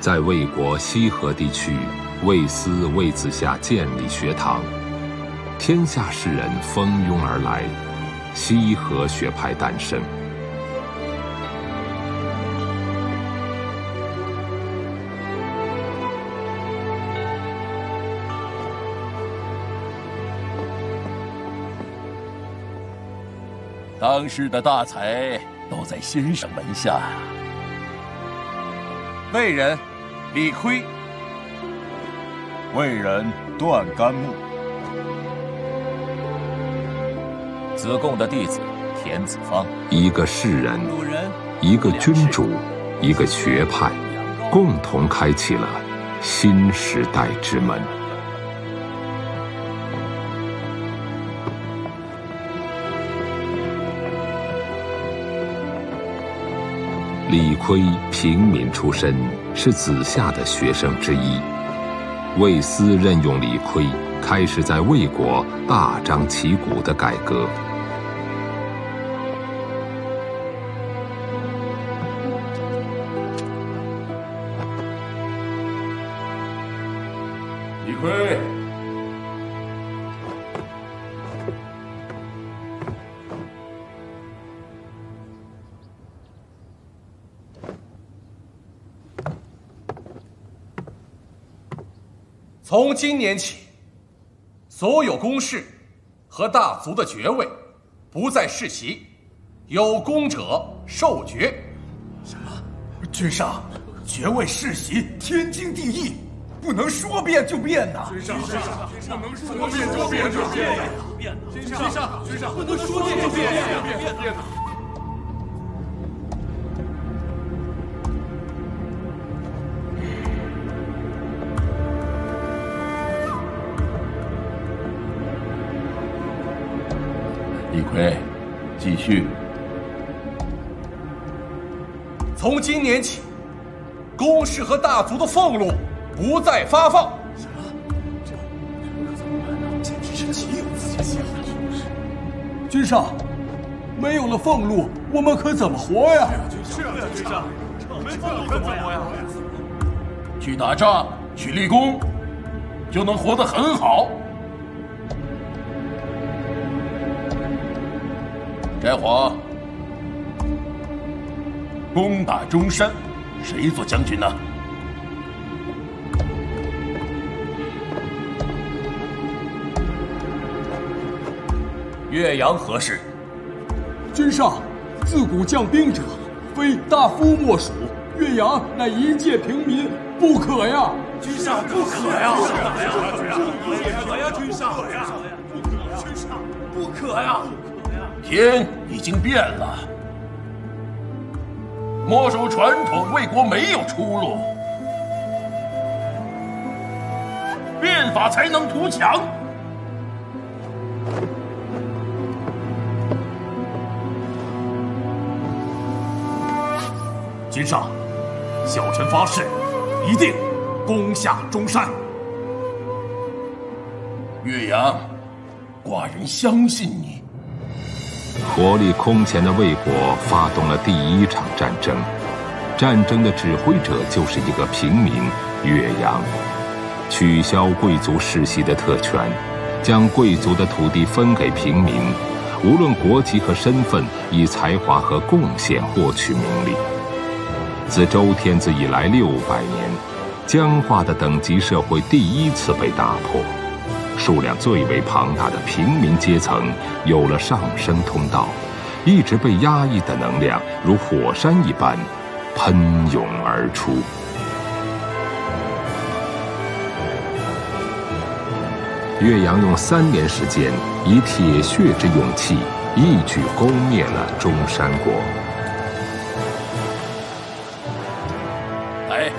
在魏国西河地区魏斯魏子下建立学堂，天下士人蜂拥而来，西河学派诞生。当世的大才都在先生门下。魏人李悝，魏人段干木，子贡的弟子田子方。一个士人，一个君主，一个学派，共同开启了新时代之门。 李悝平民出身，是子夏的学生之一。魏斯任用李悝，开始在魏国大张旗鼓的改革。李悝，从今年起，所有公事和大族的爵位不再世袭，有功者授爵。什么？君上，爵位世袭天经地义，不能说变就变呐！君上，不能说变就变呀！君上，不能说变就变呀！ 李悝，继续。从今年起，公事和大族的俸禄不再发放。什么？这怎么办呢？简直是岂有此理！君上，没有了俸禄，我们可怎么活呀？是啊，君上，我们俸禄可怎么活呀？去打仗，去立功，就能活得很好。 柴火，攻打中山，谁做将军呢？岳阳何事？君上，自古将兵者，非大夫莫属。岳阳乃一介平民，不可呀！君上不可呀！君上不可呀！ 天已经变了，墨守传统，魏国没有出路，变法才能图强。君上，小臣发誓，一定攻下中山。岳阳，寡人相信你。 活力空前的魏国发动了第一场战争，战争的指挥者就是一个平民岳阳。取消贵族世袭的特权，将贵族的土地分给平民，无论国籍和身份，以才华和贡献获取名利。自周天子以来600年，僵化的等级社会第一次被打破。 数量最为庞大的平民阶层有了上升通道，一直被压抑的能量如火山一般喷涌而出。岳阳用3年时间，以铁血之勇气，一举攻灭了中山国。来，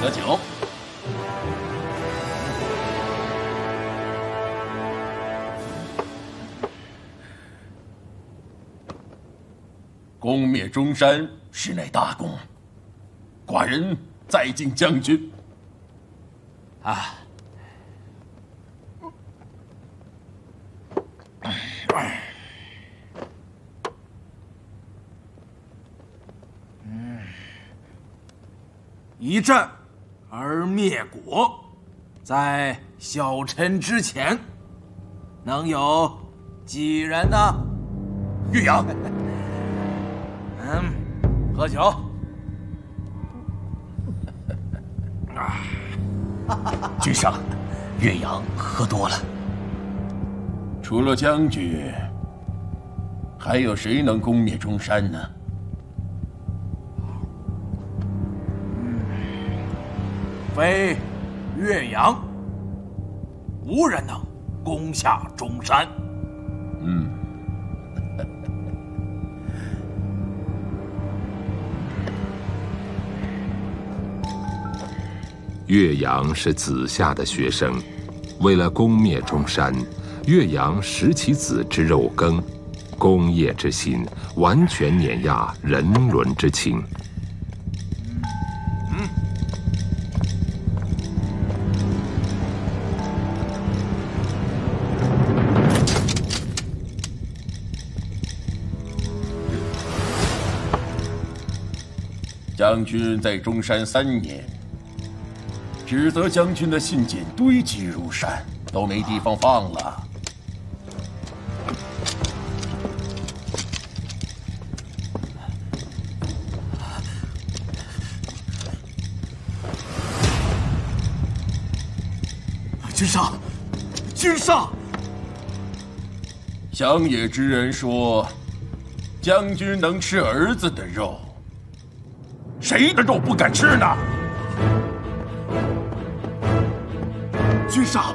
喝酒。 攻灭中山实乃大功，寡人再敬将军。啊！一战而灭国，在小臣之前，能有几人呢？岳阳，喝酒。君上，岳阳喝多了。除了将军，还有谁能攻灭中山呢？ 非岳阳，无人能攻下中山。岳阳是子夏的学生，为了攻灭中山，岳阳食其子之肉羹，功业之心，完全碾压人伦之情。 将军在中山3年，只得将军的信件堆积如山，都没地方放了。君上，君上！乡野之人说，将军能吃儿子的肉。 谁的肉不敢吃呢？君上，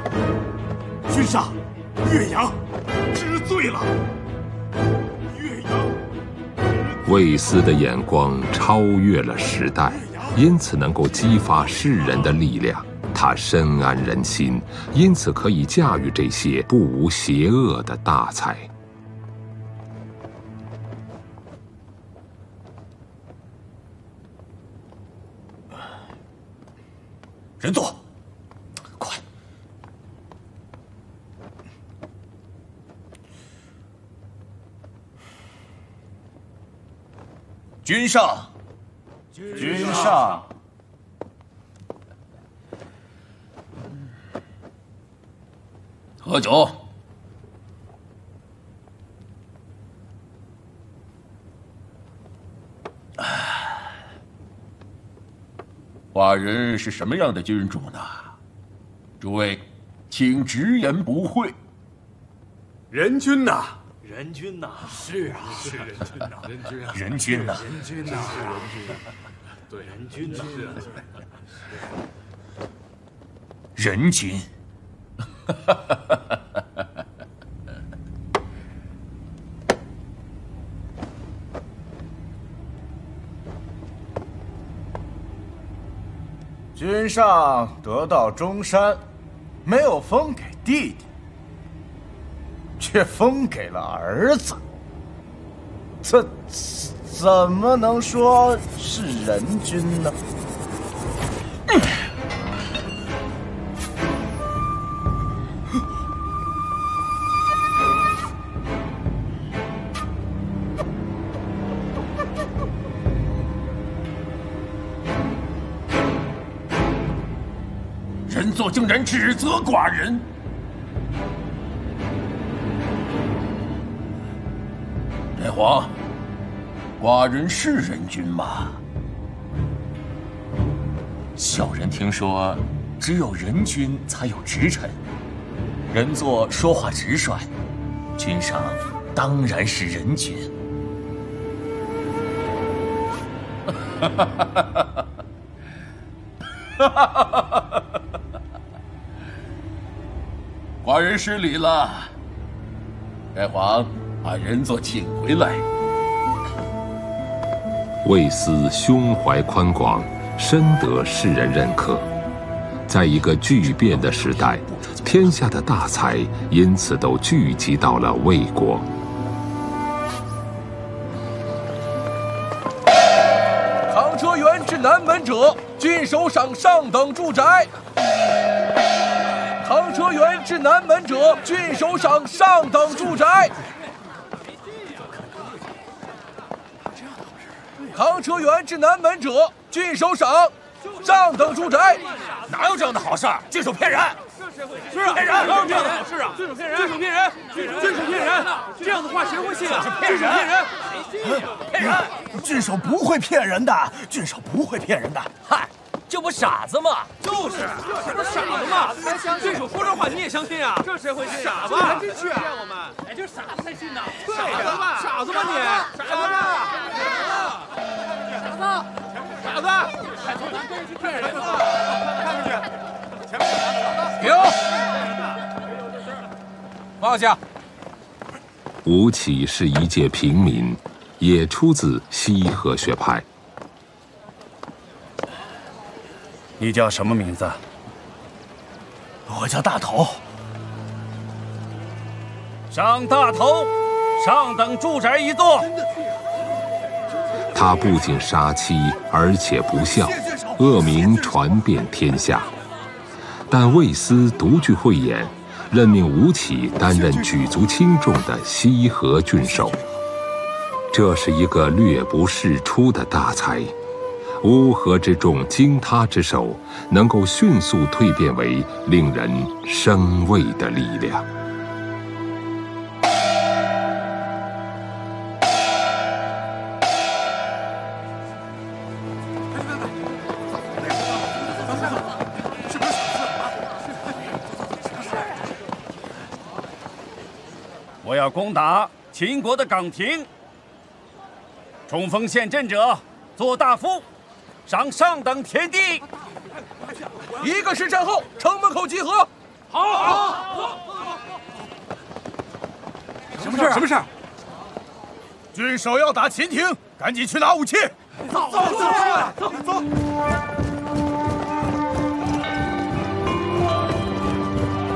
君上，岳阳知罪了。岳阳，卫斯的眼光超越了时代，因此能够激发世人的力量。他深谙人心，因此可以驾驭这些不无邪恶的大才。 人坐，快！君上，君上，喝酒。寡人是什么样的君主呢？诸位，请直言不讳。人君呐，人君呐，是啊，是人君呐，人君呐，人君呐，对，人君呐，人君。君上得到中山，没有封给弟弟，却封给了儿子，这怎么能说是人君呢？竟然指责寡人！人皇，寡人是人君吗？小人听说，只有人君才有直臣，人座说话直率，君上当然是人君。哈哈哈哈哈！哈哈哈哈哈！ 寡人失礼了，该皇把人座请回来。卫斯胸怀宽广，深得世人认可。在一个巨变的时代，天下的大才因此都聚集到了魏国。 扛车辕至南门者，郡首赏上等住宅；扛车辕至南门者，郡首赏上等住宅；扛车辕至南门者，郡首赏上等住宅，哪有这样的好事？郡守骗人！是啊，骗人！哪有这样的好事啊？郡守骗人！郡守骗人！郡守骗人！这样的话谁会信啊？郡守骗人！谁信呀？骗人！郡守不会骗人的，郡守不会骗人的。嗨，这不傻子吗？就是，这不傻子吗？郡守说这话你也相信啊？这谁会信？傻子还真去骗我们！哎，这傻子才信呢！傻子吧，傻子吧你！傻子！傻子！ 傻子，从南边去骗人的，看出去，前面有傻子。停！放下。吴起是一介平民，也出自西河学派。你叫什么名字？我叫大头。上大头，上等住宅一座。 他不仅杀妻，而且不孝，恶名传遍天下。但魏斯独具慧眼，任命吴起担任举足轻重的西河郡守。这是一个略不世出的大才。乌合之众经他之手，能够迅速蜕变为令人生畏的力量。 要攻打秦国的岗亭，冲锋陷阵者做大夫，赏上等田地。一个时辰后，城门口集合。好。什么事？什么事？郡守要打秦庭，赶紧去拿武器。走。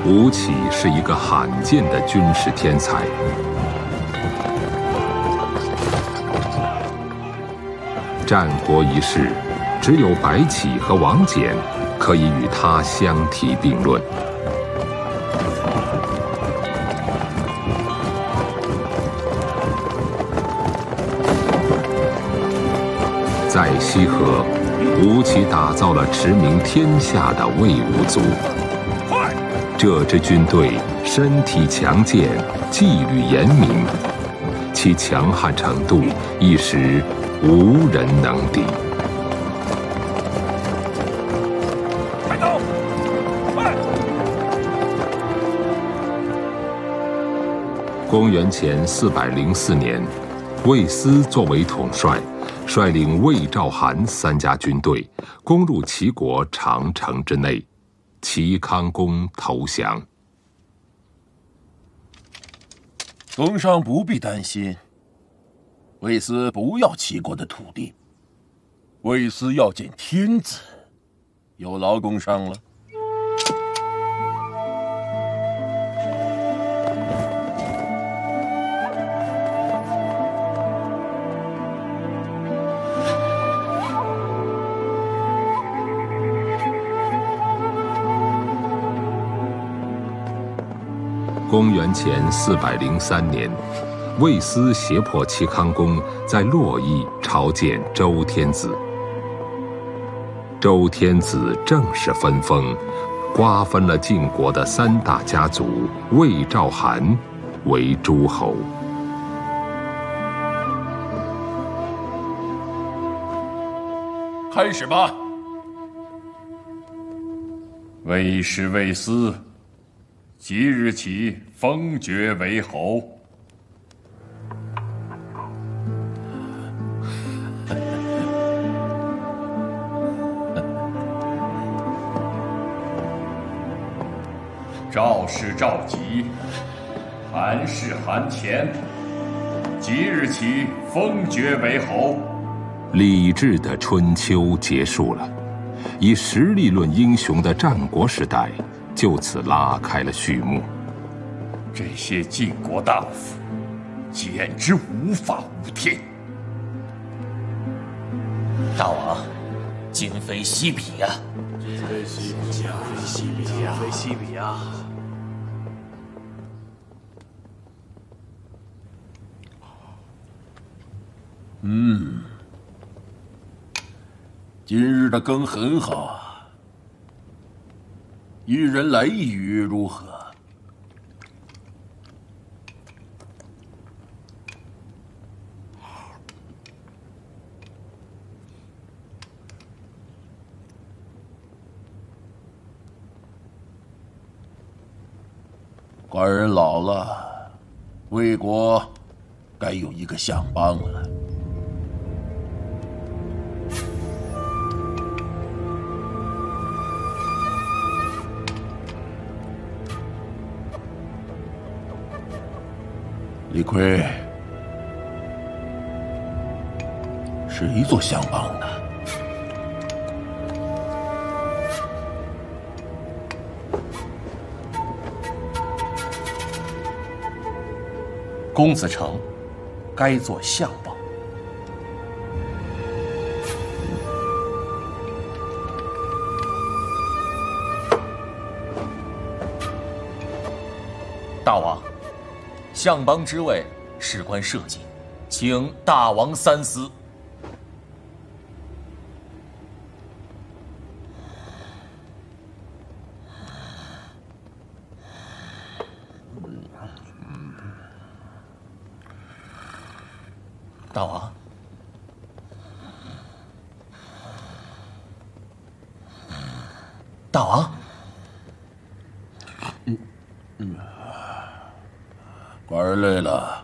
吴起是一个罕见的军事天才，战国一世，只有白起和王翦可以与他相提并论。在西河，吴起打造了驰名天下的魏武卒。 这支军队身体强健，纪律严明，其强悍程度一时无人能敌。开刀！快！公元前404年，魏斯作为统帅，率领魏、赵、韩三家军队攻入齐国长城之内。 齐康公投降。皇上不必担心，魏斯不要齐国的土地，魏斯要见天子，有劳宫上了。公元前403年，魏斯胁迫齐康公在洛邑朝见周天子。周天子正式分封，瓜分了晋国的三大家族魏、赵、韩为诸侯。开始吧。魏氏魏斯。 即日起封爵为侯。赵氏赵吉，韩氏韩虔，即日起封爵为侯。礼制的春秋结束了，以实力论英雄的战国时代。 就此拉开了序幕。这些晋国大夫简直无法无天。大王，今非昔比呀！今非昔比呀！今非昔比呀！今非昔比呀！今日的羹很好啊，一人来一鱼如何？寡人老了，魏国该有一个相邦了。 李逵是一座相邦的，公子城该做相邦。大王。 相邦之位事关社稷，请大王三思。大王，大王。 寡人累了，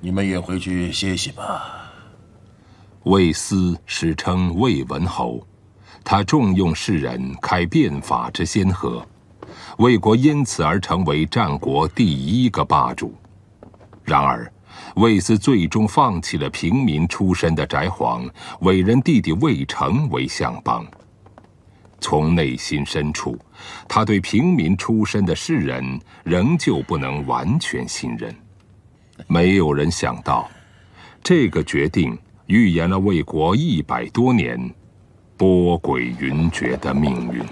你们也回去歇息吧。魏斯史称魏文侯，他重用士人，开变法之先河，魏国因此而成为战国第一个霸主。然而，魏斯最终放弃了平民出身的翟璜，委任弟弟魏成为相邦。 从内心深处，他对平民出身的士人仍旧不能完全信任。没有人想到，这个决定预言了魏国100多年波诡云谲的命运。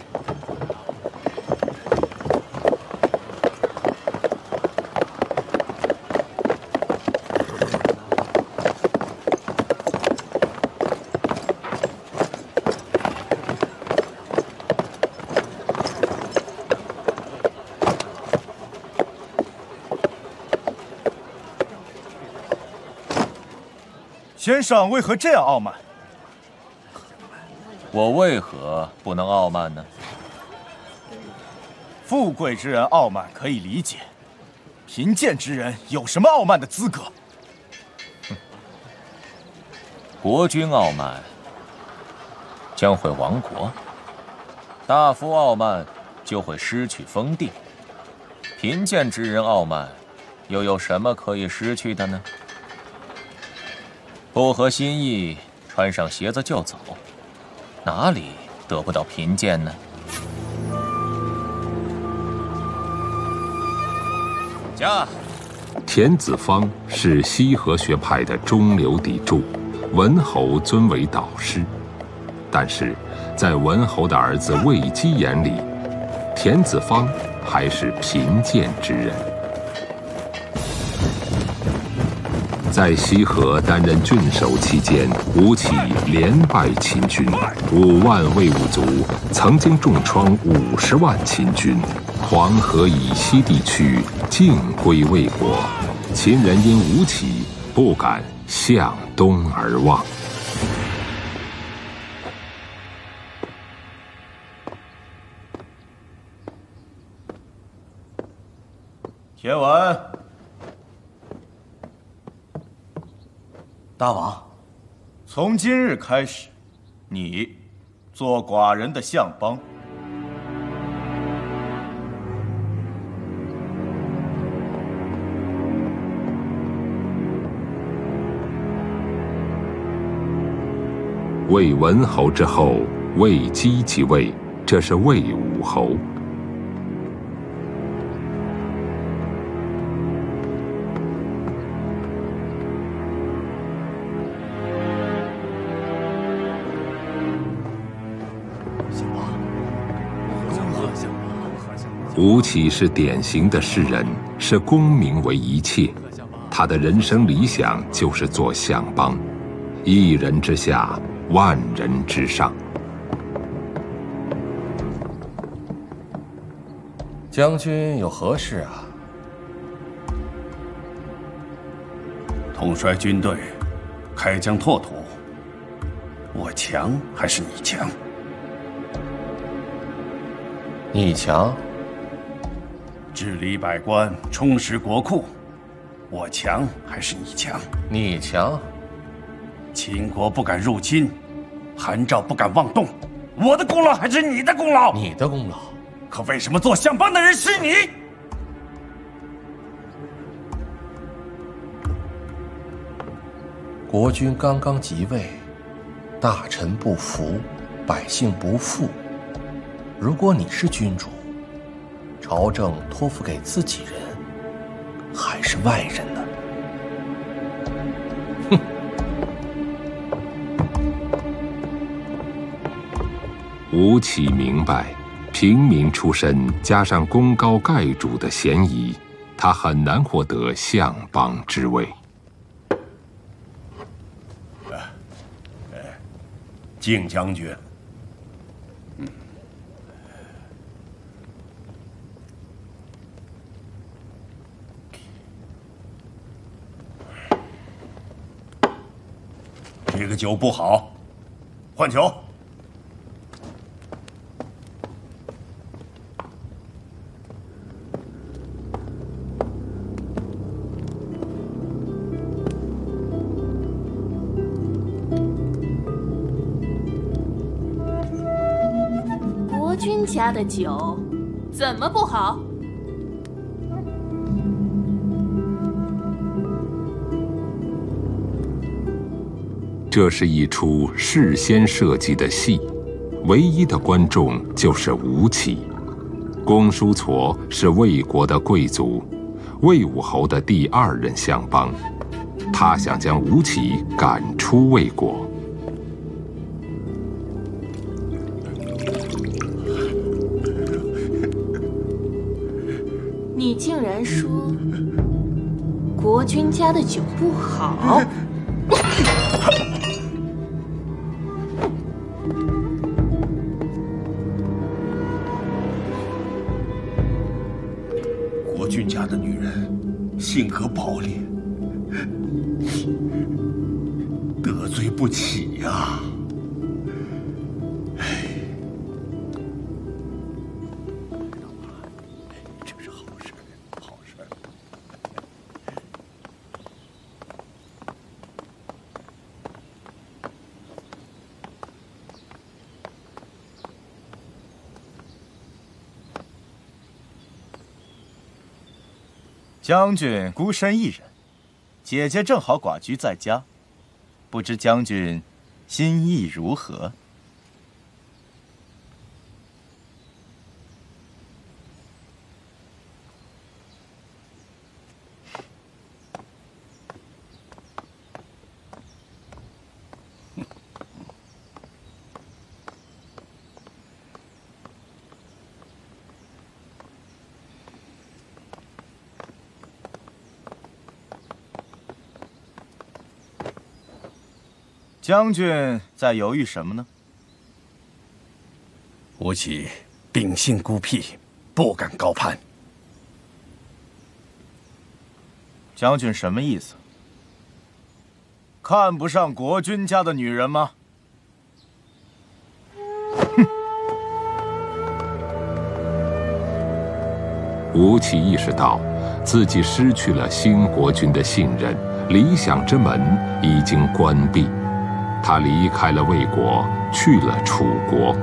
先生为何这样傲慢？我为何不能傲慢呢？富贵之人傲慢可以理解，贫贱之人有什么傲慢的资格？国君傲慢将会亡国，大夫傲慢就会失去封地，贫贱之人傲慢又有什么可以失去的呢？ 不合心意，穿上鞋子就走，哪里得不到贫贱呢？驾。田子方是西河学派的中流砥柱，文侯尊为导师。但是，在文侯的儿子魏姬眼里，田子方还是贫贱之人。 在西河担任郡守期间，吴起连败秦军，5万魏武卒曾经重创50万秦军，黄河以西地区尽归魏国。秦人因吴起不敢向东而望。田文。 大王，从今日开始，你做寡人的相邦。魏文侯之后，魏姬即位，这是魏武侯。 吴起是典型的士人，是功名为一切，他的人生理想就是做相邦，一人之下，万人之上。将军有何事啊？统帅军队，开疆拓土，我强还是你强？你强。 治理百官，充实国库，我强还是你强？你强。秦国不敢入侵，韩赵不敢妄动，我的功劳还是你的功劳？你的功劳。可为什么做相邦的人是你？国君刚刚即位，大臣不服，百姓不富。如果你是君主， 朝政托付给自己人，还是外人呢？哼！吴起明白，平民出身加上功高盖主的嫌疑，他很难获得相邦之位。敬将军。 这个酒不好，换酒。国君家的酒怎么不好？ 这是一出事先设计的戏，唯一的观众就是吴起。公叔痤是魏国的贵族，魏武侯的第二任相邦，他想将吴起赶出魏国。你竟然说国君家的酒不好！ 性格暴烈，得罪不起呀！哎，这是好事，好事。将军孤身一人，姐姐正好寡居在家，不知将军心意如何？将军在犹豫什么呢？吴起秉性孤僻，不敢高攀。将军什么意思？看不上国君家的女人吗？哼！吴起意识到自己失去了新国君的信任，理想之门已经关闭。 他离开了魏国，去了楚国，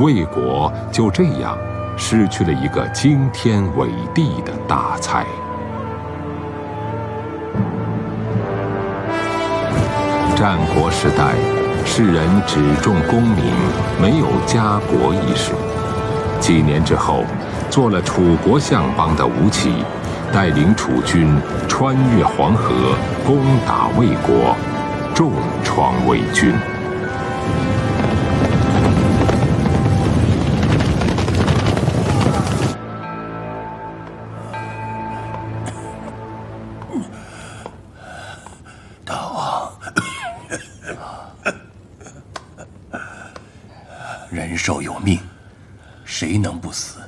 魏国就这样失去了一个惊天伟地的大才。战国时代，世人只重功名，没有家国意识。几年之后，做了楚国相邦的吴起，带领楚军穿越黄河，攻打魏国。 重创魏军。大王，人寿有命，谁能不死？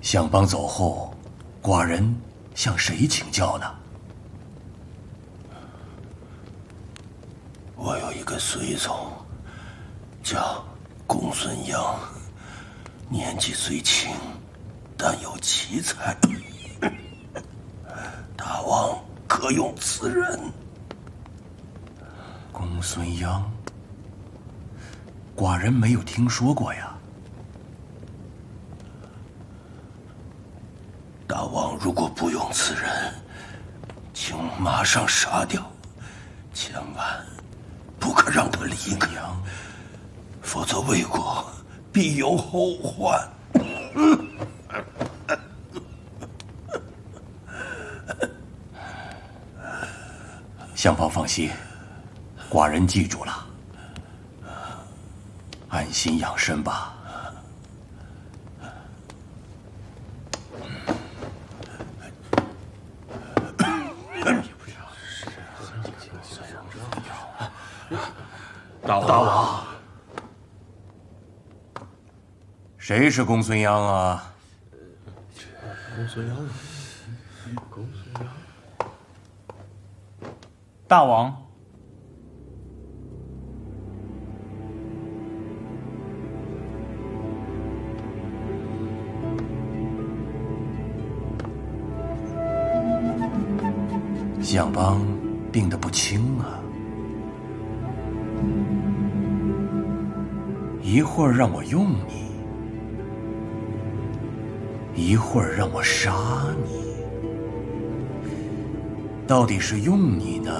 相邦走后，寡人向谁请教呢？我有一个随从，叫公孙鞅，年纪虽轻，但有奇才。 大王可用此人。公孙鞅，寡人没有听说过呀。大王如果不用此人，请马上杀掉，千万不可让他离开，否则魏国必有后患。相邦放心，寡人记住了，安心养身吧。大王，谁是公孙鞅啊？公孙鞅。 大王，相邦病得不轻啊！一会儿让我用你，一会儿让我杀你。 到底是用你呢，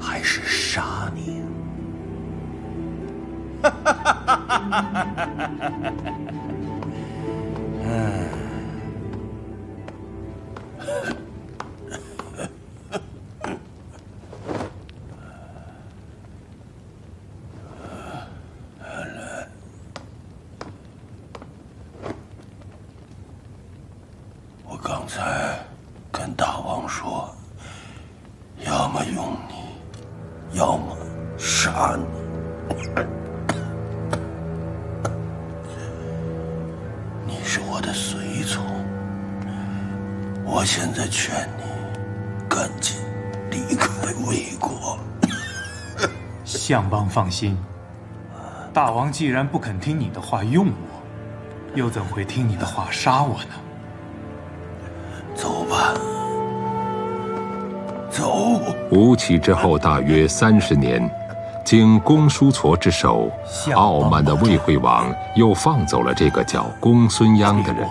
还是杀你？我刚才跟大王说。 要么用你，要么杀你。你是我的随从，我现在劝你赶紧离开魏国。相邦放心，大王既然不肯听你的话用我，又怎会听你的话杀我呢？走吧。 走。吴起之后大约30年，经公叔痤之手，傲慢的魏惠王又放走了这个叫公孙鞅的人。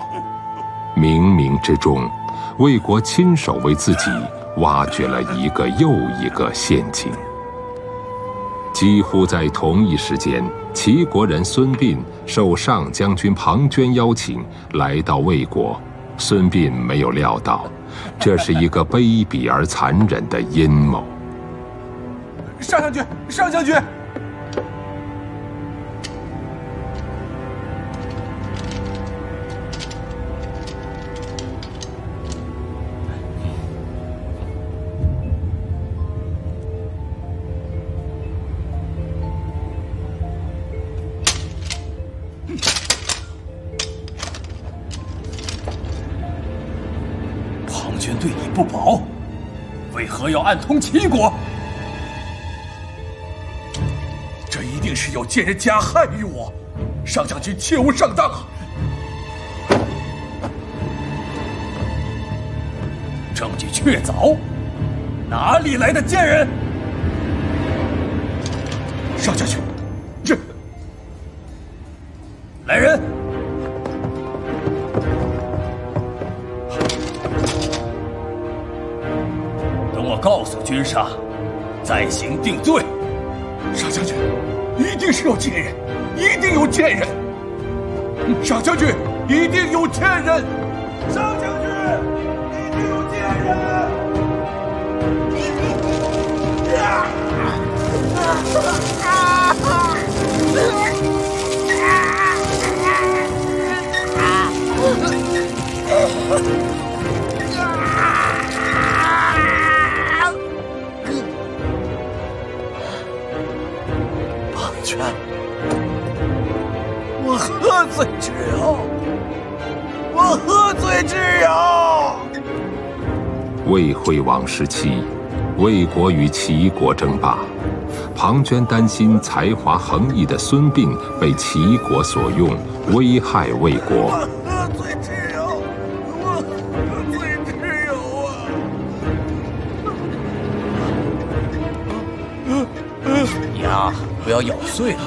冥冥之中，魏国亲手为自己挖掘了一个又一个陷阱。几乎在同一时间，齐国人孙膑受上将军庞涓邀请来到魏国，孙膑没有料到。 这是一个卑鄙而残忍的阴谋。上将军，上将军！暗通齐国，这一定是有奸人加害于我，上将军切勿上当啊！证据确凿，哪里来的奸人？上将军，这来人！ 告诉君上，再行定罪。上将军，一定是有奸人，一定有奸人。上将军，一定有奸人。上将军，一定有奸人。权，我何罪之有？我何罪之有？魏惠王时期，魏国与齐国争霸，庞涓担心才华横溢的孙膑被齐国所用，危害魏国。我何罪之有？ 啊！不要咬碎了！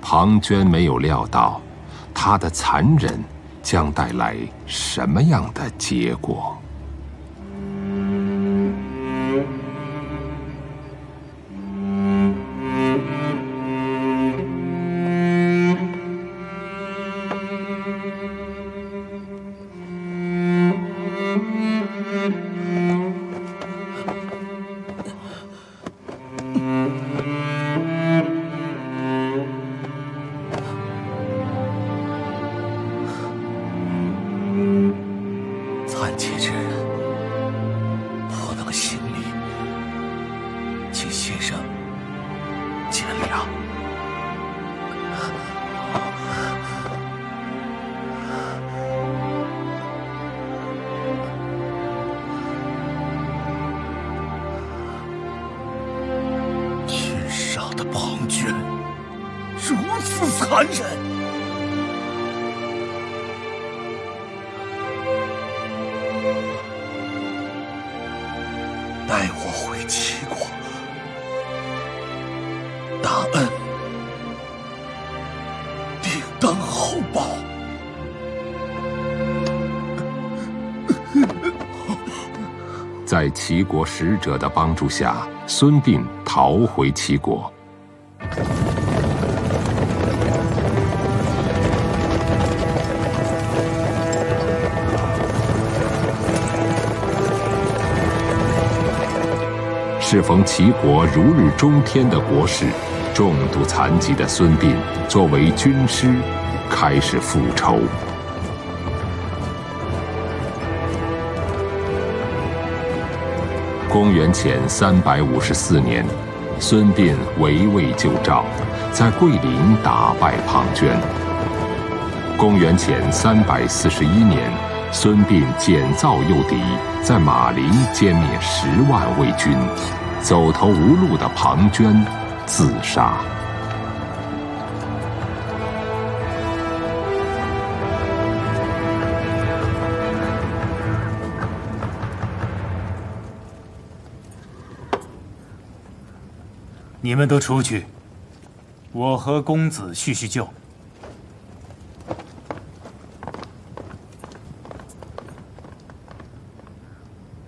庞涓没有料到，他的残忍 将带来什么样的结果？在齐国使者的帮助下，孙膑逃回齐国。适逢齐国如日中天的国势，重度残疾的孙膑作为军师，开始复仇。 公元前354年，孙膑围魏救赵，在桂林打败庞涓。公元前341年，孙膑减灶诱敌，在马陵歼灭10万魏军，走投无路的庞涓自杀。 你们都出去，我和公子叙旧。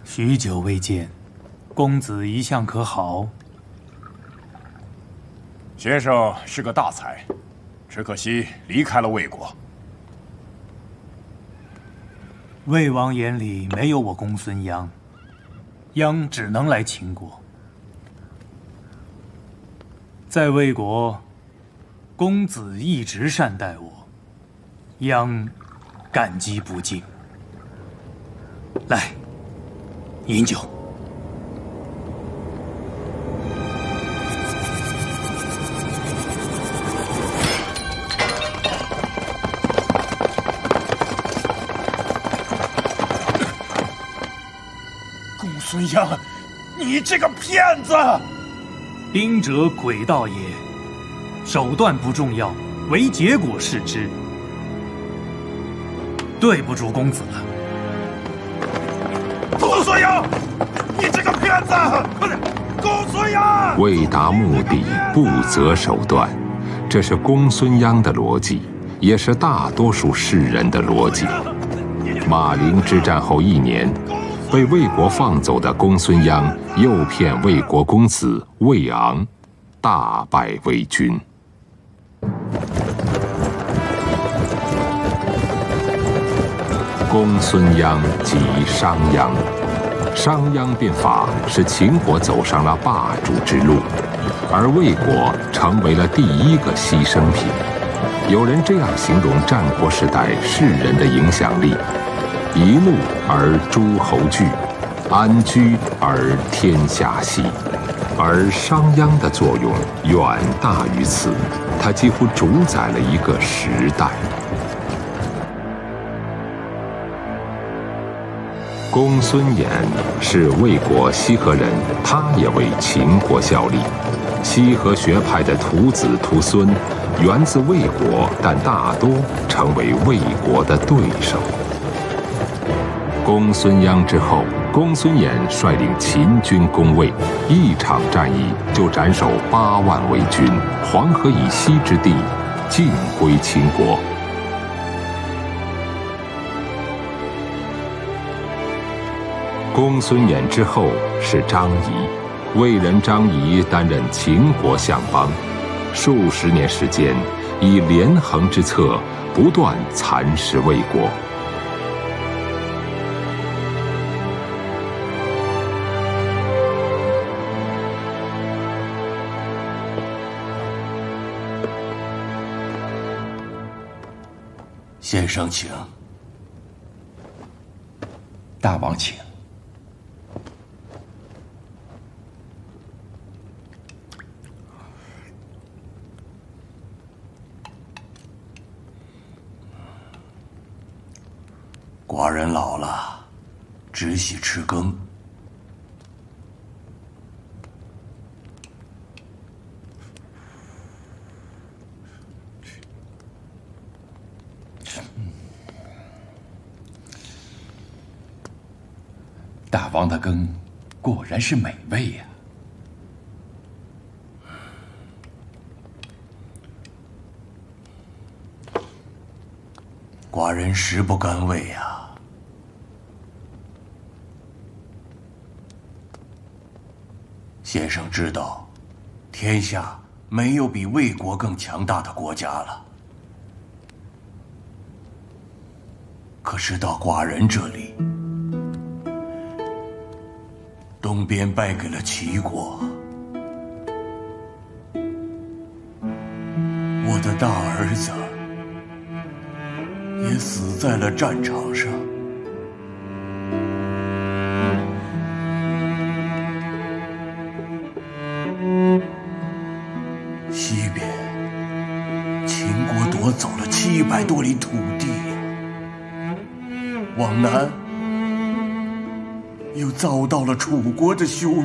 许久未见，公子一向可好？学生是个大才，只可惜离开了魏国。魏王眼里没有我公孙鞅，鞅只能来秦国。 在魏国，公子一直善待我，鞅感激不尽。来，饮酒。公孙鞅，你这个骗子！ 兵者诡道也，手段不重要，唯结果视之。对不住公子了。公孙鞅，你这个骗子！不是，公孙鞅为达目的不择手段，这是公孙鞅的逻辑，也是大多数士人的逻辑。马陵之战后1年。 被魏国放走的公孙鞅诱骗魏国公子魏昂，大败魏军。公孙鞅及商鞅。商鞅变法使秦国走上了霸主之路，而魏国成为了第一个牺牲品。有人这样形容战国时代士人的影响力：一怒而诸侯惧，安居而天下息。而商鞅的作用远大于此，他几乎主宰了一个时代。公孙衍是魏国西河人，他也为秦国效力。西河学派的徒子徒孙，源自魏国，但大多成为魏国的对手。公孙鞅之后，公孙衍率领秦军攻魏，一场战役就斩首8万魏军，黄河以西之地尽归秦国。公孙衍之后是张仪，魏人张仪担任秦国相邦，数十年时间以连横之策不断蚕食魏国。先生请，大王请。寡人老了，只喜吃羹。大王的羹果然是美味呀！寡人食不甘味呀！先生知道，天下没有比魏国更强大的国家了。可是到寡人这里，东边败给了齐国，我的大儿子也死在了战场上。西边，秦国夺走了700多里土地，往南又遭到了楚国的羞辱。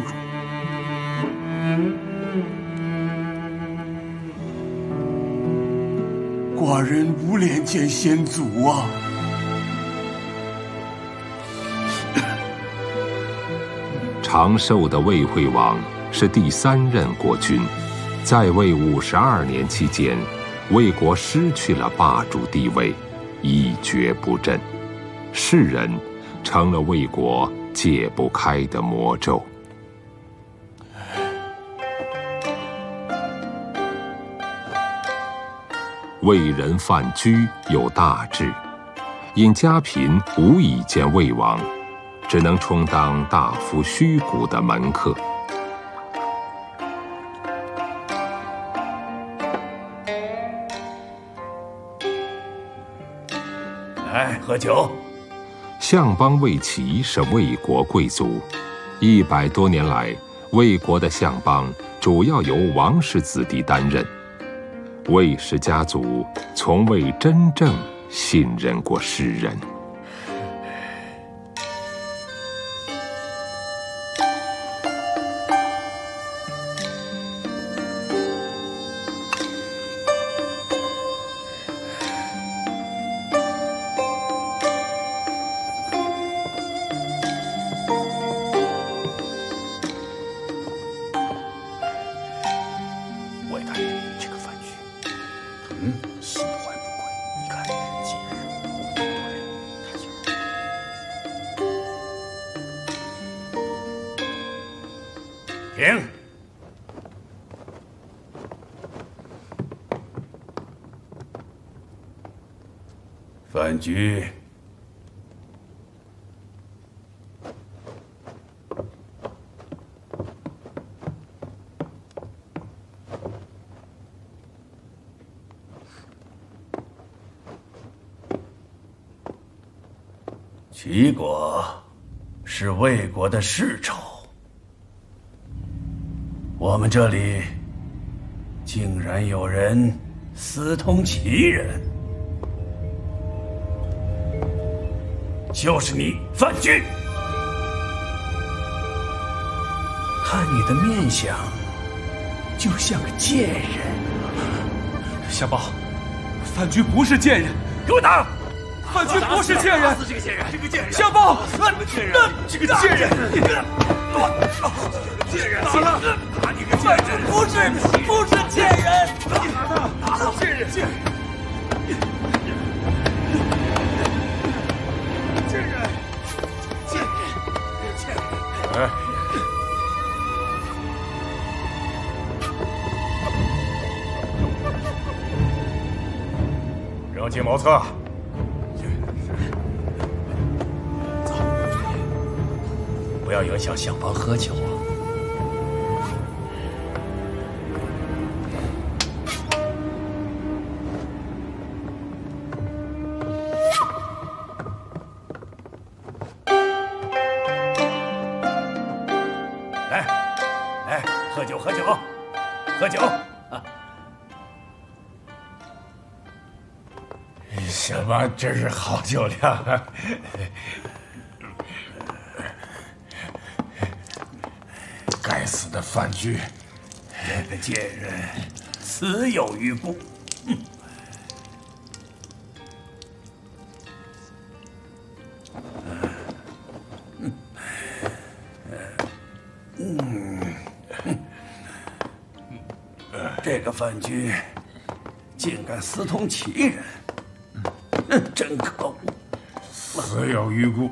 寡人无脸见先祖啊！长寿的魏惠王是第3任国君，在位52年期间，魏国失去了霸主地位，一蹶不振，士人成了魏国解不开的魔咒。魏人范雎有大志，因家贫无以见魏王，只能充当大夫虚谷的门客。来，喝酒。相邦魏齐是魏国贵族，100多年来，魏国的相邦主要由王氏子弟担任。魏氏家族从未真正信任过士人。范雎，齐国是魏国的世仇，我们这里竟然有人私通齐人，就是你范雎。看你的面相，就像个贱人。小宝，范雎不是贱人，给我打！ 范雎不是贱人，小豹，这个贱人，打了，范雎不是贱人，打他，贱人，哎。 扔进茅厕。 不要影响相邦喝酒啊！来，喝酒！相邦真是好酒量啊！ 该死的范雎，这个贱人，死有余辜。这个范雎竟敢私通齐人，真可恶！死有余辜。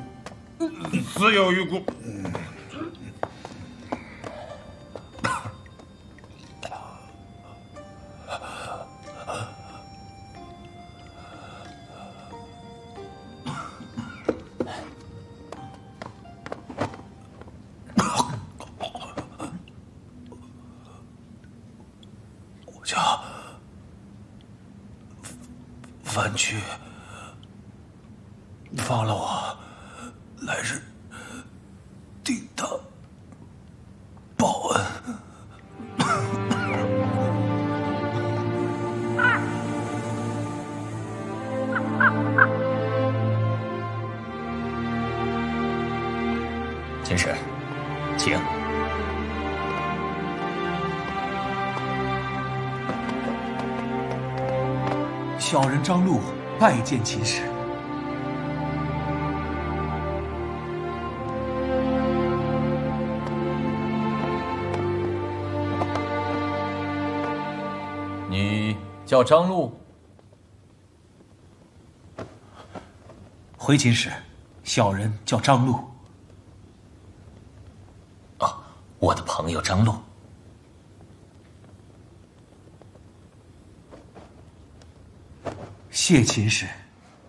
小人张禄拜见秦使。你叫张禄？回秦使，小人叫张禄。哦，我的朋友张禄。 谢秦使。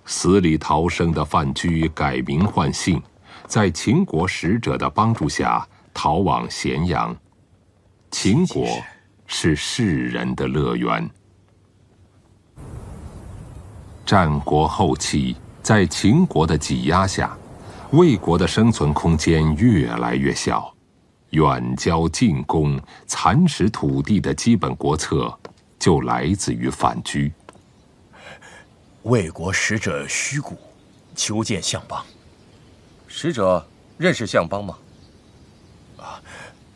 死里逃生的范雎改名换姓，在秦国使者的帮助下逃往咸阳。秦国是世人的乐园。战国后期，在秦国的挤压下，魏国的生存空间越来越小，远交近攻、蚕食土地的基本国策就来自于范雎。 魏国使者虚谷求见相邦。使者认识相邦吗？啊，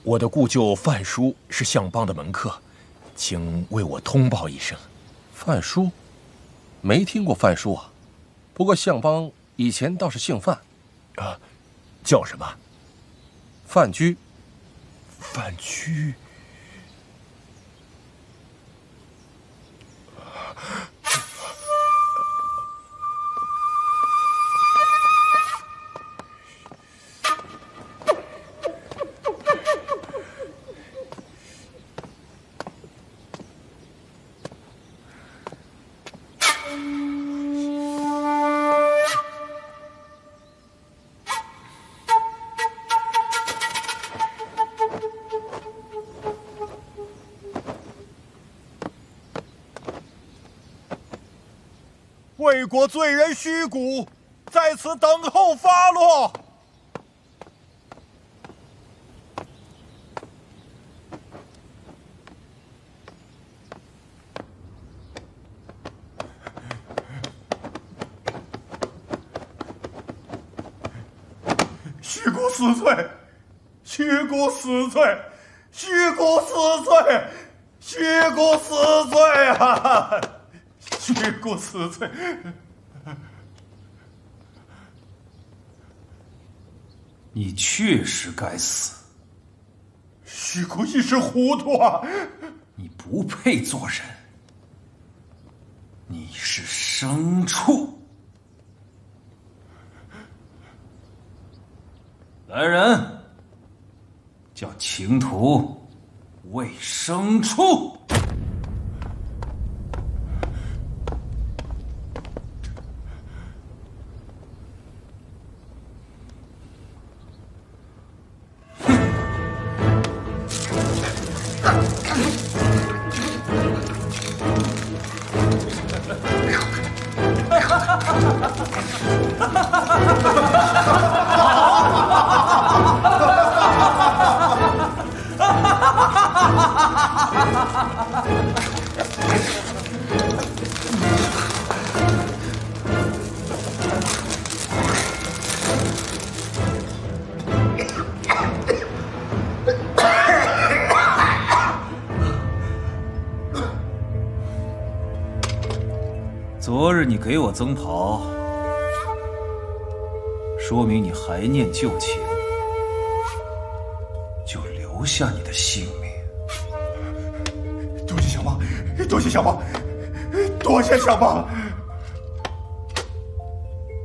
我的故旧范叔是相邦的门客，请为我通报一声。范叔？没听过范叔啊。不过相邦以前倒是姓范。啊，叫什么？范雎。范雎。 魏国罪人虚谷在此等候发落。虚姑死罪！虚姑死罪！虚姑死罪！虚姑死罪啊！虚姑死罪！ 你确实该死，虚姑一时糊涂啊！你不配做人，你是牲畜！来人，叫情徒喂牲畜！ 昨日你给我增袍，说明你还念旧情，就留下你的性命。多谢小王，多谢小王，多谢小王。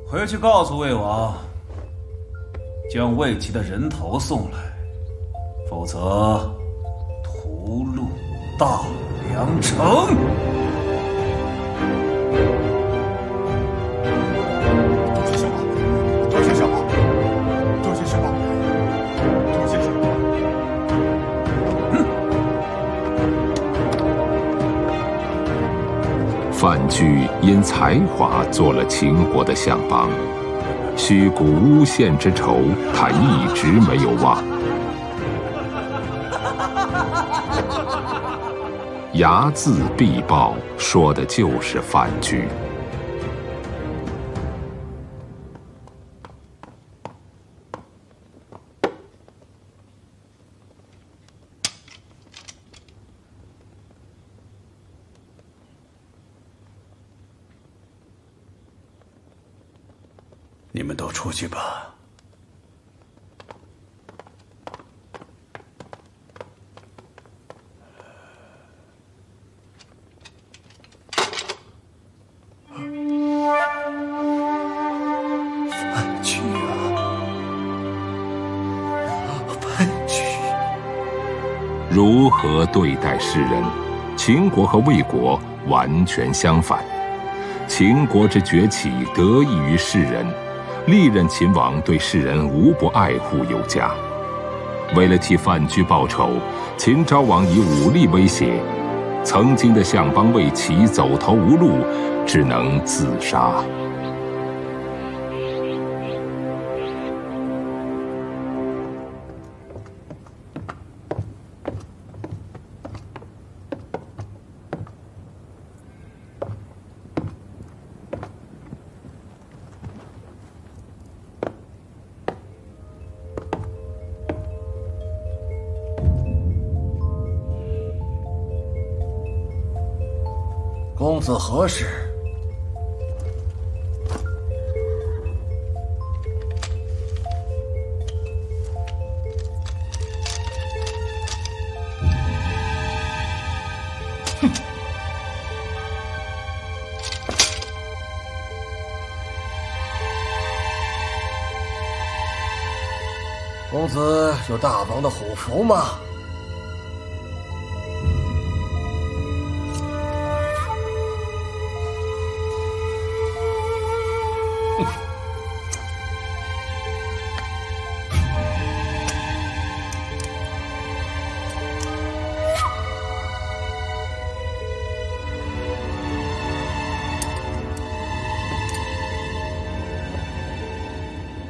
回去告诉魏王，将魏齐的人头送来，否则屠戮大梁城。 范雎因才华做了秦国的相邦，虚谷诬陷之仇，他一直没有忘。睚眦必报，说的就是范雎。 你们都出去吧。范雎啊，范雎！如何对待世人？秦国和魏国完全相反。秦国之崛起得益于世人。 历任秦王对世人无不爱护有加。为了替范雎报仇，秦昭王以武力威胁，曾经的相邦魏齐走投无路，只能自杀。公子何事？哼！公子有大王的虎符吗？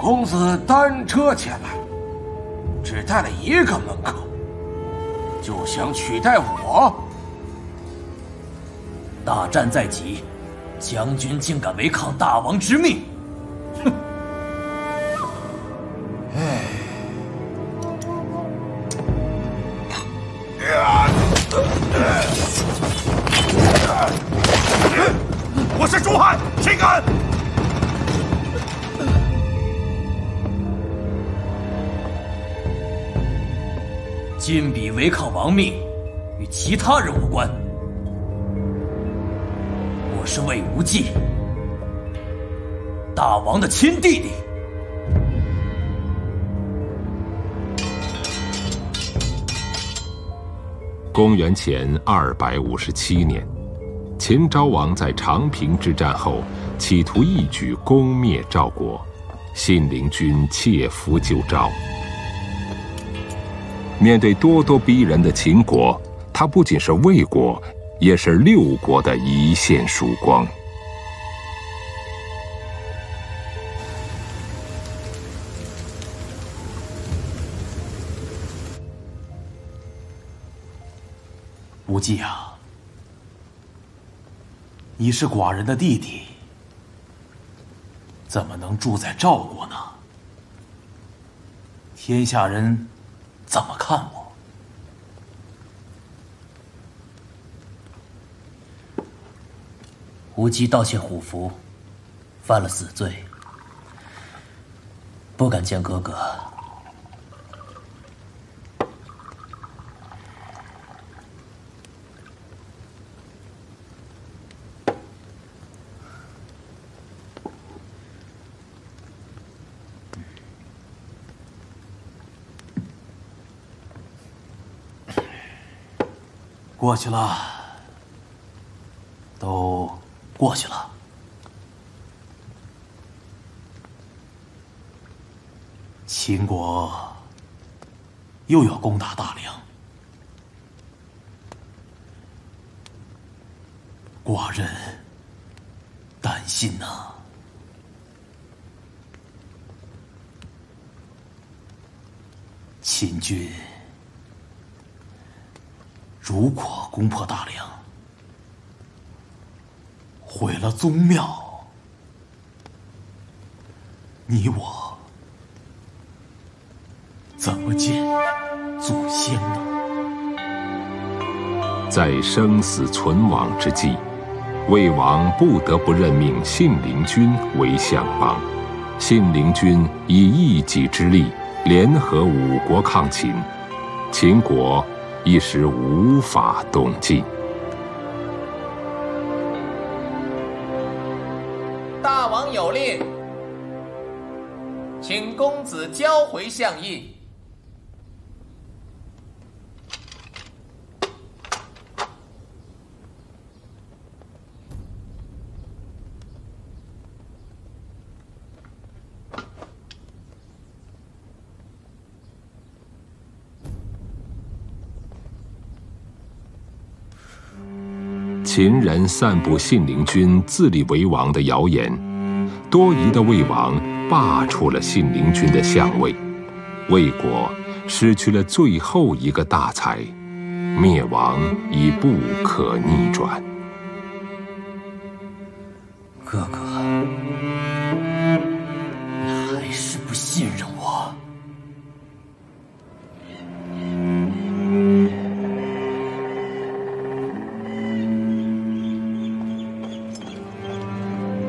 公子单车前来，只带了一个门客，就想取代我？大战在即，将军竟敢违抗大王之命！哼！哎。 我是朱汉，谁敢？今彼违抗王命，与其他人无关。我是魏无忌，大王的亲弟弟。 公元前257年，秦昭王在长平之战后，企图一举攻灭赵国，信陵君窃符救赵。面对咄咄逼人的秦国，他不仅是魏国，也是六国的一线曙光。无忌啊，你是寡人的弟弟，怎么能住在赵国呢？天下人怎么看我？无忌盗窃虎符，犯了死罪，不敢见哥哥。 过去了，都过去了。秦国又要攻打大梁，寡人担心呐。秦军。 如果攻破大梁，毁了宗庙，你我怎么见祖先呢？在生死存亡之际，魏王不得不任命信陵君为相邦。信陵君以一己之力联合五国抗秦，秦国。 一时无法动静。大王有令，请公子交回相印。秦人散布信陵君自立为王的谣言，多疑的魏王罢黜了信陵君的相位，魏国失去了最后一个大才，灭亡已不可逆转。哥哥，你还是不信任我？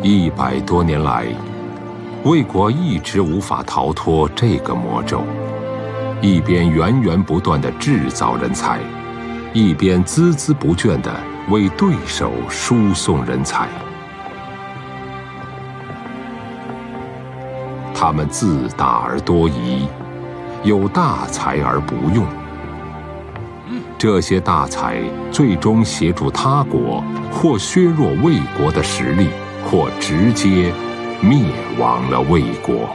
100多年来，魏国一直无法逃脱这个魔咒，一边源源不断的制造人才，一边孜孜不倦的为对手输送人才。他们自大而多疑，有大才而不用。这些大才最终协助他国，或削弱魏国的实力。 或直接灭亡了魏国。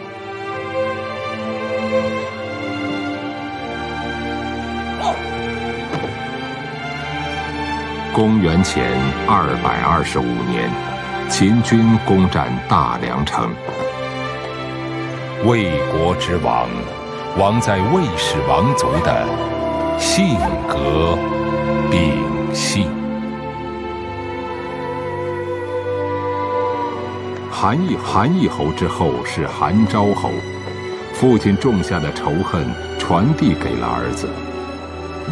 公元前225年，秦军攻占大梁城。魏国之王，王在魏氏王族的性格秉性。韩懿侯之后是韩昭侯，父亲种下的仇恨传递给了儿子。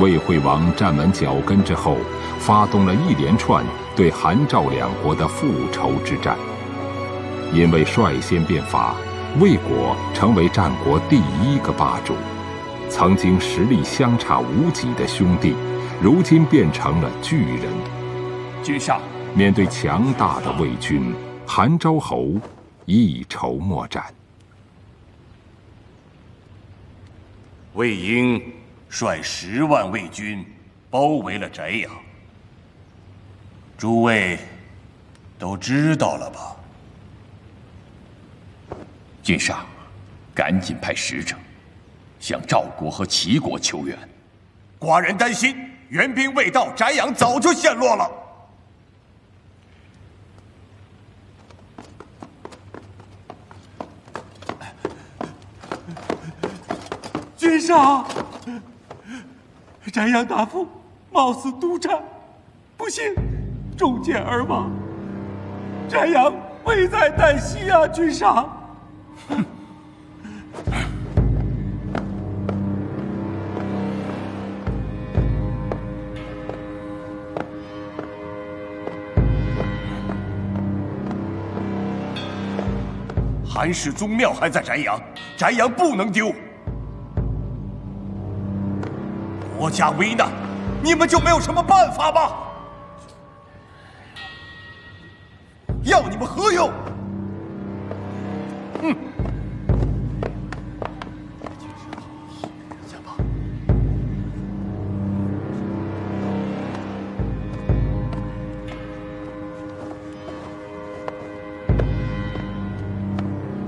魏惠王站稳脚跟之后，发动了一连串对韩赵两国的复仇之战。因为率先变法，魏国成为战国第一个霸主。曾经实力相差无几的兄弟，如今变成了巨人。君上，面对强大的魏军，韩昭侯一筹莫展。魏婴率10万魏军包围了翟阳，诸位都知道了吧？君上，赶紧派使者向赵国和齐国求援。寡人担心援兵未到，翟阳早就陷落了。君上，翟阳大夫冒死督战，不幸中箭而亡。翟阳危在旦夕啊，君上。韩氏宗庙还在翟阳，翟阳不能丢。国家危难，你们就没有什么办法吗？要你们何用？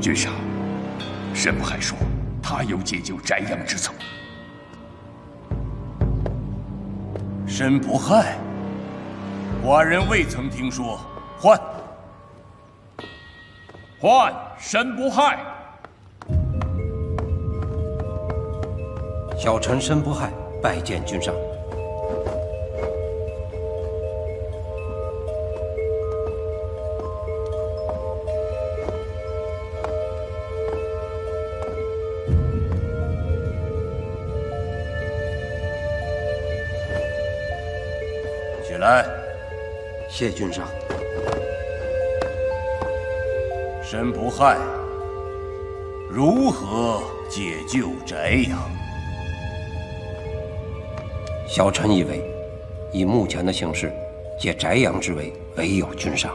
君上，神父还说他有解救翟阳之策。申不害，寡人未曾听说。换申不害。小臣申不害拜见君上。来，谢君上。申不害如何解救翟阳？小臣以为，以目前的形势，解翟阳之围唯有君上。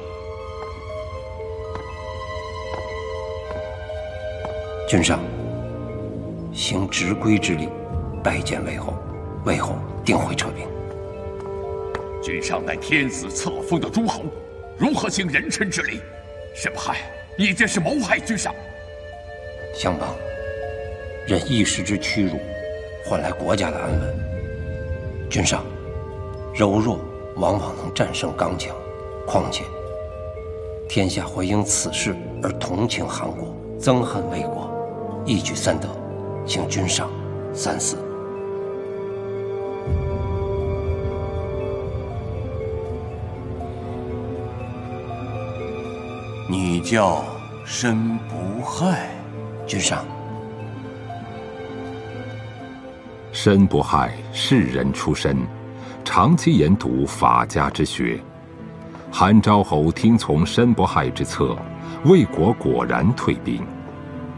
君上，行执规之礼，拜见魏侯，魏侯定会撤兵。君上乃天子册封的诸侯，如何行人臣之礼？申不害，你这是谋害君上。相邦，忍一时之屈辱，换来国家的安稳。君上，柔弱往往能战胜刚强，况且天下会因此事而同情韩国，憎恨魏国，一举三得，请君上三思。你叫申不害，君上。申不害士人出身，长期研读法家之学。韩昭侯听从申不害之策，魏国果然退兵。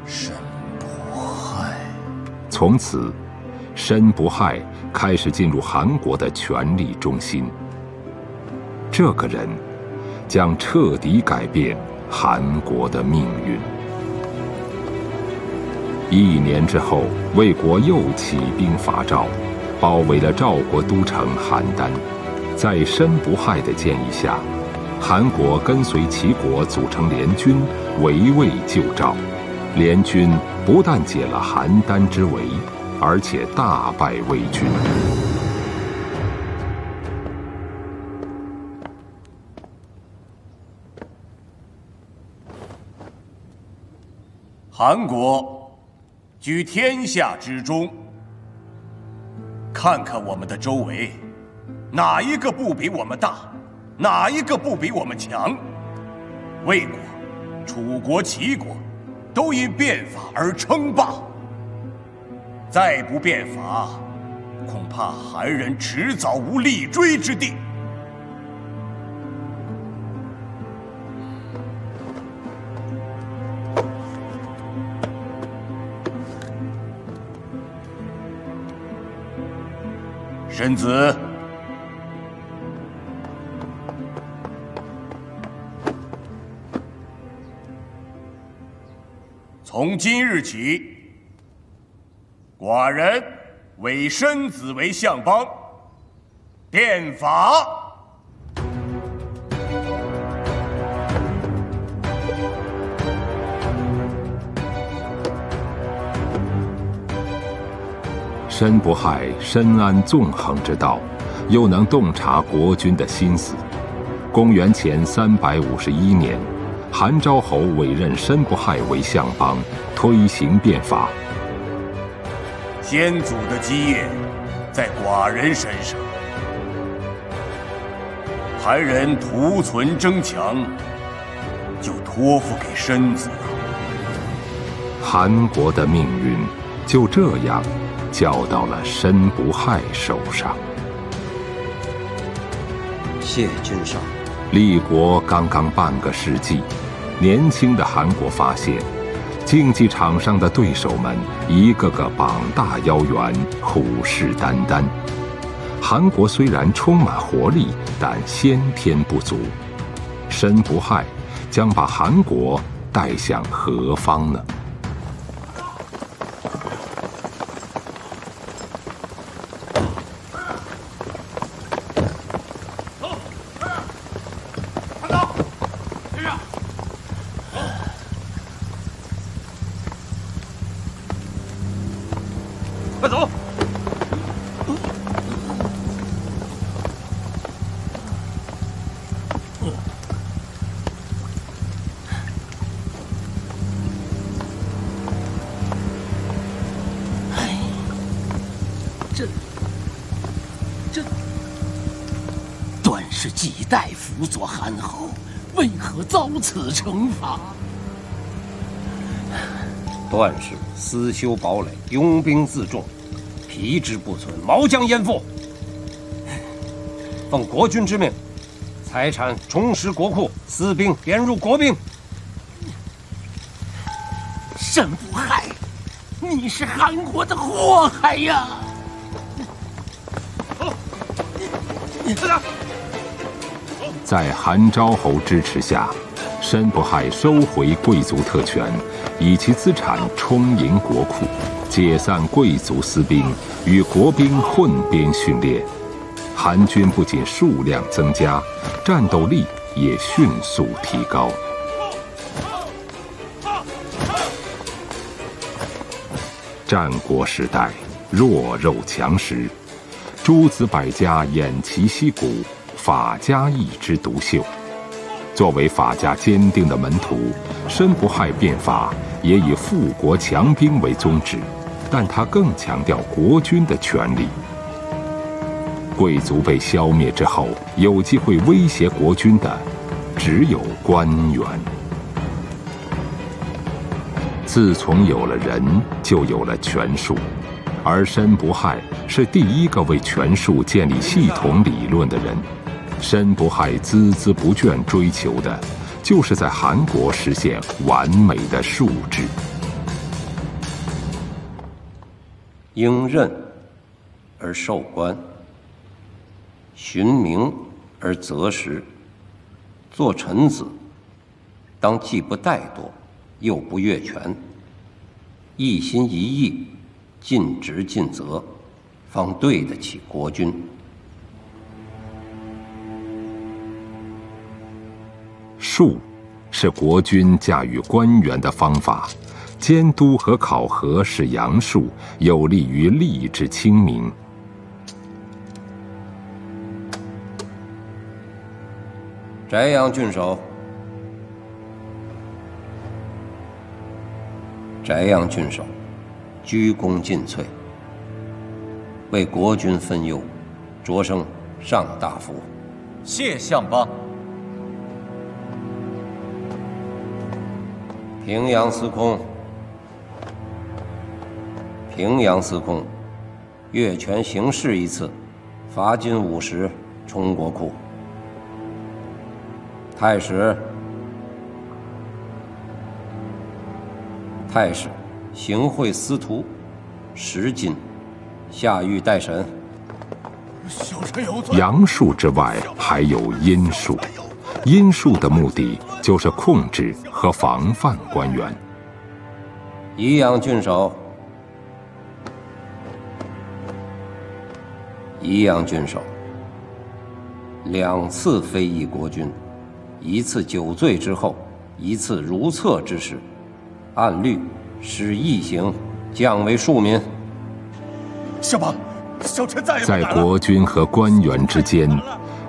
申不害，从此，申不害开始进入韩国的权力中心。这个人将彻底改变韩国的命运。1年之后，魏国又起兵伐赵，包围了赵国都城邯郸。在申不害的建议下，韩国跟随齐国组成联军，围魏救赵。联军不但解了邯郸之围，而且大败魏军。韩国居天下之中，看看我们的周围，哪一个不比我们大？哪一个不比我们强？魏国、楚国、齐国，都因变法而称霸。再不变法，恐怕韩人迟早无立锥之地。 申子，从今日起，寡人委申子为相邦，变法。 申不害深谙纵横之道，又能洞察国君的心思。公元前351年，韩昭侯委任申不害为相邦，推行变法。先祖的基业在寡人身上，韩人图存争强，就托付给申子了。韩国的命运就这样。 交到了申不害手上。谢君上，立国刚刚半个世纪，年轻的韩国发现，竞技场上的对手们一个个膀大腰圆、虎视眈眈。韩国虽然充满活力，但先天不足。申不害将把韩国带向何方呢？ 辅佐韩侯，为何遭此惩罚？段氏私修堡垒，拥兵自重，皮之不存，毛将焉附？奉国君之命，财产充实国库，私兵编入国兵。申不害，你是韩国的祸害呀！走，大家。 在韩昭侯支持下，申不害收回贵族特权，以其资产充盈国库，解散贵族私兵，与国兵混编训练。韩军不仅数量增加，战斗力也迅速提高。 战国时代，弱肉强食，诸子百家偃旗息鼓。 法家一枝独秀，作为法家坚定的门徒，申不害变法也以富国强兵为宗旨，但他更强调国君的权力。贵族被消灭之后，有机会威胁国君的，只有官员。自从有了人，就有了权术。 而申不害是第一个为权术建立系统理论的人。申不害孜孜不倦追求的，就是在韩国实现完美的术治。应任而授官，循名而择时，做臣子，当既不怠惰，又不越权，一心一意。 尽职尽责，方对得起国君。术是国君驾驭官员的方法，监督和考核是阳术，有利于吏治清明。翟阳郡守，翟阳郡守。鞠躬尽瘁，为国君分忧，擢升上大夫。谢相邦。平阳司空，越权行事一次，罚金50，充国库。太史。 行贿司徒，10金，下狱待审。阳术之外还有阴术，阴术的目的就是控制和防范官员。宜阳郡守，2次非议国君，1次酒醉之后，1次如厕之时，按律。 使异行，降为庶民。相邦，小臣再也不敢了。在国君和官员之间，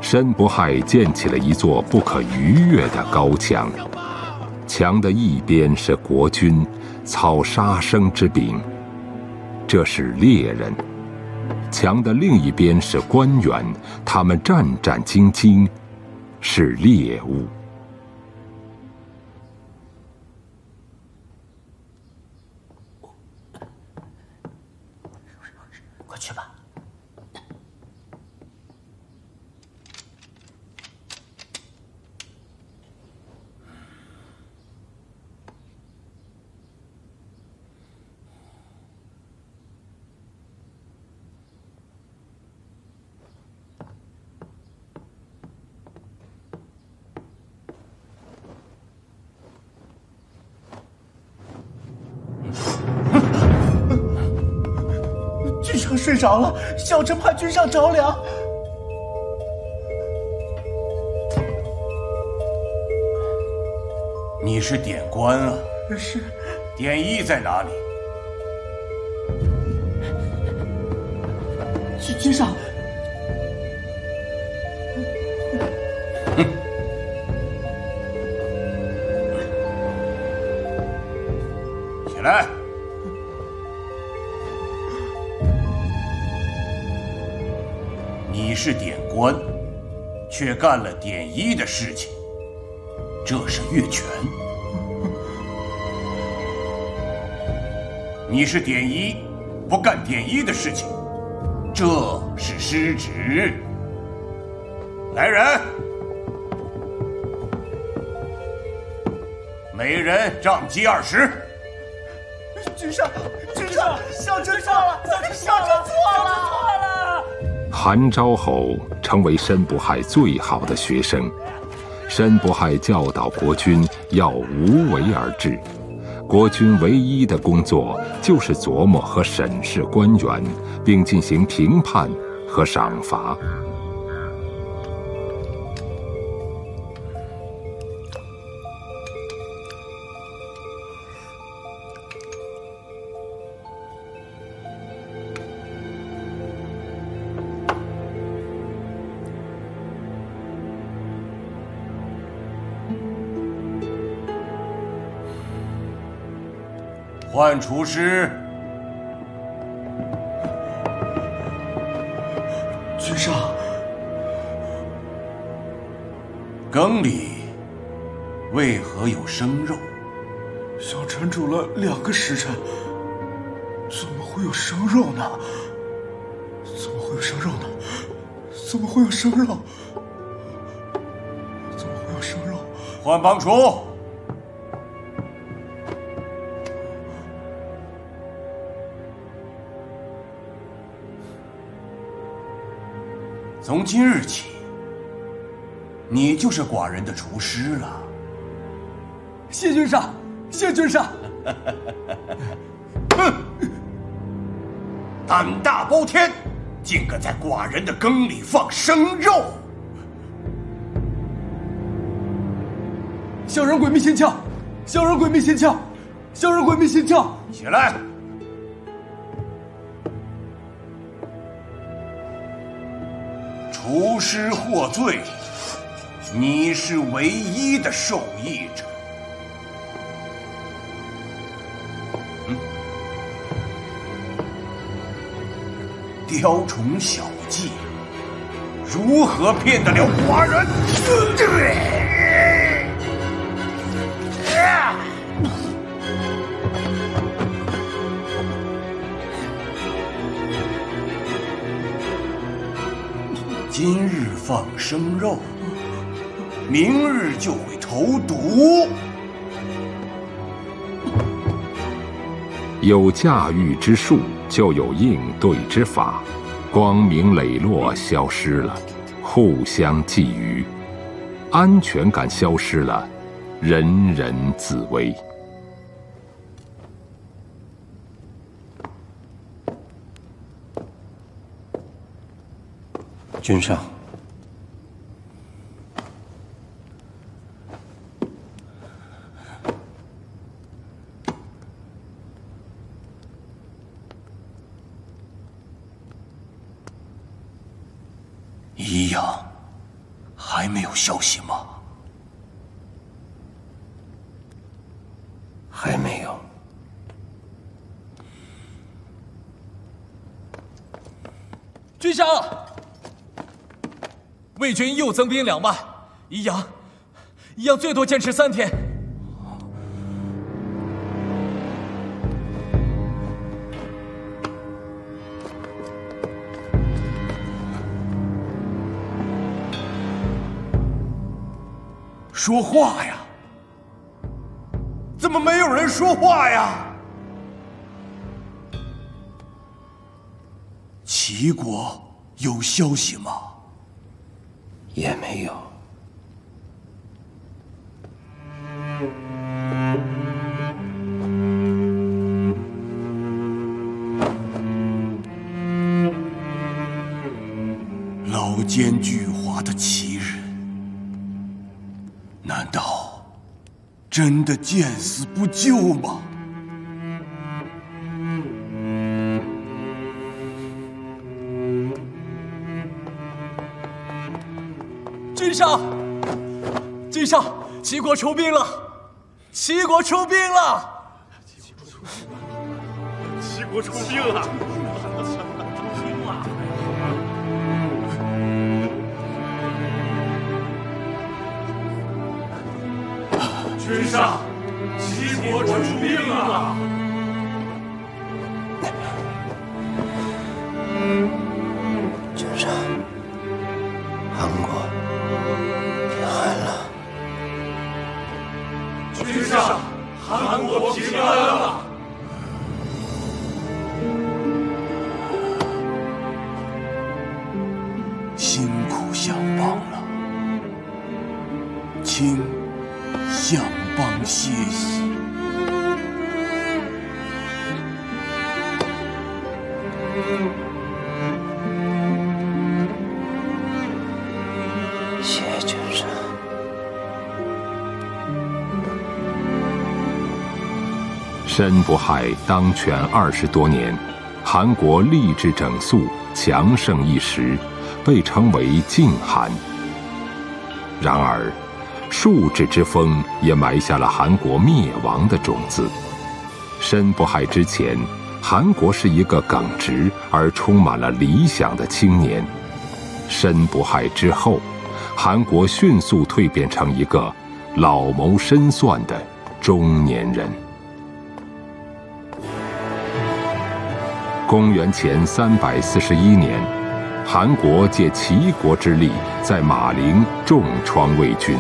申不害建起了一座不可逾越的高墙。墙的一边是国君，操杀生之柄，这是猎人；墙的另一边是官员，他们战战兢兢，是猎物。 睡着了，小臣怕君上着凉。你是典官啊？是。典医在哪里？君上。起来。 是典官，却干了典医的事情，这是越权。你是典医，不干典医的事情，这是失职。来人，每人杖击20。君上，小臣错了，小臣错了。 韩昭侯成为申不害最好的学生，申不害教导国君要无为而治，国君唯一的工作就是琢磨和审视官员，并进行评判和赏罚。换厨师。君上，羹里为何有生肉？小臣煮了2个时辰，怎么会有生肉？换帮厨。 从今日起，你就是寡人的厨师了。谢君上，哼，胆大包天，竟敢在寡人的羹里放生肉！小人鬼迷心窍！起来！ 厨师获罪，你是唯一的受益者。雕虫小技，如何骗得了寡人？今日放生肉，明日就会投毒。有驾驭之术，就有应对之法。光明磊落消失了，互相觊觎；安全感消失了，人人自危。 君上，宜阳还没有消息吗？还没有。 君上。 魏军又增兵2万，宜阳最多坚持3天。说话呀！怎么没有人说话呀？齐国有消息吗？ 也没有。老奸巨猾的齐人，难道真的见死不救吗？君上，齐国出兵了！齐国出兵了！齐国出兵了！君上，齐国出兵了！ 申不害当权20多年，韩国吏治整肃，强盛一时，被称为晋韩。然而，术治之风也埋下了韩国灭亡的种子。申不害之前，韩国是一个耿直而充满了理想的青年；申不害之后，韩国迅速蜕变成一个老谋深算的中年人。 公元前341年，韩国借齐国之力在马陵重创魏军，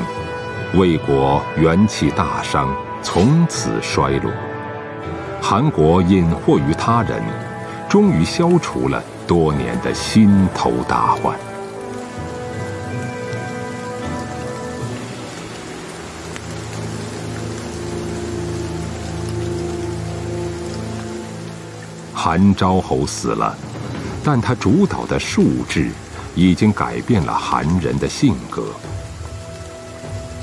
魏国元气大伤，从此衰落。韩国引祸于他人，终于消除了多年的心头大患。韩昭侯死了，但他主导的术治已经改变了韩人的性格。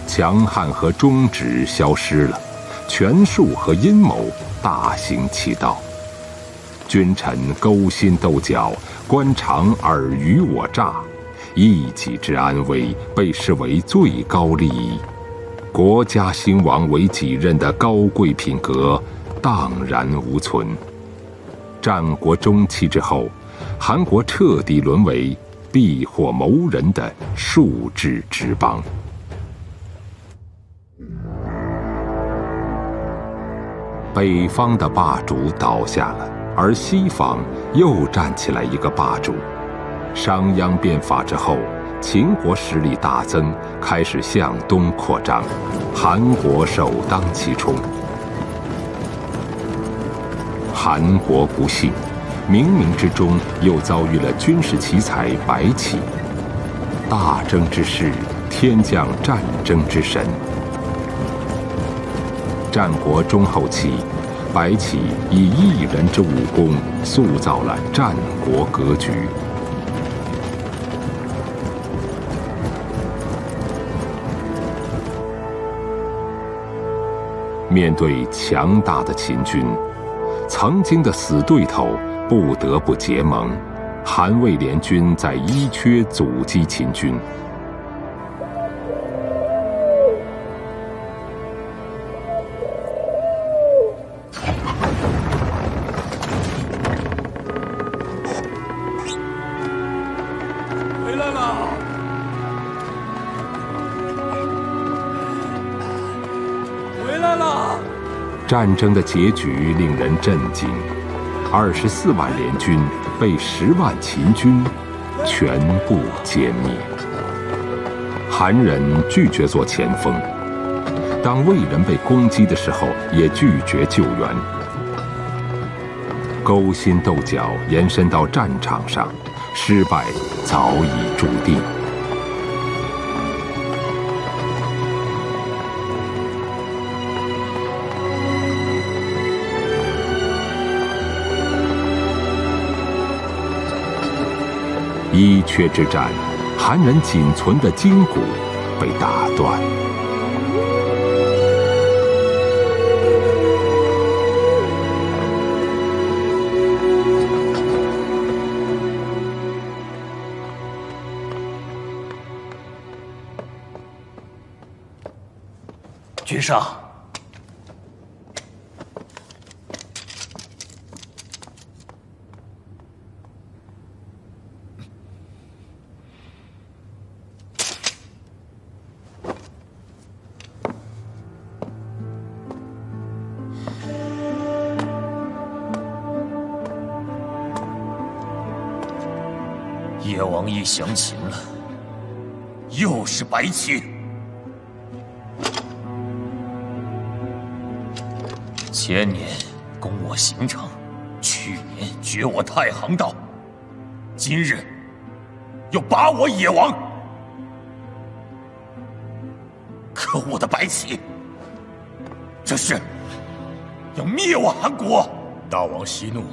强悍和忠直消失了，权术和阴谋大行其道，君臣勾心斗角，官场尔虞我诈，一己之安危被视为最高利益，国家兴亡为己任的高贵品格荡然无存。 战国中期之后，韩国彻底沦为避火谋人的树枝之邦。 北方的霸主倒下了，而西方又站起来一个霸主。商鞅变法之后，秦国实力大增，开始向东扩张，韩国首当其冲。韩国不幸，冥冥之中又遭遇了军事奇才白起。大争之势，天降战争之神。 战国中后期，白起以一人之武功塑造了战国格局。面对强大的秦军，曾经的死对头不得不结盟。韩魏联军在伊阙阻击秦军。 战争的结局令人震惊，24万联军被10万秦军全部歼灭。韩人拒绝做前锋，当魏人被攻击的时候，也拒绝救援。勾心斗角延伸到战场上，失败早已注定。 伊阙之战，韩人仅存的筋骨被打断。君上。 叶王一降秦了，又是白起。前年攻我邢城，去年掘我太行道，今日又拔我野王。可恶的白起，这是要灭我韩国！大王息怒。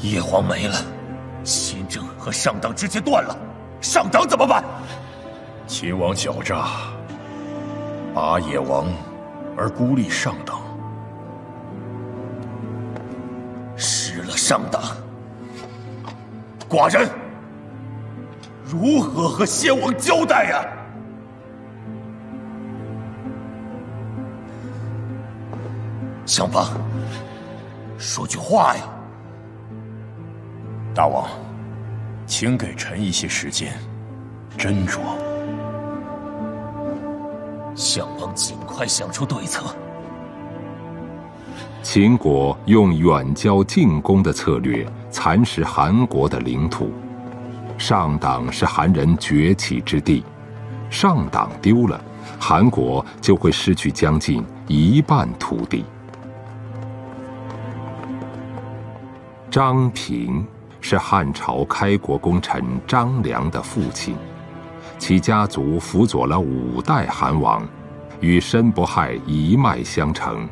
叶皇没了，新政和上党直接断了，上党怎么办？秦王狡诈，拔野王而孤立上党，失了上党，寡人如何和先王交代呀？相邦，说句话呀！ 大王，请给臣一些时间斟酌。相邦尽快想出对策。秦国用远交近攻的策略蚕食韩国的领土，上党是韩人崛起之地，上党丢了，韩国就会失去将近一半土地。张平。 是汉朝开国功臣张良的父亲，其家族辅佐了5代韩王，与申不害一脉相承。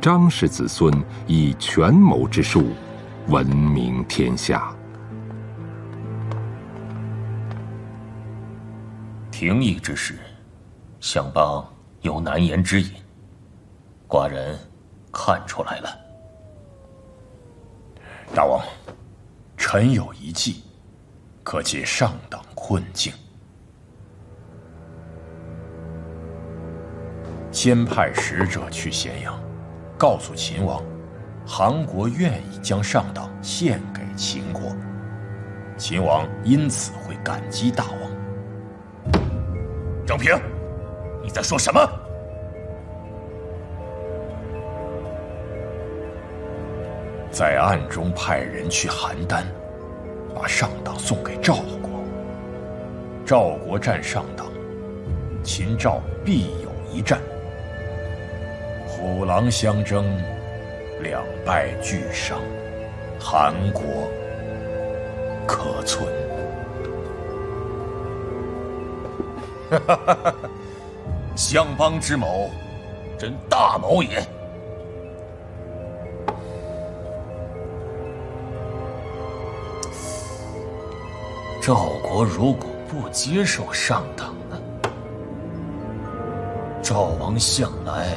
张氏子孙以权谋之术闻名天下。廷议之事，相邦有难言之隐，寡人看出来了。大王。 臣有一计，可解上党困境。先派使者去咸阳，告诉秦王，韩国愿意将上党献给秦国，秦王因此会感激大王。张平，你在说什么？在暗中派人去邯郸，把上党送给赵国。赵国占上党，秦赵必有一战。虎狼相争，两败俱伤，韩国可存。哈哈哈！相邦之谋，真大谋也。 赵国如果不接受上党呢？赵王向来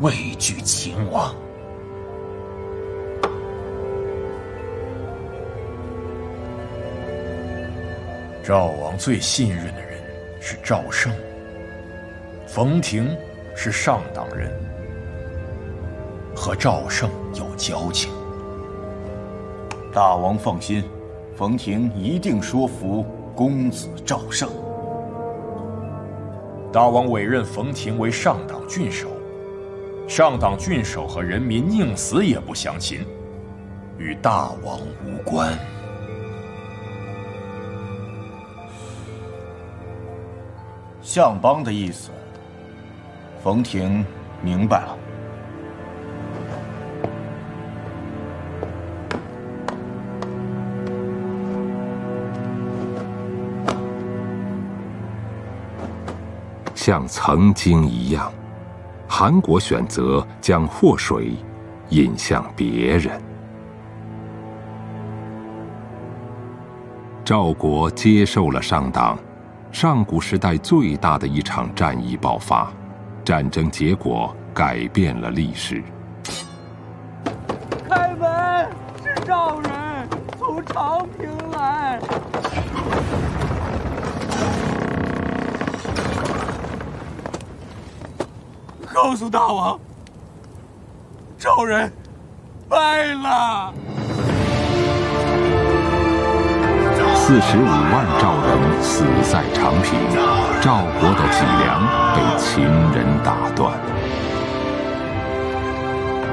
畏惧秦王，赵王最信任的人是赵胜，冯亭是上党人，和赵胜有交情。大王放心。 冯亭一定说服公子赵胜。大王委任冯亭为上党郡守，上党郡守和人民宁死也不降秦，与大王无关。相邦的意思，冯亭明白了。 像曾经一样，韩国选择将祸水引向别人。赵国接受了上党，上古时代最大的一场战役爆发，战争结果改变了历史。开门，是赵人，从长平来。 告诉大王，赵人败了。45万赵人死在长平，赵国的脊梁被秦人打断。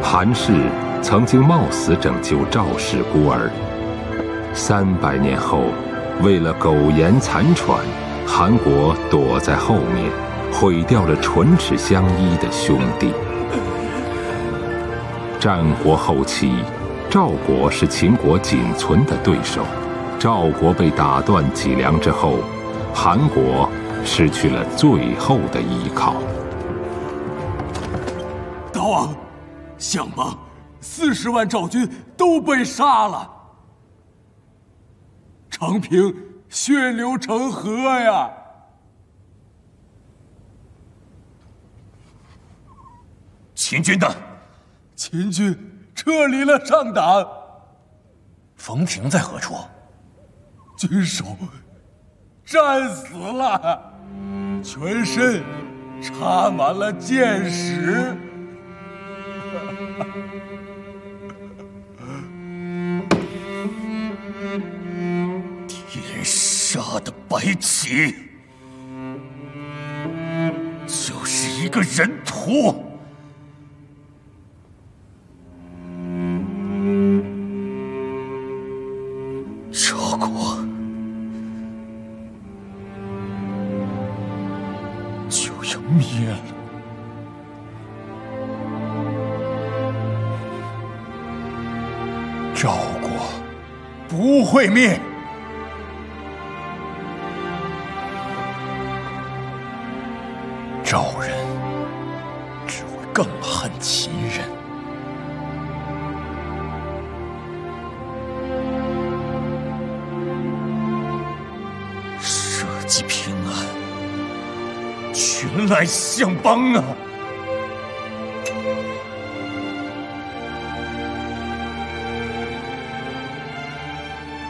韩氏曾经冒死拯救赵氏孤儿，300年后，为了苟延残喘，韩国躲在后面。 毁掉了唇齿相依的兄弟。战国后期，赵国是秦国仅存的对手。赵国被打断脊梁之后，韩国失去了最后的依靠。大王，相邦40万赵军都被杀了，长平血流成河呀！ 秦军撤离了上党。冯亭在何处？军首战死了，全身插满了箭矢。天杀的白起，就是一个人屠！ 会灭。赵人只会更恨秦人。社稷平安，全赖相邦啊！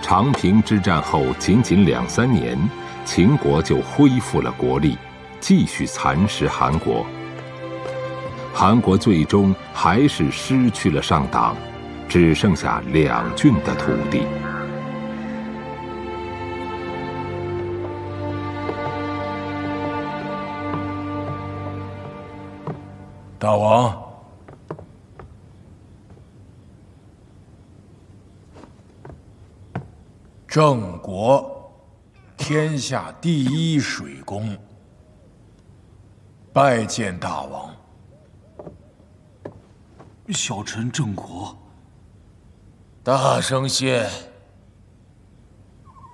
长平之战后，仅2、3年，秦国就恢复了国力，继续蚕食韩国。韩国最终还是失去了上党，只剩下2郡的土地。大王，郑国天下第一水工，拜见大王。 小臣郑国，大声些！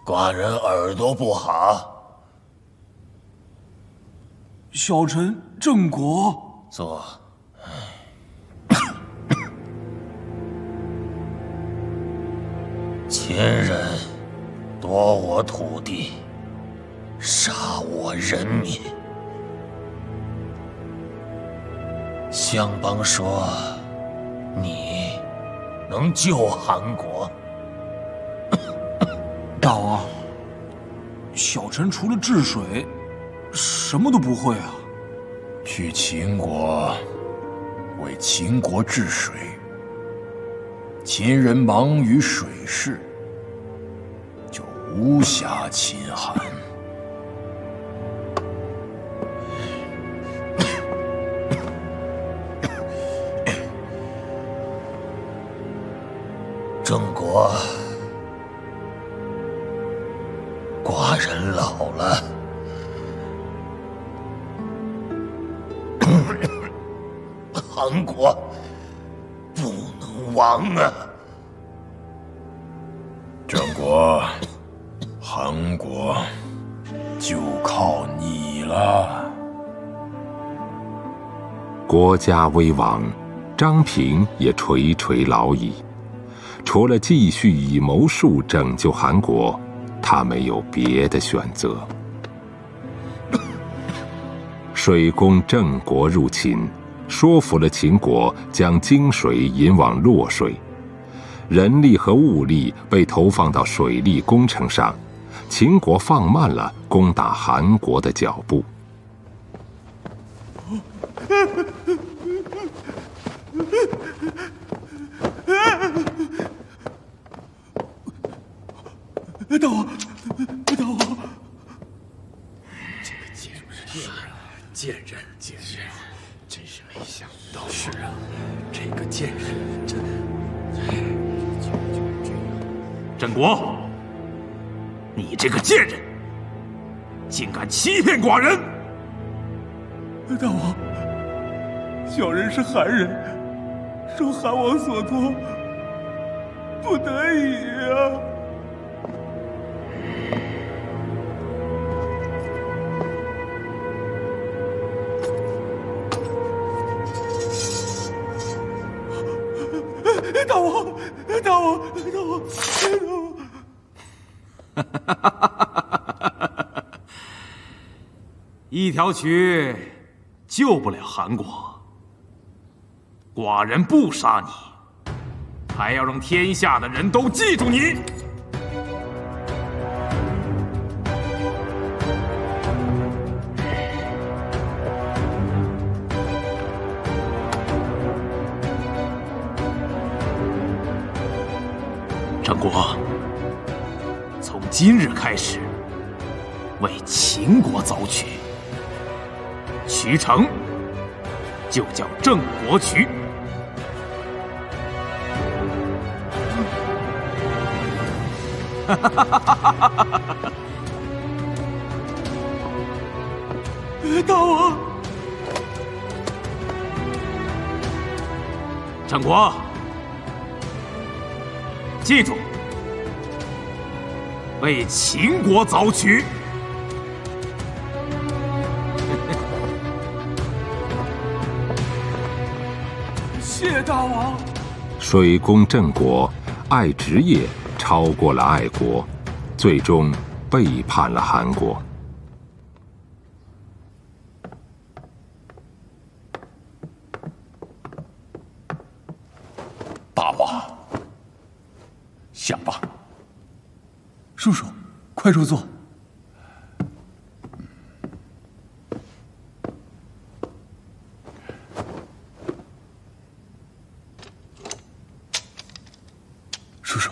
寡人耳朵不好。小臣郑国，坐。秦人夺我土地，杀我人民。相邦说。 你能救韩国？大王，小臣除了治水，什么都不会啊。去秦国，为秦国治水。秦人忙于水事，就无暇秦韩。郑国，寡人老了，韩国不能亡啊！郑国、韩国就靠你了。国家危亡，张平也垂垂老矣。 除了继续以谋术拯救韩国，他没有别的选择。水工郑国入秦，说服了秦国将泾水引往洛水，人力和物力被投放到水利工程上，秦国放慢了攻打韩国的脚步。 大王，大王！这个贱人是啊，贱人，贱人，真是没想到。是啊，这个贱人真……郑国，你这个贱人，竟敢欺骗寡人！大王，小人是韩人，受韩王所托，不得已啊。 一条渠救不了韩国，寡人不杀你，还要让天下的人都记住你。郑国，从今日开始，为秦国凿渠。 渠城就叫郑国渠。大王，郑国，记住，为秦国凿渠。 谢大王。水工郑国爱职业超过了爱国，最终背叛了韩国。大王，下吧。叔叔，快入座。叔叔，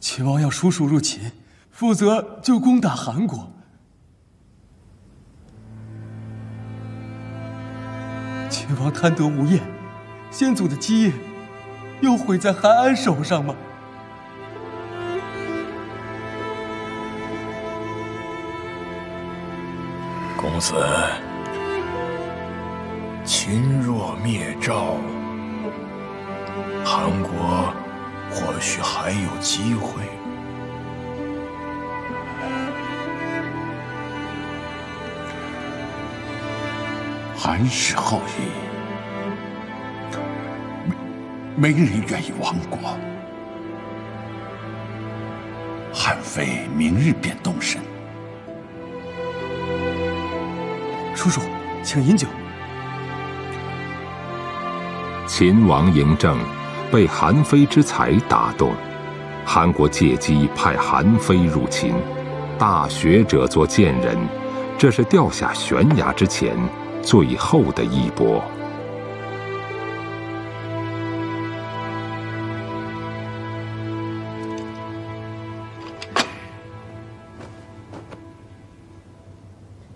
齐王要叔叔入秦，否则就攻打韩国。秦王贪得无厌，先祖的基业又毁在韩安手上吗？ 公子，秦若灭赵，韩国或许还有机会。韩氏后裔，没人愿意亡国。韩非明日便动身。 叔叔，请饮酒。秦王嬴政被韩非之才打动，韩国借机派韩非入秦。大学者做谏人，这是掉下悬崖之前最后的一搏。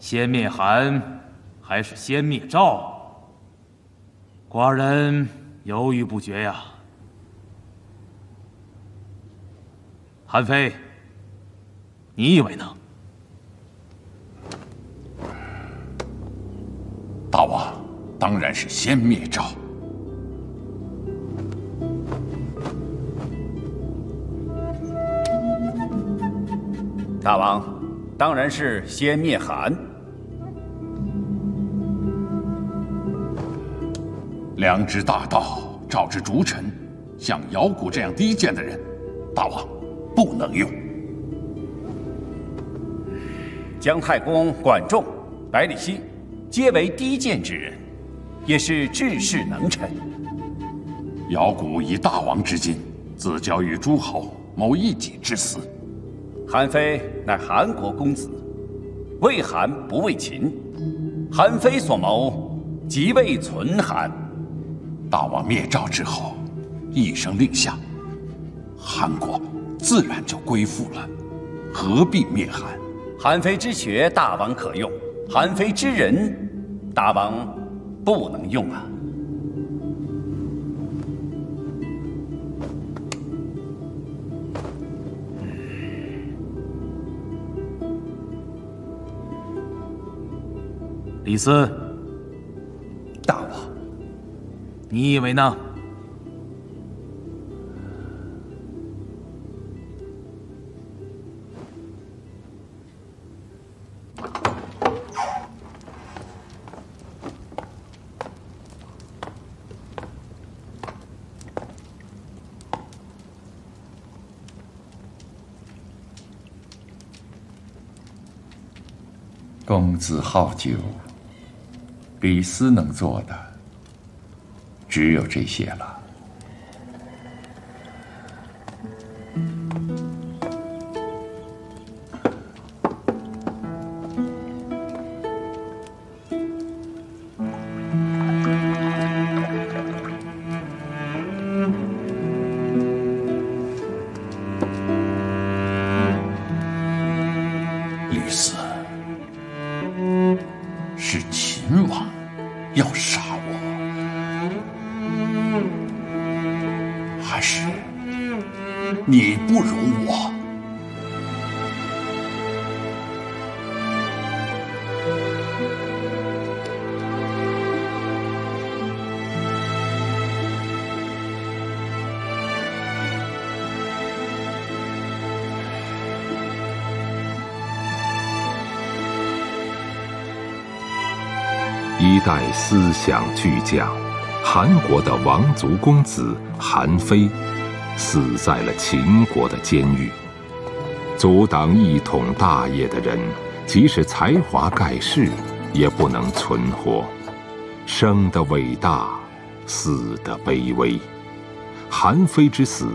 先灭韩。 还是先灭赵。寡人犹豫不决呀。韩非，你以为呢？大王，当然是先灭赵。大王，当然是先灭韩。 良知大道，赵之逐臣，像姚古这样低贱的人，大王不能用。姜太公、管仲、百里奚，皆为低贱之人，也是治世能臣。姚古以大王之金，自交与诸侯，谋一己之私。韩非乃韩国公子，为韩不为秦。韩非所谋，即为存韩。 大王灭赵之后，一声令下，韩国自然就归附了，何必灭韩？韩非之学，大王可用；韩非之人，大王不能用啊！李斯，大王。 你以为呢？公子好酒，李斯能做的。 只有这些了。李斯，是秦王要杀我。 还是你不容我。一代思想巨匠。 韩国的王族公子韩非，死在了秦国的监狱。阻挡一统大业的人，即使才华盖世，也不能存活。生的伟大，死的卑微。韩非之死，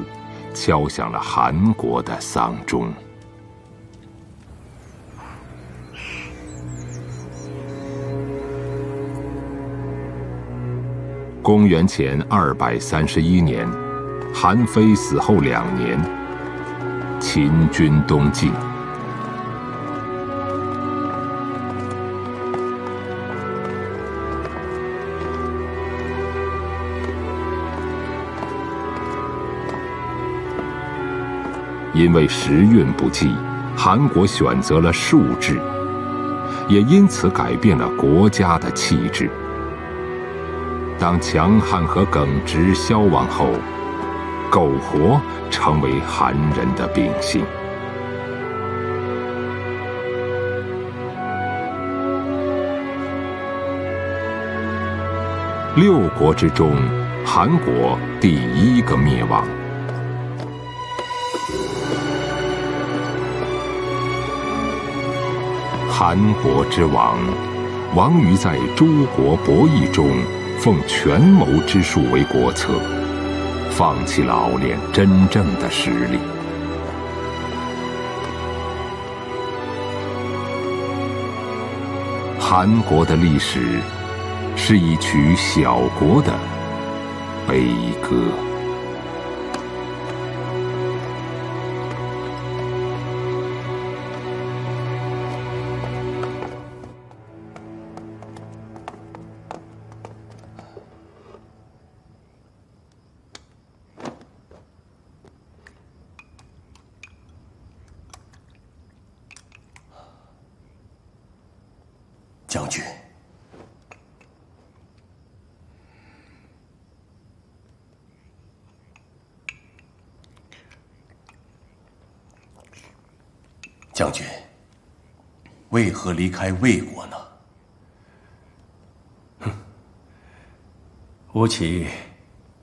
敲响了韩国的丧钟。公元前231年，韩非死后2年，秦军东进。因为时运不济，韩国选择了术制，也因此改变了国家的气质。 当强悍和耿直消亡后，苟活成为韩人的秉性。六国之中，韩国第一个灭亡。 韩国之王，王瑜在诸国博弈中奉权谋之术为国策，放弃了熬练真正的实力。韩国的历史是一曲小国的悲歌。 将军，将军，为何离开魏国呢？哼，吴起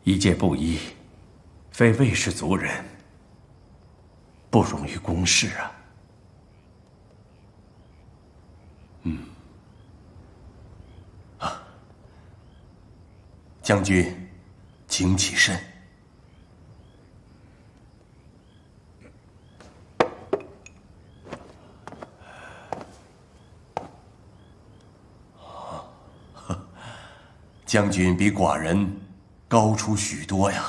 一介布衣，非魏氏族人，不容于公事啊。嗯。 将军，请起身。将军比寡人高出许多呀。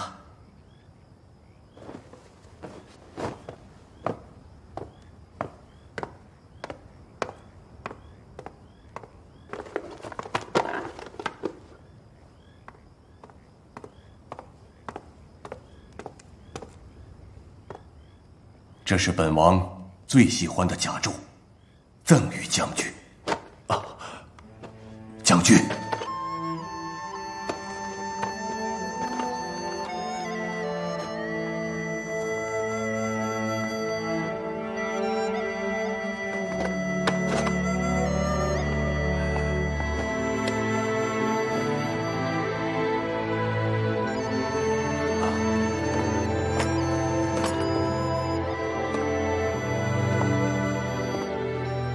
这是本王最喜欢的甲胄，赠与将军。啊，将军，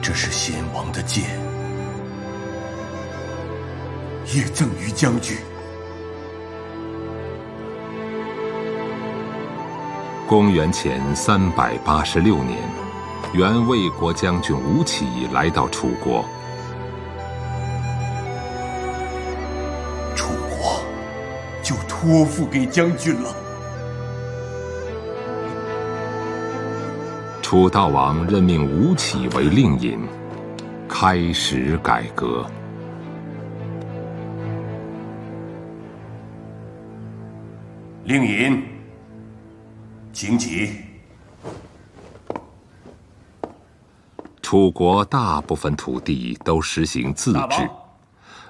这是先王的剑，也赠于将军。公元前386年，原魏国将军吴起来到楚国。楚国就托付给将军了。 楚悼王任命吴起为令尹，开始改革。令尹，请起。楚国大部分土地都实行自治，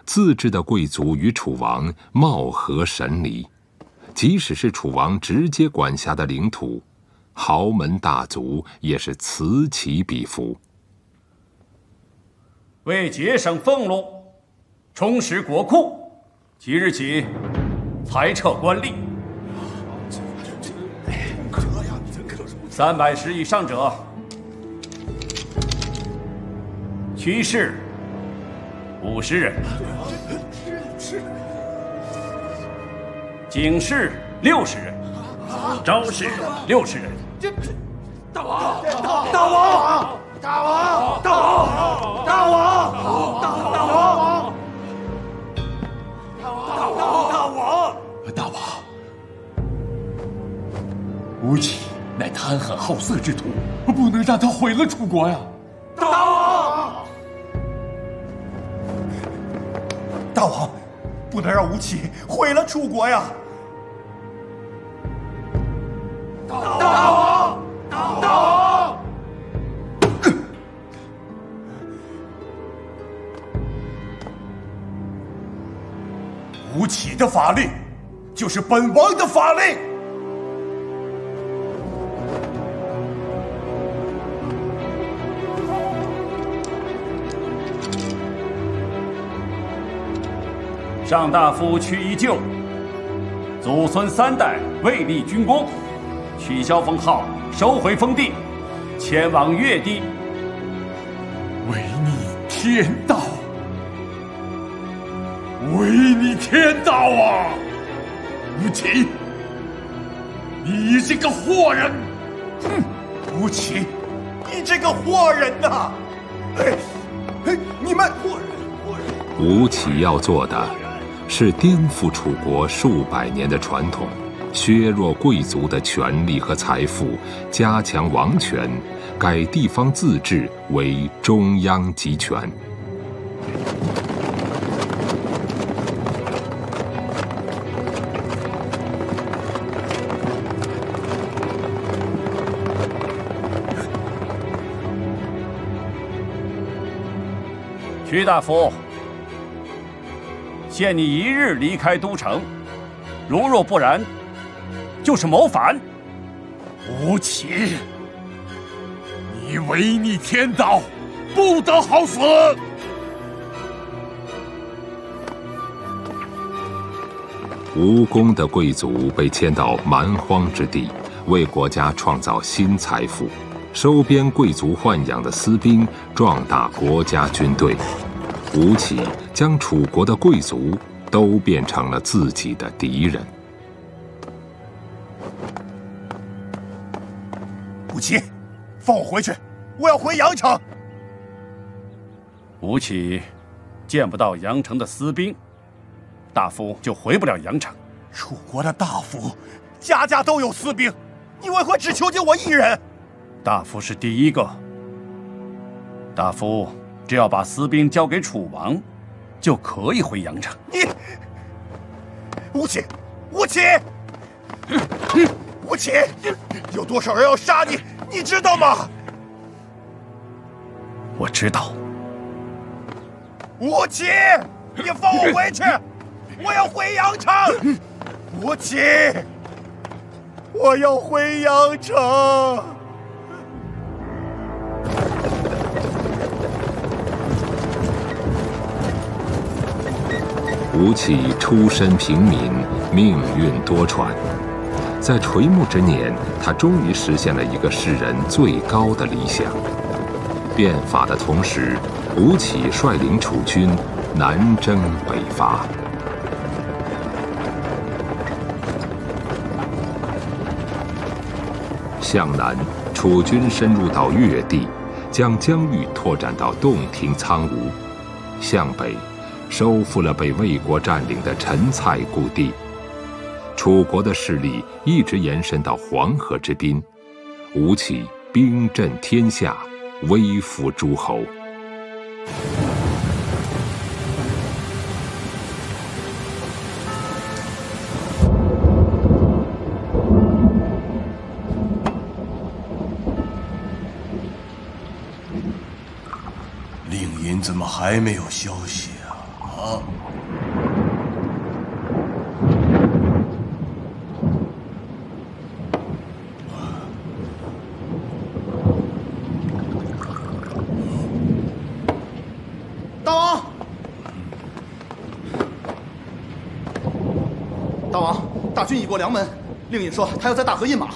自治的贵族与楚王貌合神离，即使是楚王直接管辖的领土。 豪门大族也是此起彼伏。为节省俸禄，充实国库，即日起裁撤官吏。300石以上者，区市50人；警市60人；招市60人。 大王！贪婪好色之徒，不能让他毁了楚国呀！大王，大王，不能让吴起毁了楚国呀！大王，大王，吴起的法令就是本王的法令。 上大夫屈一旧，祖孙三代未立军功，取消封号，收回封地，迁往越地。违逆天道！违逆天道啊！吴起，你这个祸人！哼，吴起，你这个祸人呐！哎，你们祸人，祸人！吴起要做的。 是颠覆楚国数百年的传统，削弱贵族的权力和财富，加强王权，改地方自治为中央集权。屈大夫。 限你一日离开都城，如若不然，就是谋反。吴起，你违逆天道，不得好死！无功的贵族被迁到蛮荒之地，为国家创造新财富；收编贵族豢养的私兵，壮大国家军队。 吴起将楚国的贵族都变成了自己的敌人。吴起，放我回去，我要回阳城。吴起见不到阳城的私兵，大夫就回不了阳城。楚国的大夫家家都有私兵，你为何只囚禁我一人？大夫是第一个。大夫。 只要把私兵交给楚王，就可以回阳城。你，吴起，吴起，吴起，有多少人要杀你，你知道吗？我知道。吴起，你放我回去，我要回阳城。吴起，我要回阳城。 吴起出身平民，命运多舛。在垂暮之年，他终于实现了一个世人最高的理想。变法的同时，吴起率领楚军南征北伐。向南，楚军深入到越地，将疆域拓展到洞庭苍梧；向北。 收复了被魏国占领的陈蔡故地，楚国的势力一直延伸到黄河之滨。吴起兵震天下，威服诸侯。令尹怎么还没有消息？ 大王，大王，大军已过梁门，令尹说他要在大河饮马。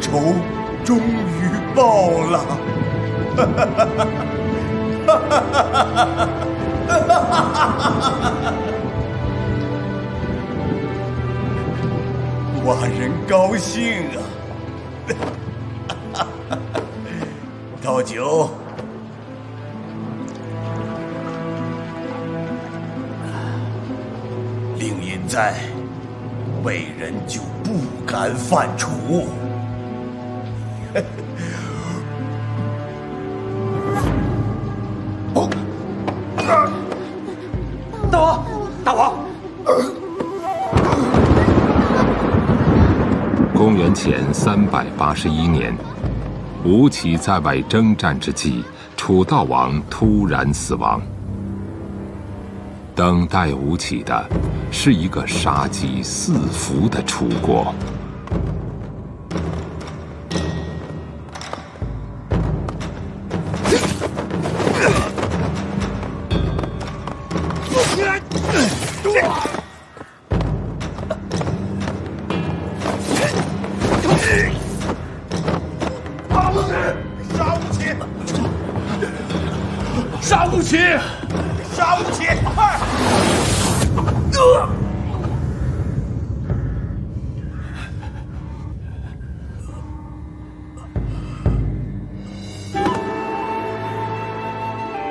仇终于报了！寡人高兴啊！倒酒。令尹在，魏人就不敢犯楚。哦，大王，大王！公元前381年。 吴起在外征战之际，楚悼王突然死亡。等待吴起的是一个杀机四伏的楚国。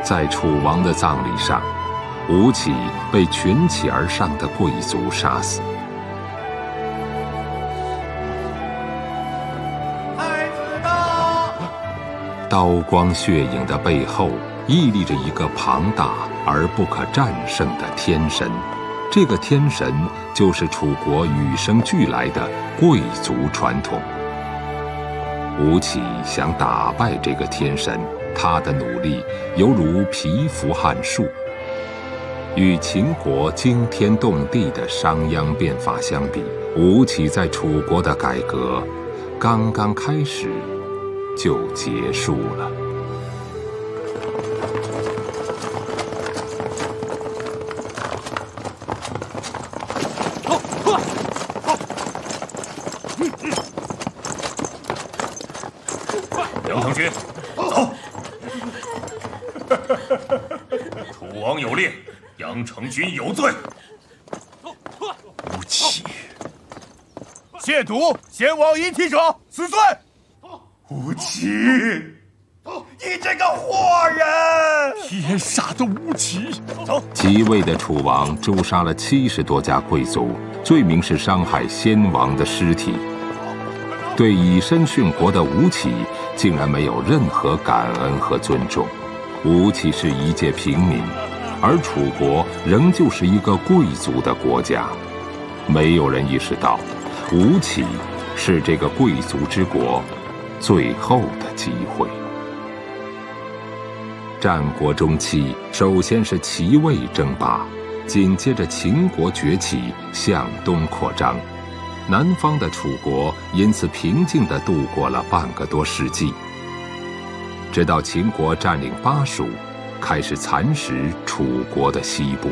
在楚王的葬礼上，吴起被群起而上的贵族杀死。太子到！刀光血影的背后，屹立着一个庞大而不可战胜的天神。这个天神就是楚国与生俱来的贵族传统。吴起想打败这个天神。 他的努力犹如蚍蜉撼树，与秦国惊天动地的商鞅变法相比，吴起在楚国的改革刚刚开始就结束了。杨同学，走。 楚王有令，杨成君有罪。吴起，亵渎先王遗体者，死罪。吴起，你这个祸人！天杀的吴起！走。即位的楚王诛杀了70多家贵族，罪名是伤害先王的尸体。对以身殉国的吴起，竟然没有任何感恩和尊重。 吴起是一介平民，而楚国仍旧是一个贵族的国家。没有人意识到，吴起是这个贵族之国最后的机会。战国中期，首先是齐魏争霸，紧接着秦国崛起，向东扩张。南方的楚国因此平静地度过了半个多世纪。 直到秦国占领巴蜀，开始蚕食楚国的西部。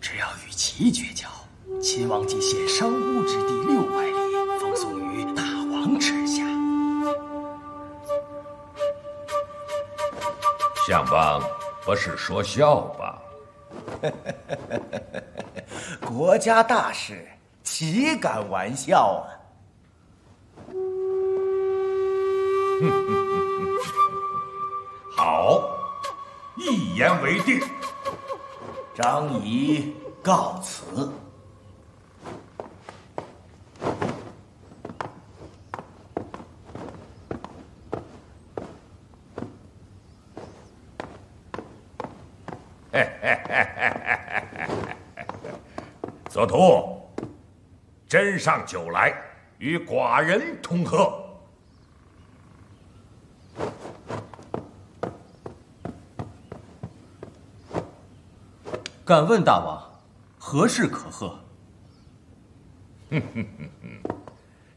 只要与齐绝交，秦王即限商巫之地600里，封送于大王之下。相邦不是说笑吧？ 国家大事，岂敢玩笑啊！好，一言为定。张仪告辞。左徒，斟上酒来，与寡人同喝。敢问大王，何事可贺？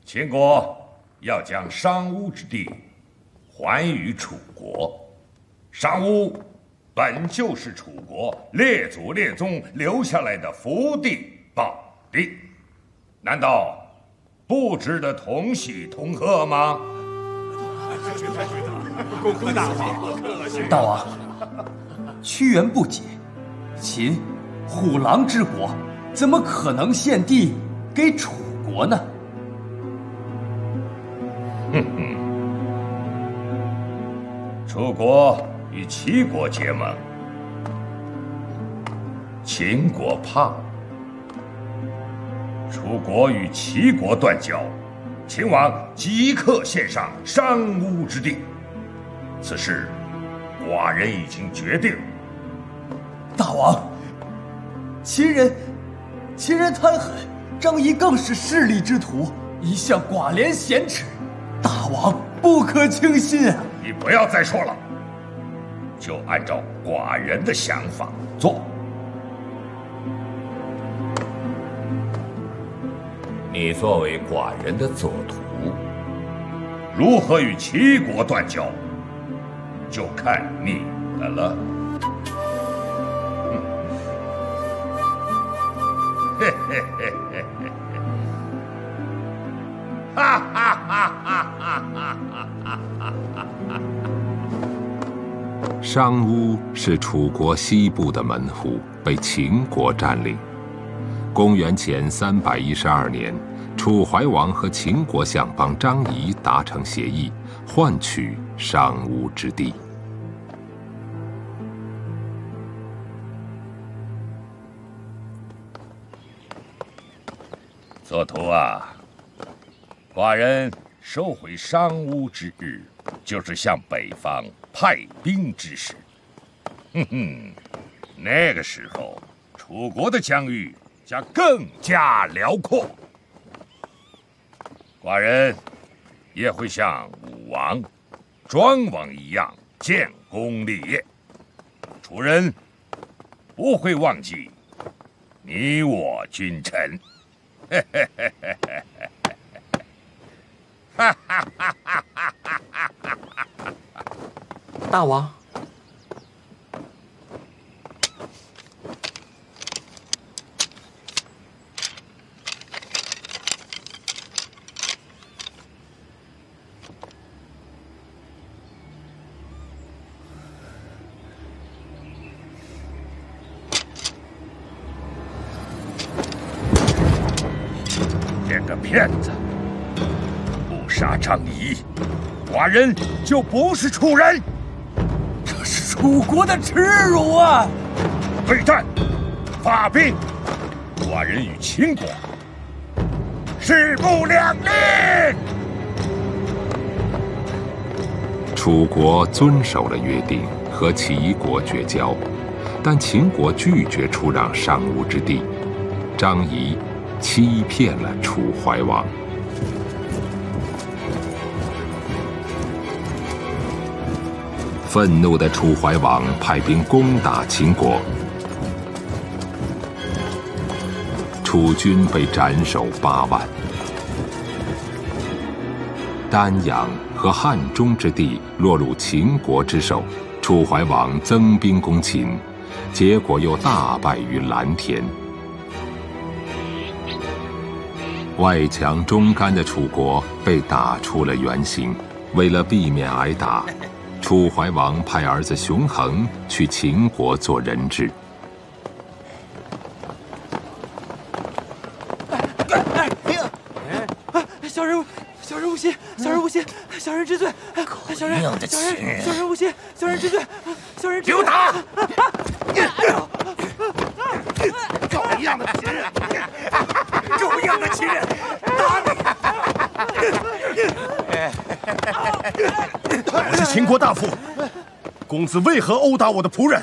秦国要将商巫之地还于楚国，商巫本就是楚国列祖列宗留下来的福地。 宝地，难道不值得同喜同贺吗？大王，屈原不解，秦虎狼之国怎么可能献地给楚国呢？哼哼，楚国与齐国结盟，秦国怕；楚国与齐国断交，秦王即刻献上商巫之地。此事，寡人已经决定。大王，秦人贪狠，张仪更是势利之徒，一向寡廉鲜耻。大王不可轻信啊！你不要再说了，就按照寡人的想法做。你作为寡人的左徒，如何与齐国断交，就看你的了。嘿嘿嘿嘿嘿嘿！哈哈哈哈哈哈哈哈！商巫是楚国西部的门户，被秦国占领。公元前312年，楚怀王和秦国相邦张仪达成协议，换取商巫之地。左徒啊，寡人收回商巫之日，就是向北方派兵之时。哼哼，那个时候，楚国的疆域将更加辽阔。寡人也会像武王、庄王一样建功立业，楚人不会忘记你我君臣。嘿嘿嘿嘿嘿嘿！大王，这个骗子不杀张仪，寡人就不是楚人。这是楚国的耻辱啊！备战，发兵，寡人与秦国势不两立。楚国遵守了约定，和齐国绝交，但秦国拒绝出让商巫之地，张仪欺骗了楚怀王。愤怒的楚怀王派兵攻打秦国，楚军被斩首8万。丹阳和汉中之地落入秦国之手，楚怀王增兵攻秦，结果又大败于蓝田。外强中干的楚国被打出了原形。为了避免挨打，楚怀王派儿子熊恒去秦国做人质。小人无心，小人知罪。小人知罪，给我打！狗一样的秦人，打你！我是秦国大夫，公子为何殴打我的仆人？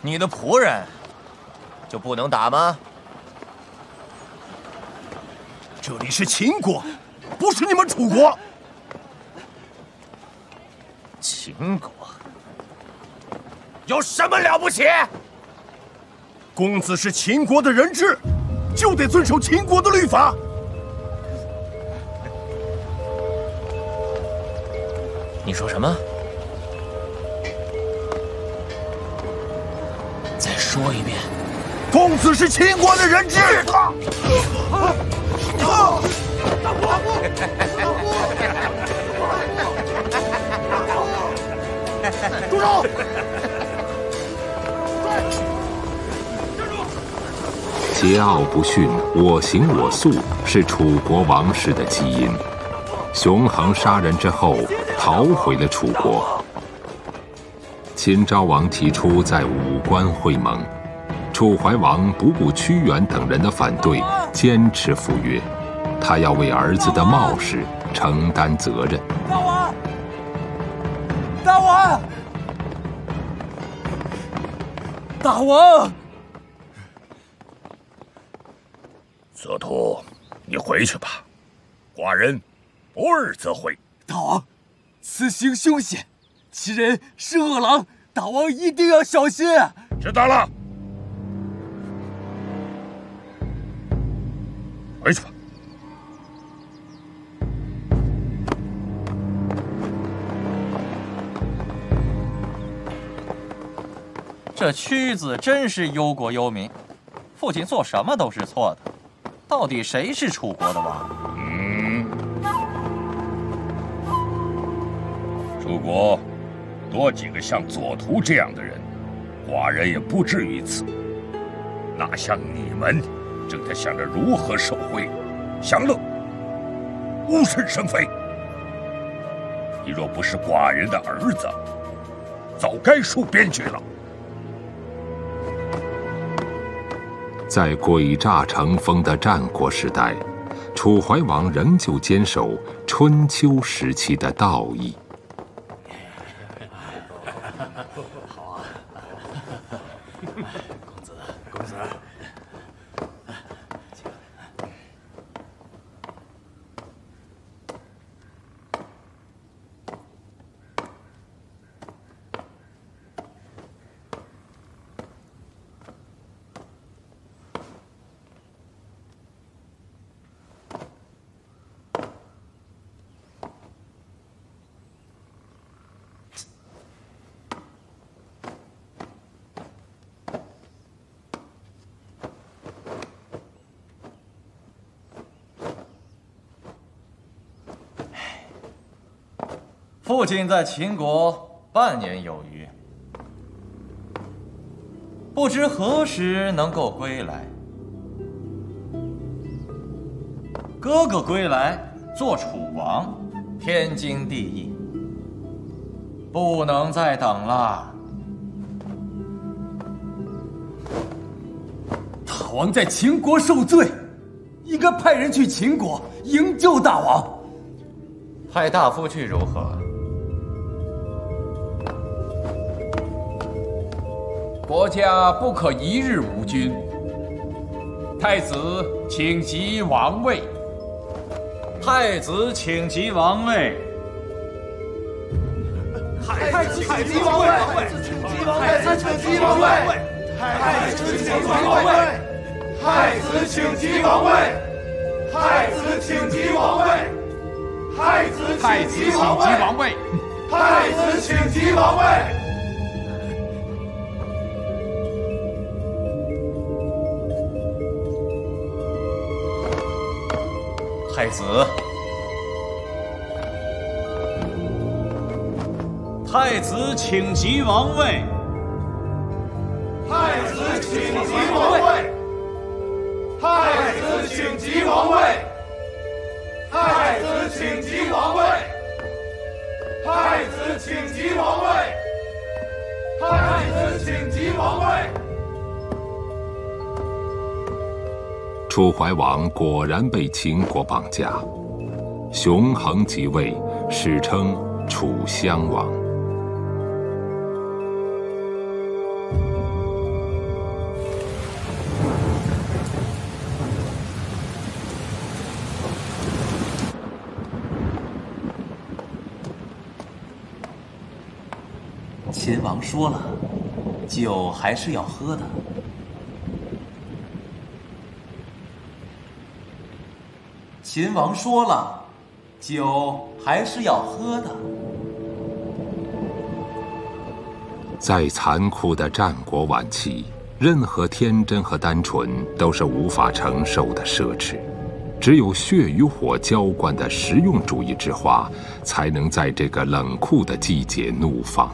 你的仆人就不能打吗？这里是秦国，不是你们楚国。秦国有什么了不起？公子是秦国的人质，就得遵守秦国的律法。你说什么？再说一遍。公子是秦国的人质。住手！桀骜不驯、我行我素是楚国王室的基因。熊恒杀人之后，逃回了楚国。秦昭王提出在武关会盟，楚怀王不顾屈原等人的反对，坚持赴约。他要为儿子的冒失承担责任。大王，大王，大王！ 子图，你回去吧，寡人不日则回。大王，此行凶险，其人是恶狼，大王一定要小心。知道了，回去吧。这屈子真是忧国忧民，父亲做什么都是错的。 到底谁是楚国的王？楚国多几个像左徒这样的人，寡人也不至于此。哪像你们，正在想着如何受贿、享乐、无事生非。你若不是寡人的儿子，早该戍边去了。 在诡诈成风的战国时代，楚怀王仍旧坚守春秋时期的道义。好啊，公子，公子，父亲在秦国半年有余，不知何时能够归来。哥哥归来做楚王，天经地义，不能再等了。大王在秦国受罪，应该派人去秦国营救大王。派大夫去如何？ 国家不可一日无君。太子请即王位。太子请即王位。太子请即王位。太子请即王位。太子请即王位。太子请即王位。太子请即王位。太子请即王位。太子请即王位。 太子，太子请即王位。太子请即王位。太子请即王位。太子请即王位。太子请即王位。太子请即王位。 楚怀王果然被秦国绑架，熊恒即位，史称楚襄王。秦王说了，酒还是要喝的。 秦王说了，酒还是要喝的。在残酷的战国晚期，任何天真和单纯都是无法承受的奢侈，只有血与火浇灌的实用主义之花，才能在这个冷酷的季节怒放。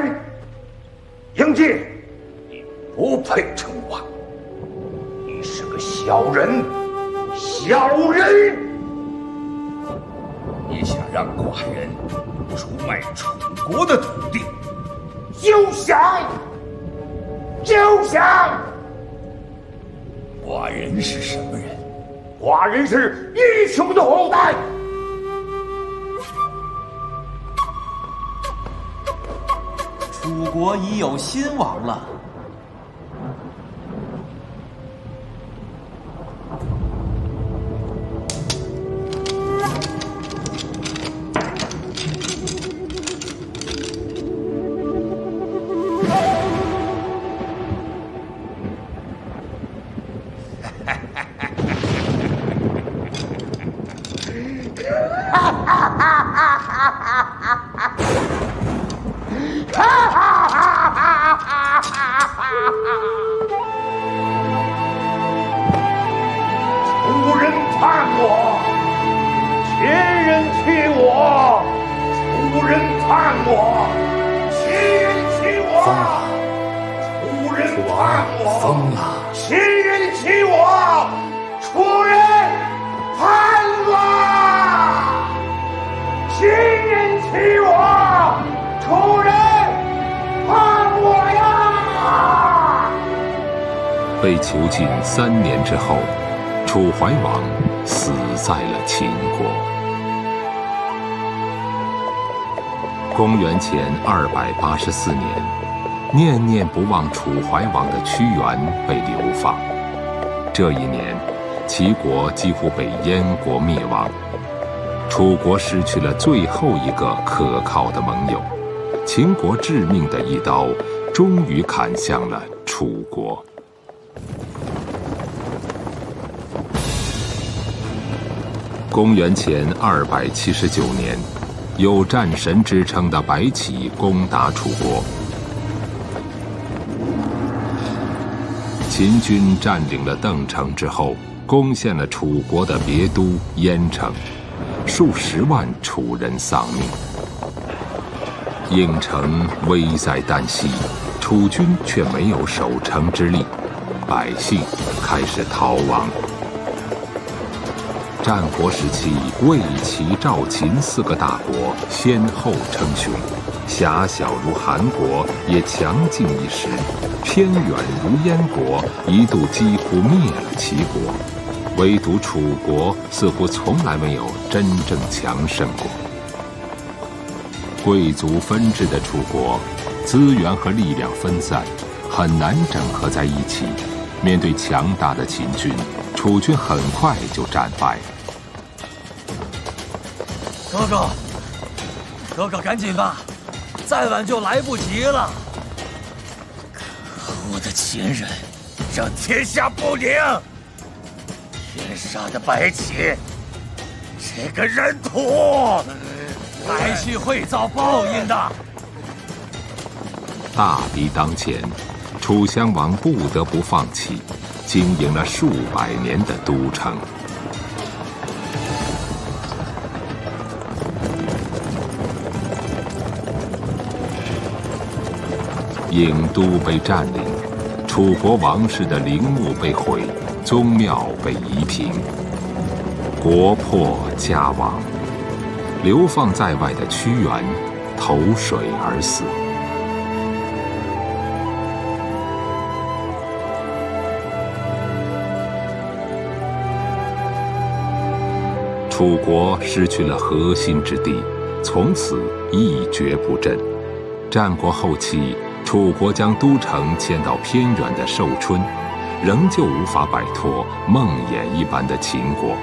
人，英介，你不配称王，你是个小人，小人！你想让寡人出卖楚国的土地，休想！寡人是什么人？寡人是英雄的后代。 楚国已有新王了，被囚禁3年之后，楚怀王死在了秦国。公元前284年，念念不忘楚怀王的屈原被流放。这一年，齐国几乎被燕国灭亡，楚国失去了最后一个可靠的盟友。秦国致命的一刀，终于砍向了楚国。 公元前279年，有战神之称的白起攻打楚国，秦军占领了邓城之后，攻陷了楚国的别都鄢城，数10万楚人丧命。郢城危在旦夕，楚军却没有守城之力，百姓开始逃亡。 战国时期，魏、齐、赵、秦4个大国先后称雄，狭小如韩国，也强劲一时；偏远如燕国，一度几乎灭了齐国。唯独楚国似乎从来没有真正强盛过。贵族分治的楚国，资源和力量分散，很难整合在一起。面对强大的秦军， 楚军很快就战败了。哥哥，赶紧吧，再晚就来不及了。可恶的秦人，让天下不宁。天杀的白起，这个人屠，白起会遭报应的。大敌当前，楚襄王不得不放弃 经营了数百年的都城，郢都被占领，楚国王室的陵墓被毁，宗庙被夷平，国破家亡。流放在外的屈原投水而死。 楚国失去了核心之地，从此一蹶不振。战国后期，楚国将都城迁到偏远的寿春，仍旧无法摆脱梦魇一般的秦国。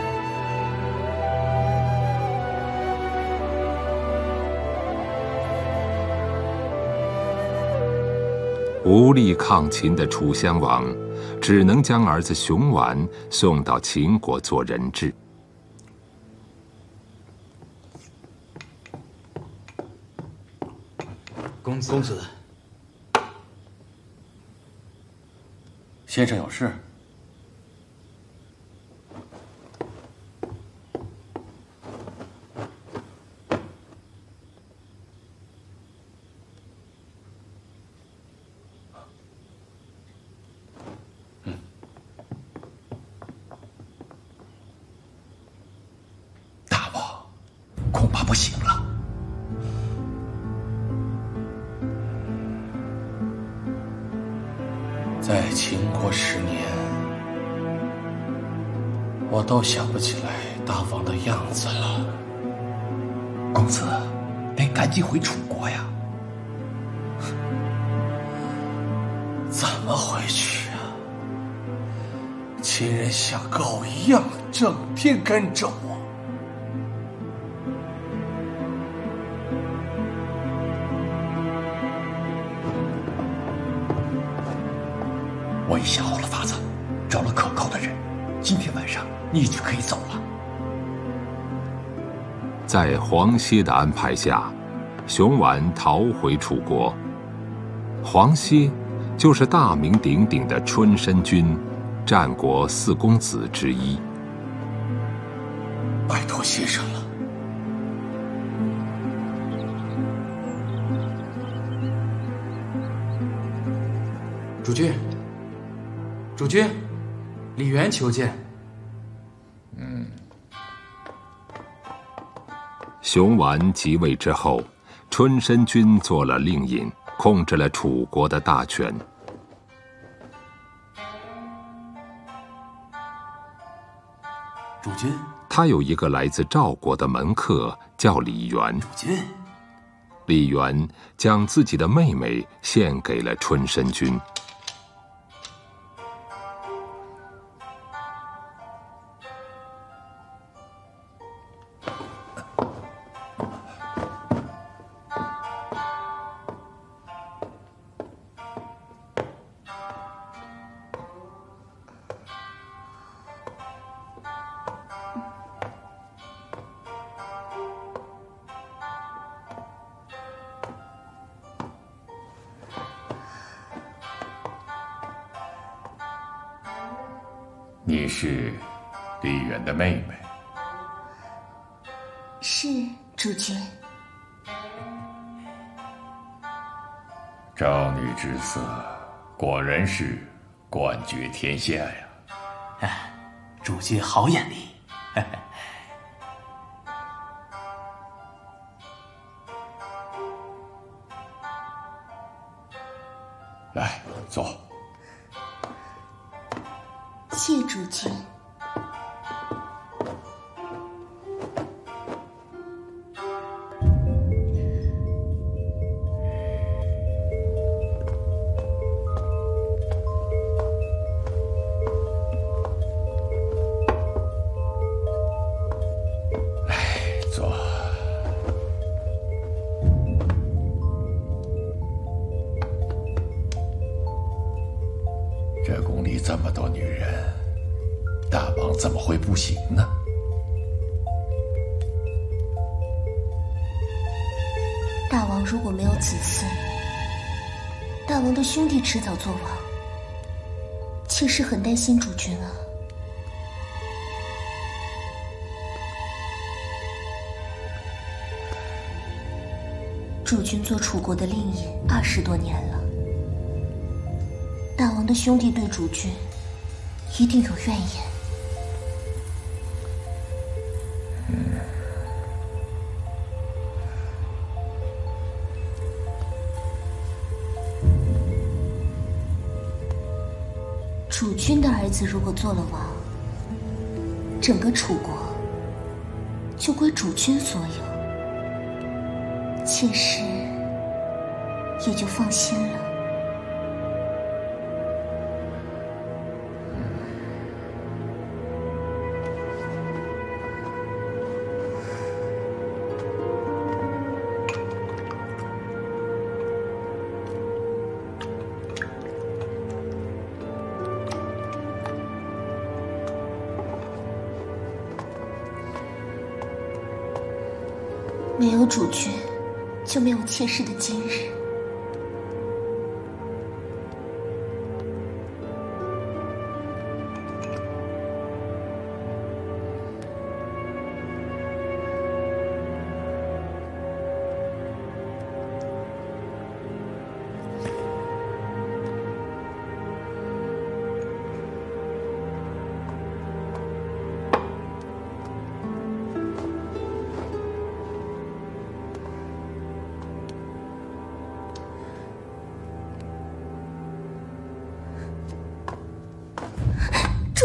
无力抗秦的楚襄王，只能将儿子熊完送到秦国做人质。 公子，先生有事？大王恐怕不行了。在秦国10年，我都想不起来大王的样子了。公子，得赶紧回楚国呀！怎么回去啊？秦人像狗一样，整天跟着我。 我已想好了法子，找了可靠的人。今天晚上你就可以走了。在黄歇的安排下，熊琬逃回楚国。黄歇就是大名鼎鼎的春申君，战国4公子之一。拜托先生了。主君。 主君，李元求见。熊琬即位之后，春申君做了令尹，控制了楚国的大权。主君，他有一个来自赵国的门客叫李元。主君，李元将自己的妹妹献给了春申君。 你是李元的妹妹，是主君。昭女之色，果然是冠绝天下呀！哎、啊，主君好眼力。呵呵来，坐。 谢主君。哎，坐。这宫里这么多女人。 大王怎么会不行呢？大王如果没有子嗣，大王的兄弟迟早做王。妾室很担心主君啊。主君做楚国的令尹20多年了，大王的兄弟对主君一定有怨言。 主君的儿子如果做了王，整个楚国就归主君所有，妾室也就放心了。没有主君，就没有妾室的今日。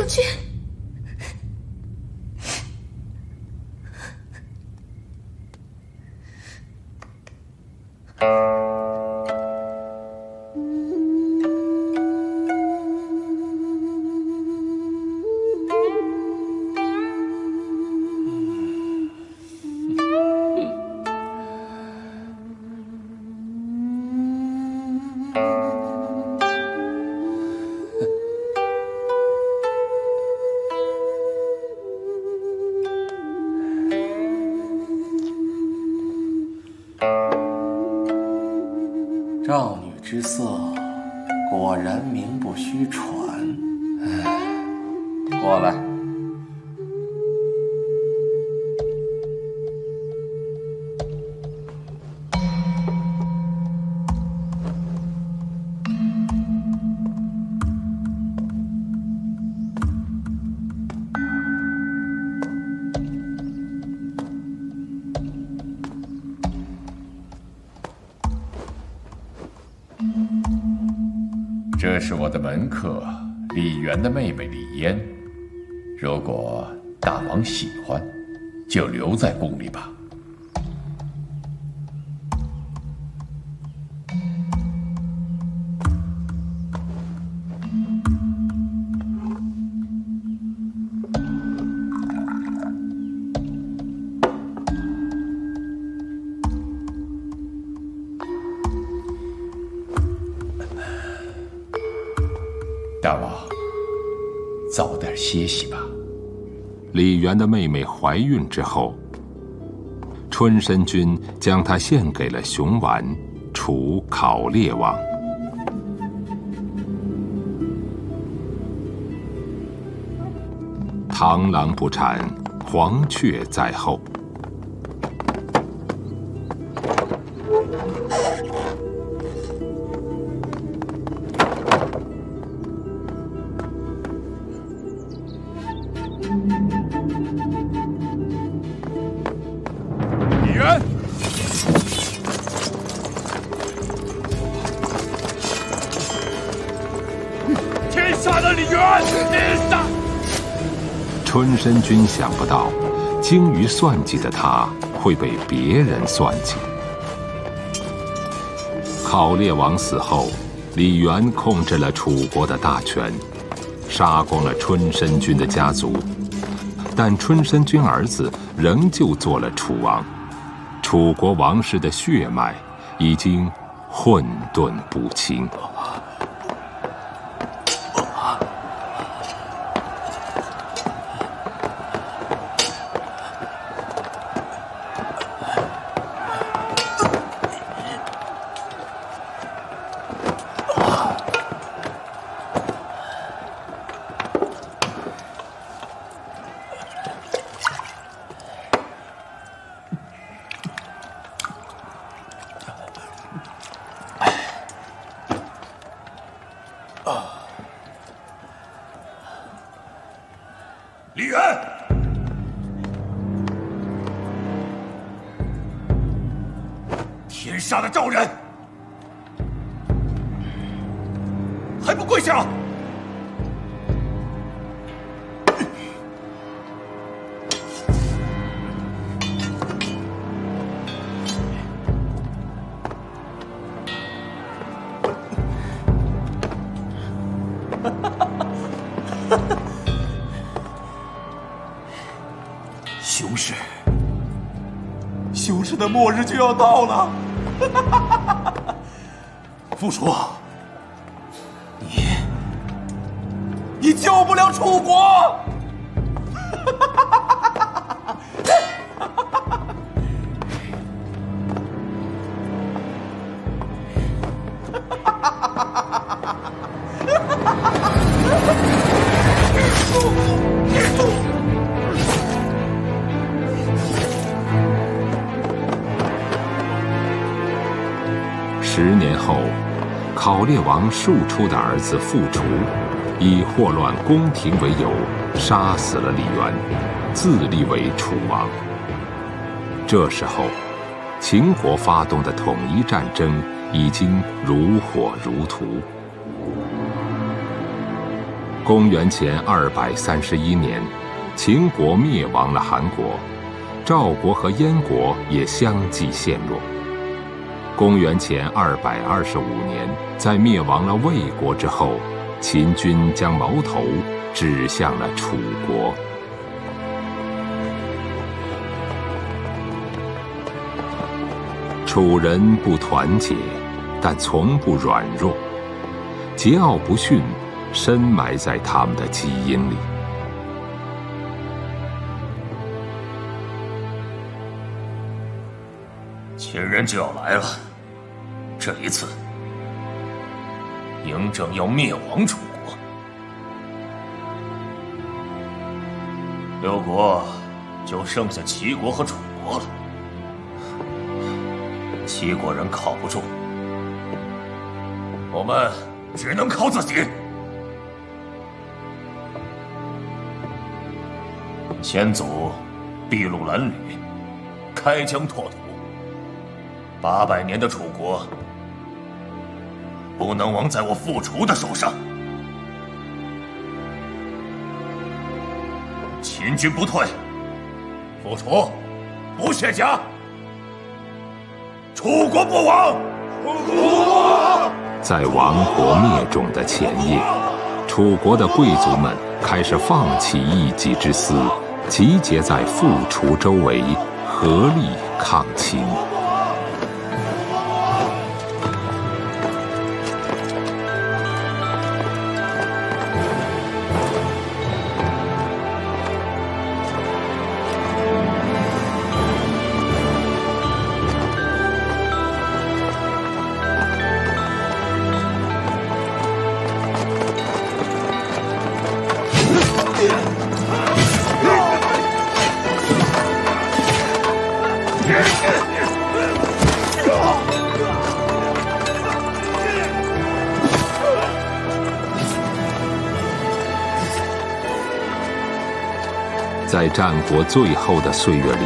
楚君，少女之色，果然名不虚传。过来，这是我的门客李元的妹妹李嫣，如果大王喜欢，就留在宫里吧。大王，早点歇息吧。李元的妹妹怀孕之后，春申君将她献给了熊完，除考烈王。螳螂捕蝉，黄雀在后。春申君想不到，精于算计的他会被别人算计。考烈王死后，李元控制了楚国的大权，杀光了春申君的家族，但春申君儿子仍旧做了楚王，楚国王室的血脉已经混沌不清。 李元，天杀的赵人，还不跪下！ 熊市，熊市的末日就要到了。父叔，你救不了楚国。10年后，考烈王庶出的儿子傅除，以祸乱宫廷为由，杀死了李元，自立为楚王。这时候，秦国发动的统一战争已经如火如荼。公元前231年，秦国灭亡了韩国，赵国和燕国也相继陷落。公元前225年，在灭亡了魏国之后，秦军将矛头指向了楚国。楚人不团结，但从不软弱，桀骜不驯深埋在他们的基因里。秦人就要来了，这一次，嬴政要灭亡楚国。六国就剩下齐国和楚国了。齐国人靠不住，我们只能靠自己。先祖筚路蓝缕，开疆拓土，800年的楚国不能亡在我复楚的手上。秦军不退，复楚不卸甲，楚国不亡。在亡国灭种的前夜，楚国的贵族们开始放弃一己之私，集结在复楚周围，合力抗秦。在战国最后的岁月里，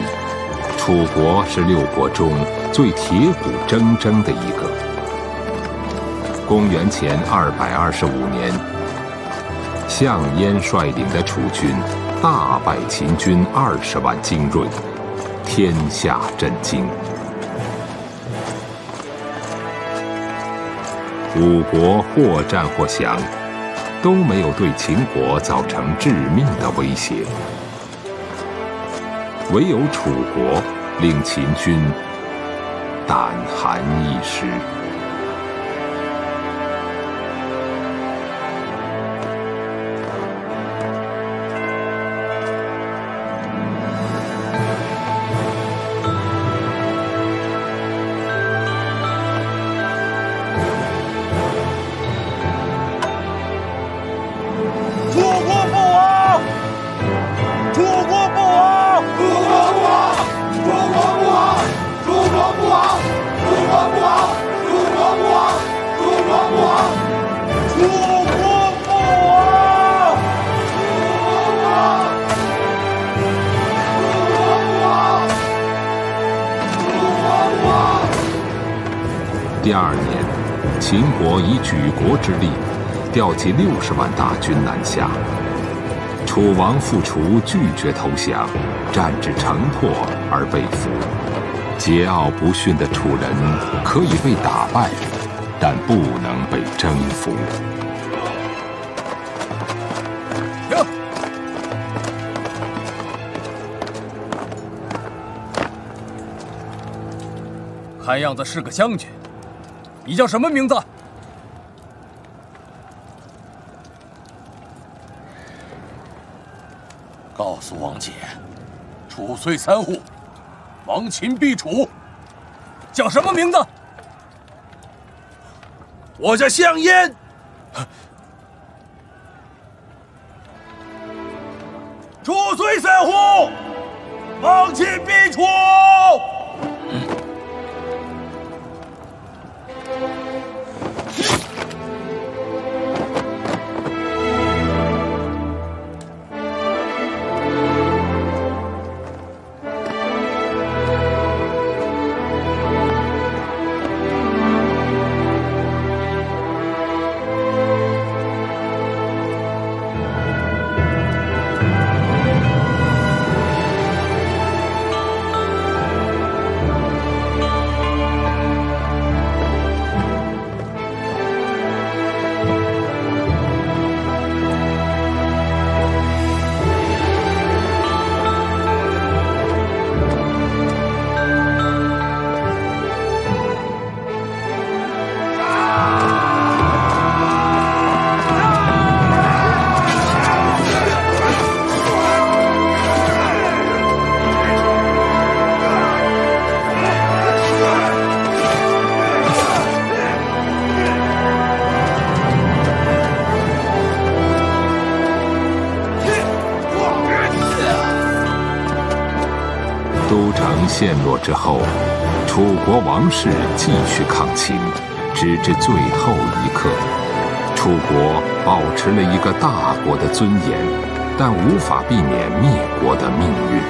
楚国是六国中最铁骨铮铮的一个。公元前225年，项燕率领的楚军大败秦军20万精锐，天下震惊。五国或战或降，都没有对秦国造成致命的威胁。唯有楚国令秦军胆寒一时。第二年，秦国以举国之力，调集60万大军南下。楚王复楚拒绝投降，战至城破而被俘。桀骜不驯的楚人可以被打败，但不能被征服。停！看样子是个将军。你叫什么名字？告诉王姐，楚虽三户，亡秦必楚。叫什么名字？我叫项燕。楚虽三户，亡秦必楚。都城陷落之后，楚国王室继续抗秦，直至最后一刻。楚国保持了一个大国的尊严，但无法避免灭国的命运。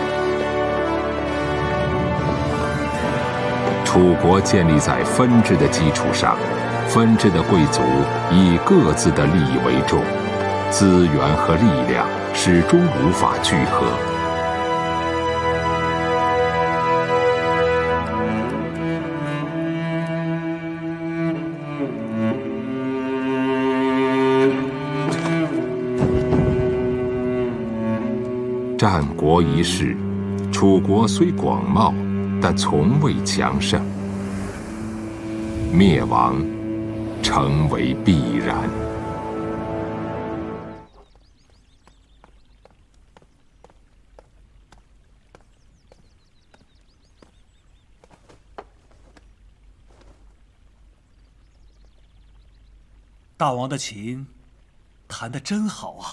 楚国建立在分治的基础上，分治的贵族以各自的利益为重，资源和力量始终无法聚合。战国一世，楚国虽广袤。 但从未强盛，灭亡成为必然。大王的琴弹得真好啊！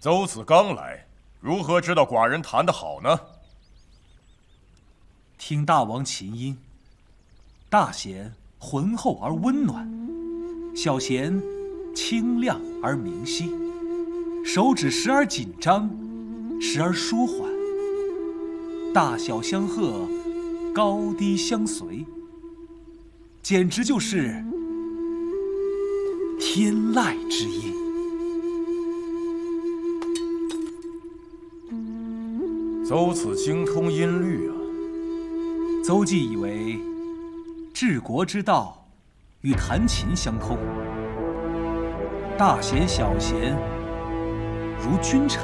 邹子刚来。 如何知道寡人弹得好呢？听大王琴音，大弦浑厚而温暖，小弦清亮而明晰，手指时而紧张，时而舒缓，大小相和，高低相随，简直就是天籁之音。 邹子精通音律啊！邹忌以为治国之道与弹琴相通，大弦小弦如君臣，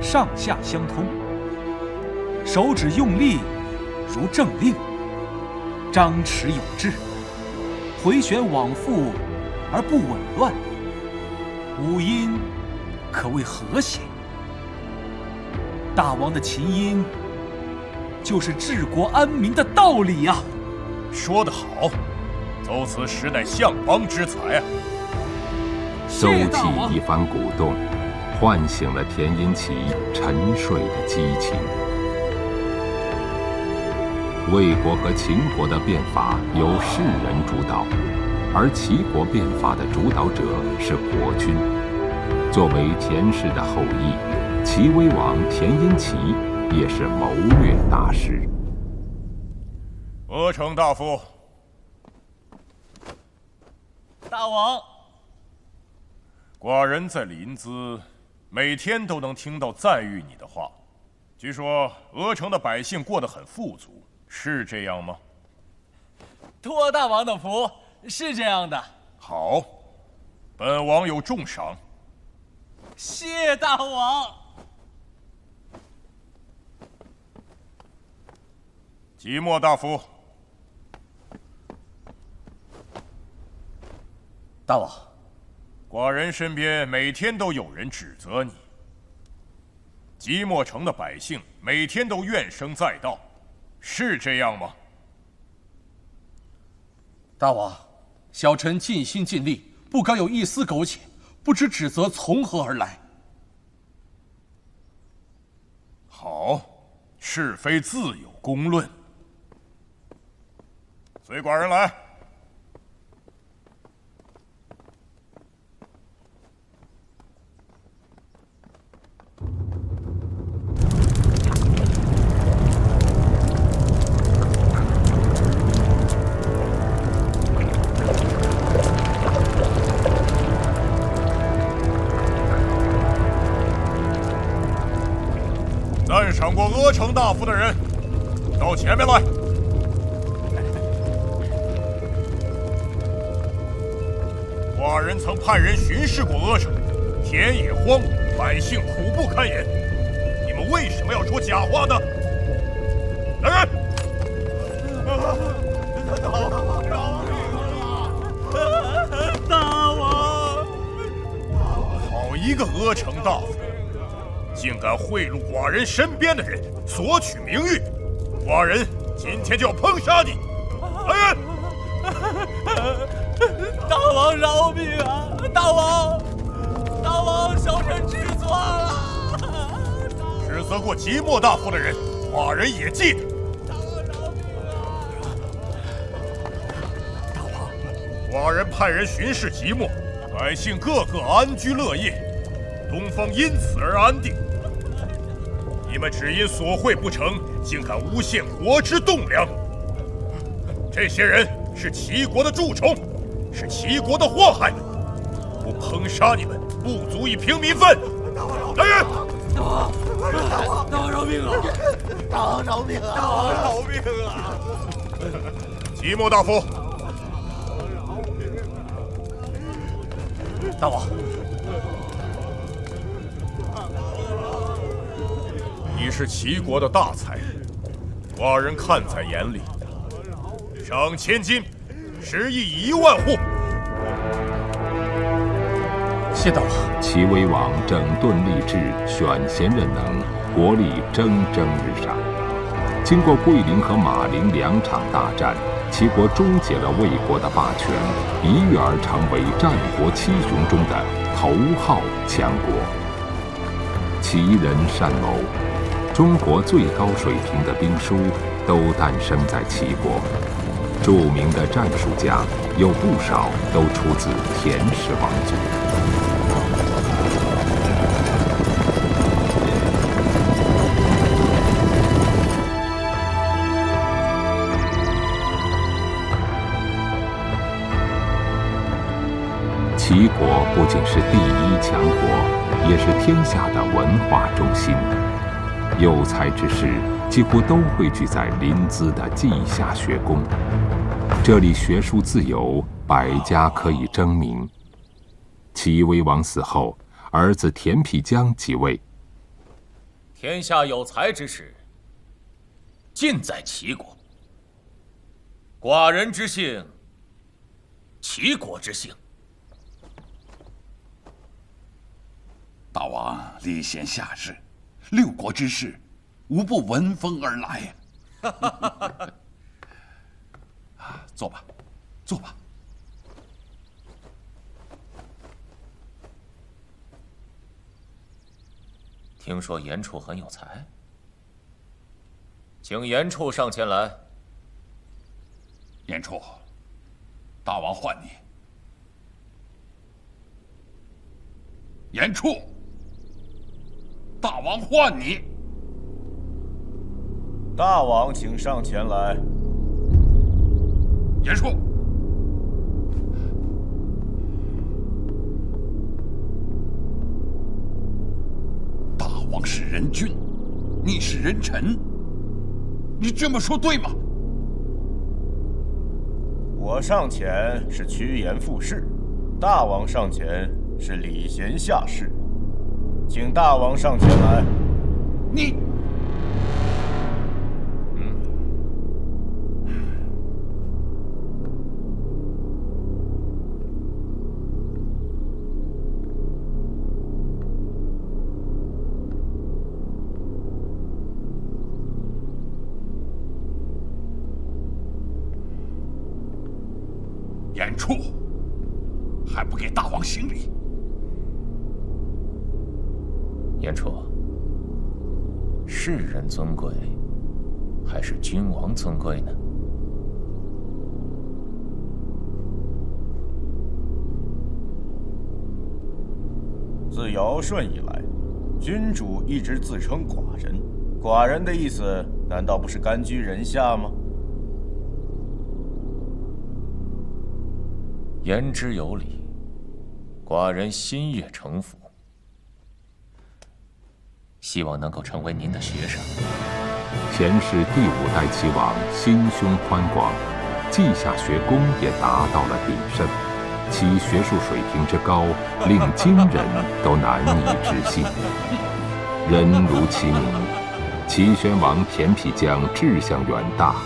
上下相通；手指用力如政令，张弛有致；回旋往复而不紊乱，五音可谓和谐。 大王的琴音，就是治国安民的道理呀！说得好，邹辞实乃相邦之才啊！邹忌一番鼓动，唤醒了田寅奇沉睡的激情。魏国和秦国的变法由士人主导，而齐国变法的主导者是国君。作为田氏的后裔。 齐威王田寅奇也是谋略大师。阿城大夫，大王，寡人在临淄，每天都能听到赞誉你的话。据说阿城的百姓过得很富足，是这样吗？托大王的福，是这样的。好，本王有重赏。谢大王。 即墨大夫，大王，寡人身边每天都有人指责你。即墨城的百姓每天都怨声载道，是这样吗？大王，小臣尽心尽力，不敢有一丝苟且，不知指责从何而来。好，是非自有公论。 随寡人来。赞赏过阿城大夫的人，到前面来。 寡人曾派人巡视过阿城，田野荒芜，百姓苦不堪言。你们为什么要说假话呢？来人！大王，大王！好一个阿城大夫，竟敢贿赂寡人身边的人，索取名誉！寡人今天就要烹杀你！来人！ 大王饶命啊！大王，小臣知错了。责过即墨大夫的人，寡人也记得。 寡人派人巡视即墨，百姓个个安居乐业，东方因此而安定。你们只因索贿不成，竟敢诬陷国之栋梁！这些人是齐国的蛀虫，是齐国的祸害，不烹杀你们，不足以平民愤。来人！大王，大王饶命啊！大王饶命啊！大王饶命啊！即墨大夫。 大王，你是齐国的大才，寡人看在眼里。赏1000金，10亿1万户。谢大王。齐威王整顿吏治，选贤任能，国力蒸日上。经过桂林和马陵2场大战。 齐国终结了魏国的霸权，一跃而成为战国7雄中的头号强国。齐人善谋，中国最高水平的兵书都诞生在齐国，著名的战术家有不少都出自田氏王族。齐国不仅是第1强国，也是天下的文化中心。有才之士几乎都汇聚在临淄的稷下学宫，这里学术自由，百家可以争鸣。齐威王死后，儿子田辟疆即位。天下有才之士，尽在齐国。寡人之幸，齐国之幸。 大王礼贤下士，6国之士，无不闻风而来呀！啊，坐吧，坐吧。听说严处很有才，请严处上前来。严处，大王唤你。严处。 大王唤你。大王，请上前来。严处，大王是人君，你是人臣，你这么说对吗？我上前是趋炎附势，大王上前是礼贤下士。 请大王上前来。你，严处，还不给大王行礼？ 严处，是人尊贵，还是君王尊贵呢？自尧舜以来，君主一直自称寡人，寡人的意思难道不是甘居人下吗？言之有理，寡人心悦诚服。 希望能够成为您的学生。前世第5代齐王心胸宽广，稷下学宫也达到了鼎盛，其学术水平之高，令今人都难以置信。人如其名，齐宣王田辟疆志向远大，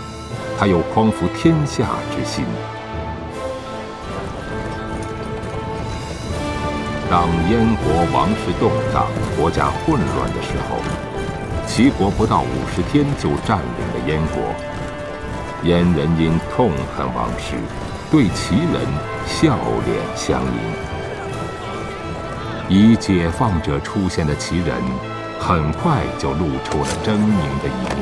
他有匡扶天下之心。当燕国王室动荡、国家混乱的时候，齐国不到50天就占领了燕国。燕人因痛恨王室，对齐人笑脸相迎。以解放者出现的齐人，很快就露出了狰狞的一面。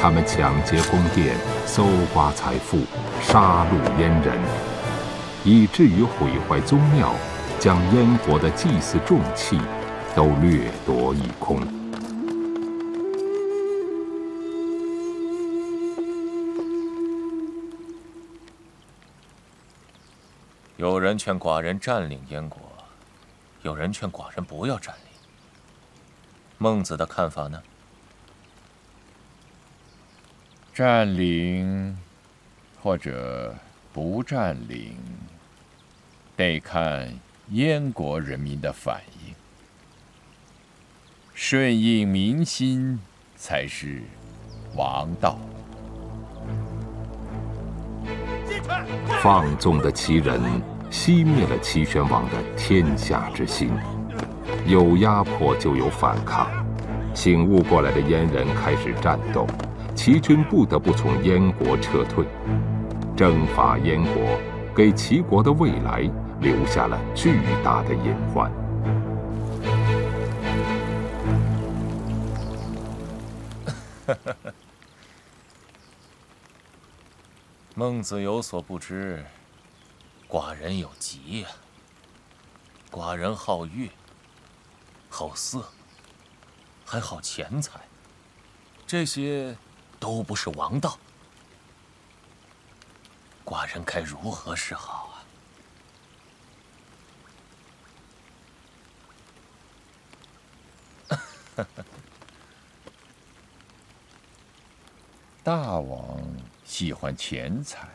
他们抢劫宫殿，搜刮财富，杀戮阉人，以至于毁坏宗庙，将燕国的祭祀重器都掠夺一空。有人劝寡人占领燕国，有人劝寡人不要占领。孟子的看法呢？ 占领或者不占领，得看燕国人民的反应，顺应民心才是王道。放纵的齐人熄灭了齐宣王的天下之心，有压迫就有反抗。醒悟过来的燕人开始战斗。 齐军不得不从燕国撤退，征伐燕国给齐国的未来留下了巨大的隐患。孟子有所不知，寡人有疾呀。寡人好乐，好色，还好钱财，这些。 都不是王道，寡人该如何是好啊？大王喜欢钱财，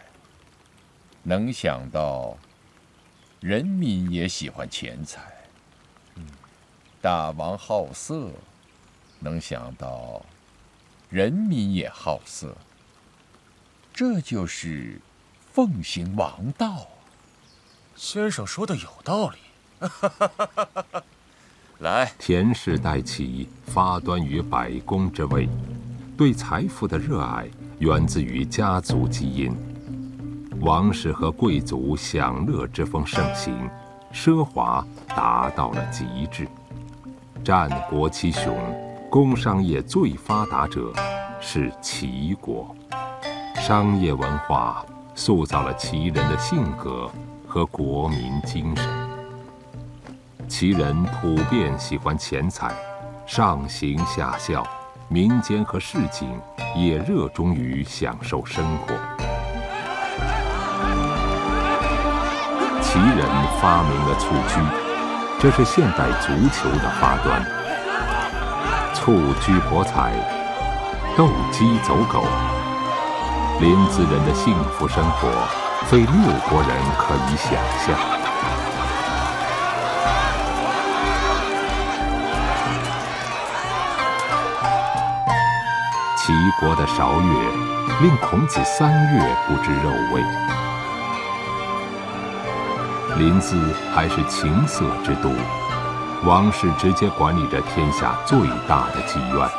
能想到人民也喜欢钱财。大王好色，能想到。 人民也好色，这就是奉行王道啊！先生说的有道理。来，田氏代齐发端于百工之位，对财富的热爱源自于家族基因。王室和贵族享乐之风盛行，奢华达到了极致。战国七雄。 工商业最发达者是齐国，商业文化塑造了齐人的性格和国民精神。齐人普遍喜欢钱财，上行下效，民间和市井也热衷于享受生活。齐人发明了蹴鞠，这是现代足球的发端。 蹴鞠博彩，斗鸡走狗，临淄人的幸福生活，非六国人可以想象。齐国的韶乐，令孔子三月不知肉味。临淄还是情色之都。 王室直接管理着天下最大的妓院。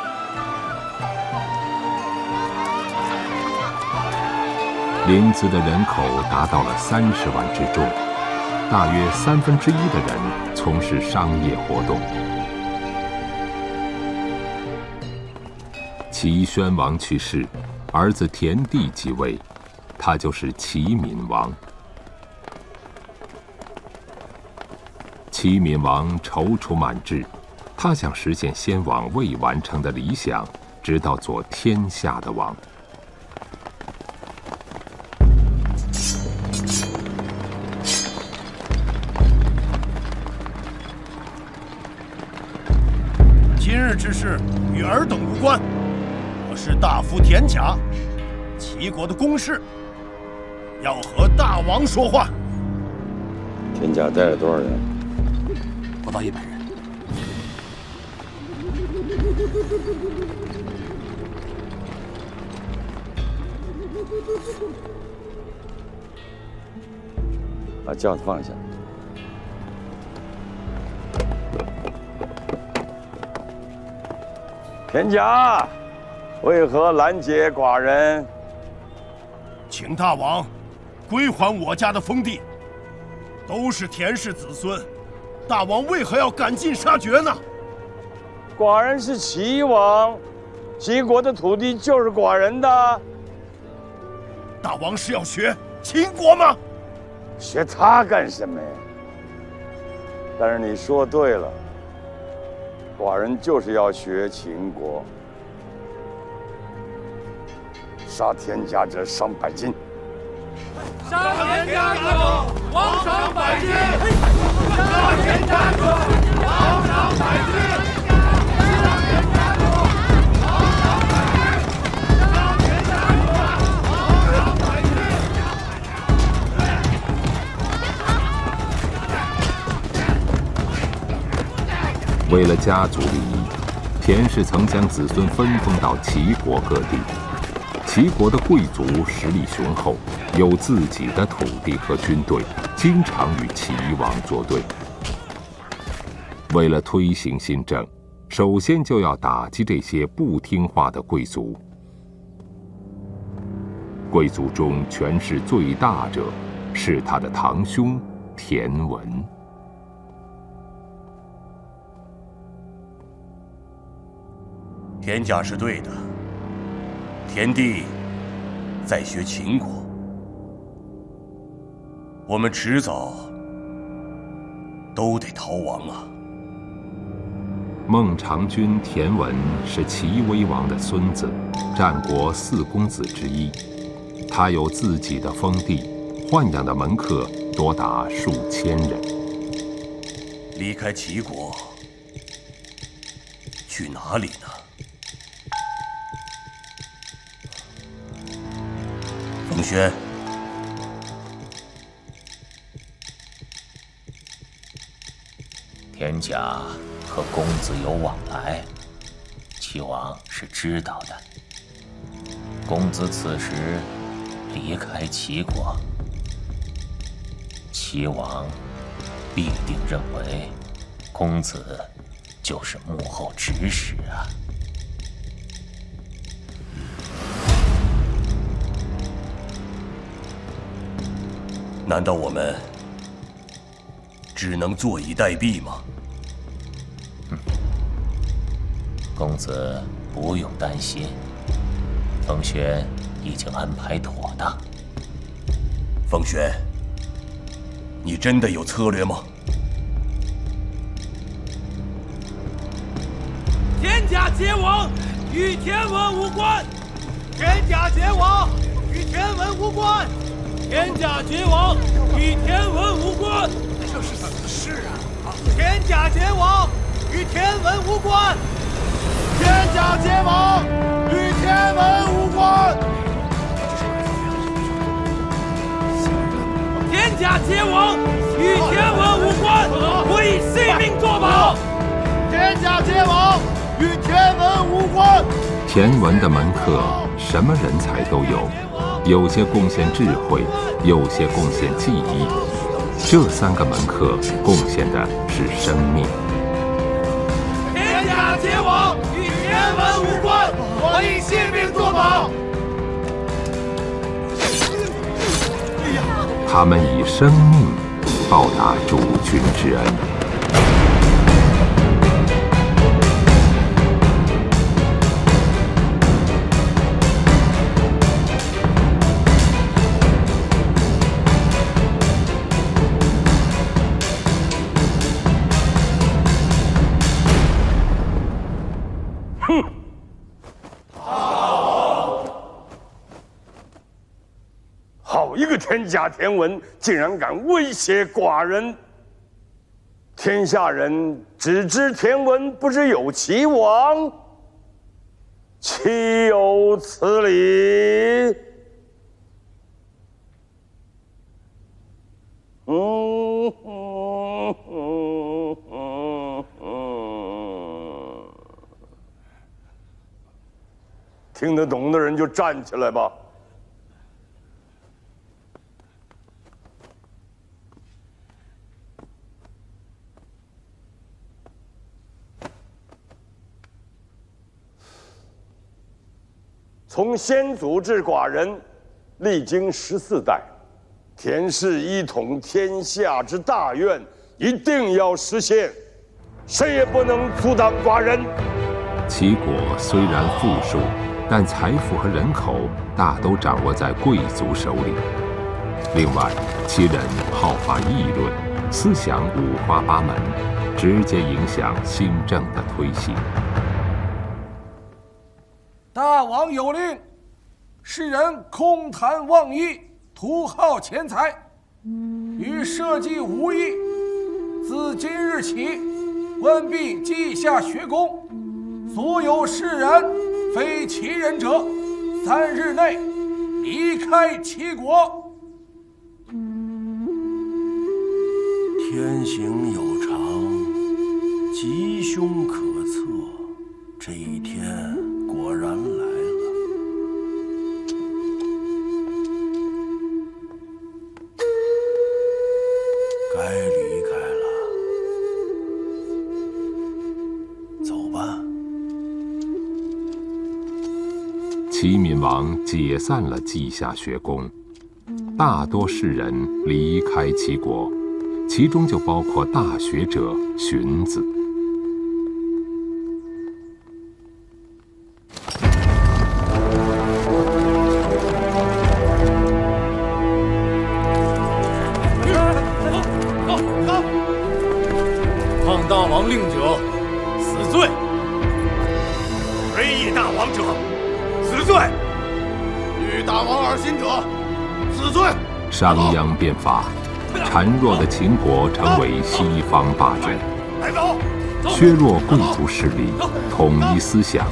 临淄的人口达到了30万之众，大约1/3的人从事商业活动。齐宣王去世，儿子田地即位，他就是齐闵王。 齐闵王踌躇满志，他想实现先王未完成的理想，直到做天下的王。今日之事与尔等无关，我是大夫田甲，齐国的公事，要和大王说话。田甲带了多少人？ 不到100人。把轿子放下。田甲，为何拦截寡人？请大王归还我家的封地，都是田氏子孙。 大王为何要赶尽杀绝呢？寡人是齐王，齐国的土地就是寡人的。大王是要学秦国吗？学他干什么呀？但是你说对了，寡人就是要学秦国。 杀田家者赏百金，杀田家者王赏百金，杀田家者王赏百金。 为了家族利益，田氏曾将子孙分封到齐国各地。 齐国的贵族实力雄厚，有自己的土地和军队，经常与齐王作对。为了推行新政，首先就要打击这些不听话的贵族。贵族中权势最大者是他的堂兄田文。 田家是对的，田帝在学秦国，我们迟早都得逃亡啊！孟尝君田文是齐威王的孙子，战国四公子之一，他有自己的封地，豢养的门客多达数千人。离开齐国，去哪里呢？ 冯轩，田家和公子有往来，齐王是知道的。公子此时离开齐国，齐王必定认为公子就是幕后指使啊。 难道我们只能坐以待毙吗？公子不用担心，冯玄已经安排妥当。冯玄，你真的有策略吗？田甲结王与田文无关，田甲结王与田文无关。 田甲结王与田文无关，这是怎么事啊？田甲结王与田文无关，田甲结王与田文无关，田甲结王与田文无关，我以性命作保。田甲结王与田文无关。田文的门客什么人才都有。 有些贡献智慧，有些贡献技艺，这三个门客贡献的是生命。田甲结王与田文无关，我以性命作保。他们以生命报答主君之恩。 田甲田文竟然敢威胁寡人！天下人只知田文，不知有其王，岂有此理！听得懂的人就站起来吧。 从先祖至寡人，历经14代，田氏一统天下之大愿一定要实现。谁也不能阻挡寡人。齐国虽然富庶，但财富和人口大都掌握在贵族手里。另外，齐人好发议论，思想五花八门，直接影响新政的推行。大王有令，世人空谈妄议，图耗钱财，与社稷无益。自今日起， 关闭稷下学宫，所有士人非齐人者，3日内离开齐国。天行有常，吉凶可测，这一天果然来了，该离开了。 齐闵王解散了稷下学宫，大多士人离开齐国，其中就包括大学者荀子。走走，抗大王令者，死罪；非议大王者， 死罪！与大王而心者，死罪！商鞅变法，孱弱的秦国成为西方霸主，削弱贵族势力，统一思想。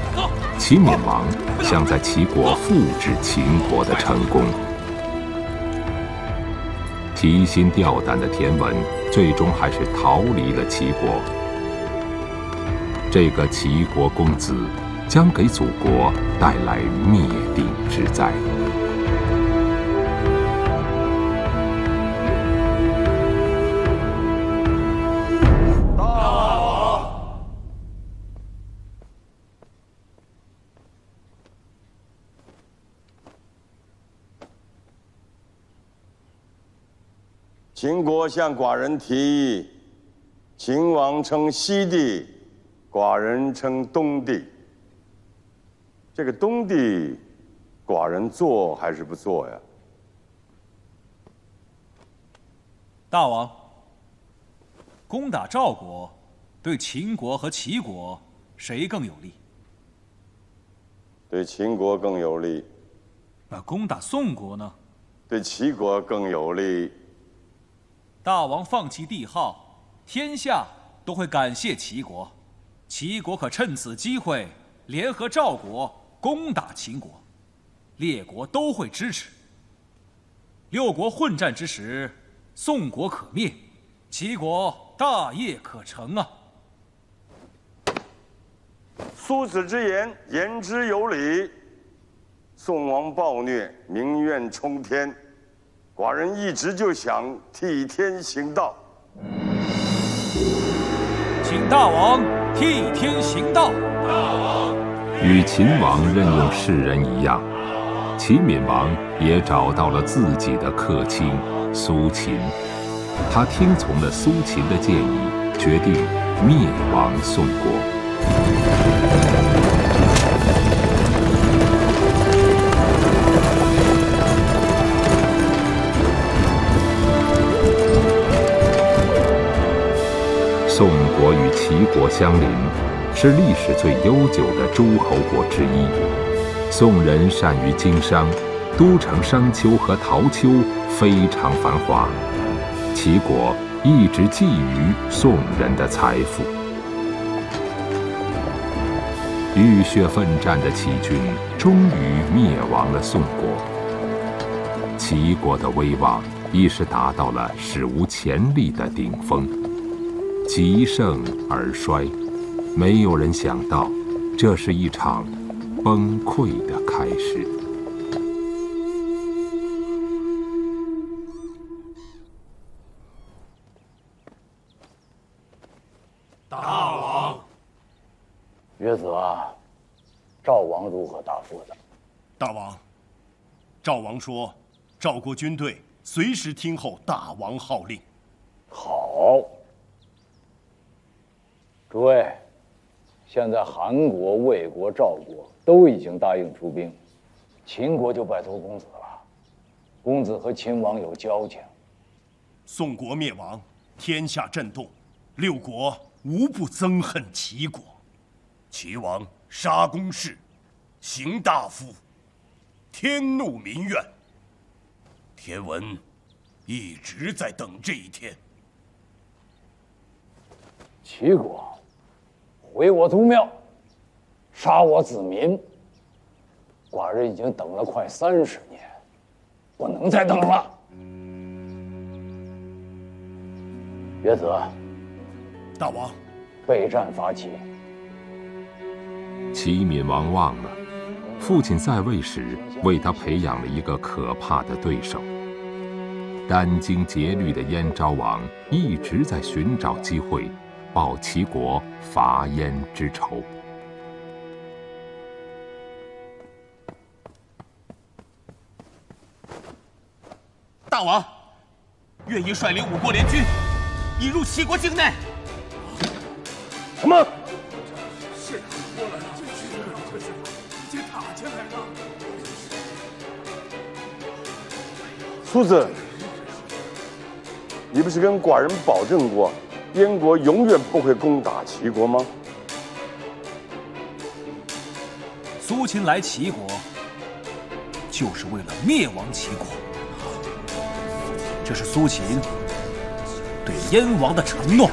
齐闵王想在齐国复制秦国的成功，提心吊胆的田文最终还是逃离了齐国。这个齐国公子， 将给祖国带来灭顶之灾。大王，秦国向寡人提议，秦王称西帝，寡人称东帝。 这个东帝，寡人做还是不做呀？大王，攻打赵国，对秦国和齐国谁更有利？对秦国更有利。那攻打宋国呢？对齐国更有利。大王放弃帝号，天下都会感谢齐国。齐国可趁此机会联合赵国 攻打秦国，列国都会支持。六国混战之时，宋国可灭，齐国大业可成啊！苏子之言，言之有理。宋王暴虐，民怨冲天，寡人一直就想替天行道，请大王替天行道。大王。 与秦王任用士人一样，齐闵王也找到了自己的客卿苏秦，他听从了苏秦的建议，决定灭亡宋国。宋国与齐国相邻， 是历史最悠久的诸侯国之一。宋人善于经商，都城商丘和陶丘非常繁华。齐国一直觊觎宋人的财富。浴血奋战的齐军终于灭亡了宋国，齐国的威望一时达到了史无前例的顶峰，极盛而衰。 没有人想到，这是一场崩溃的开始。大王，岳子啊，赵王如何答复的？大王，赵王说，赵国军队随时听候大王号令。好。诸位，现在韩国、魏国、赵国都已经答应出兵，秦国就拜托公子了。公子和秦王有交情。宋国灭亡，天下震动，六国无不憎恨齐国。齐王杀公奭，行大夫，天怒民怨。田文一直在等这一天。 齐国，毁我宗庙，杀我子民。寡人已经等了快30年，不能再等了。岳子，大王，备战发起。齐闵王忘了，父亲在位时为他培养了一个可怕的对手。 殚精竭虑的燕昭王一直在寻找机会报齐国伐燕之仇。大王，乐毅率领5国联军已入齐国境内。什么？这下脱了，这打起来了！叔子。 你不是跟寡人保证过，燕国永远不会攻打齐国吗？苏秦来齐国，就是为了灭亡齐国。这是苏秦对燕王的承诺。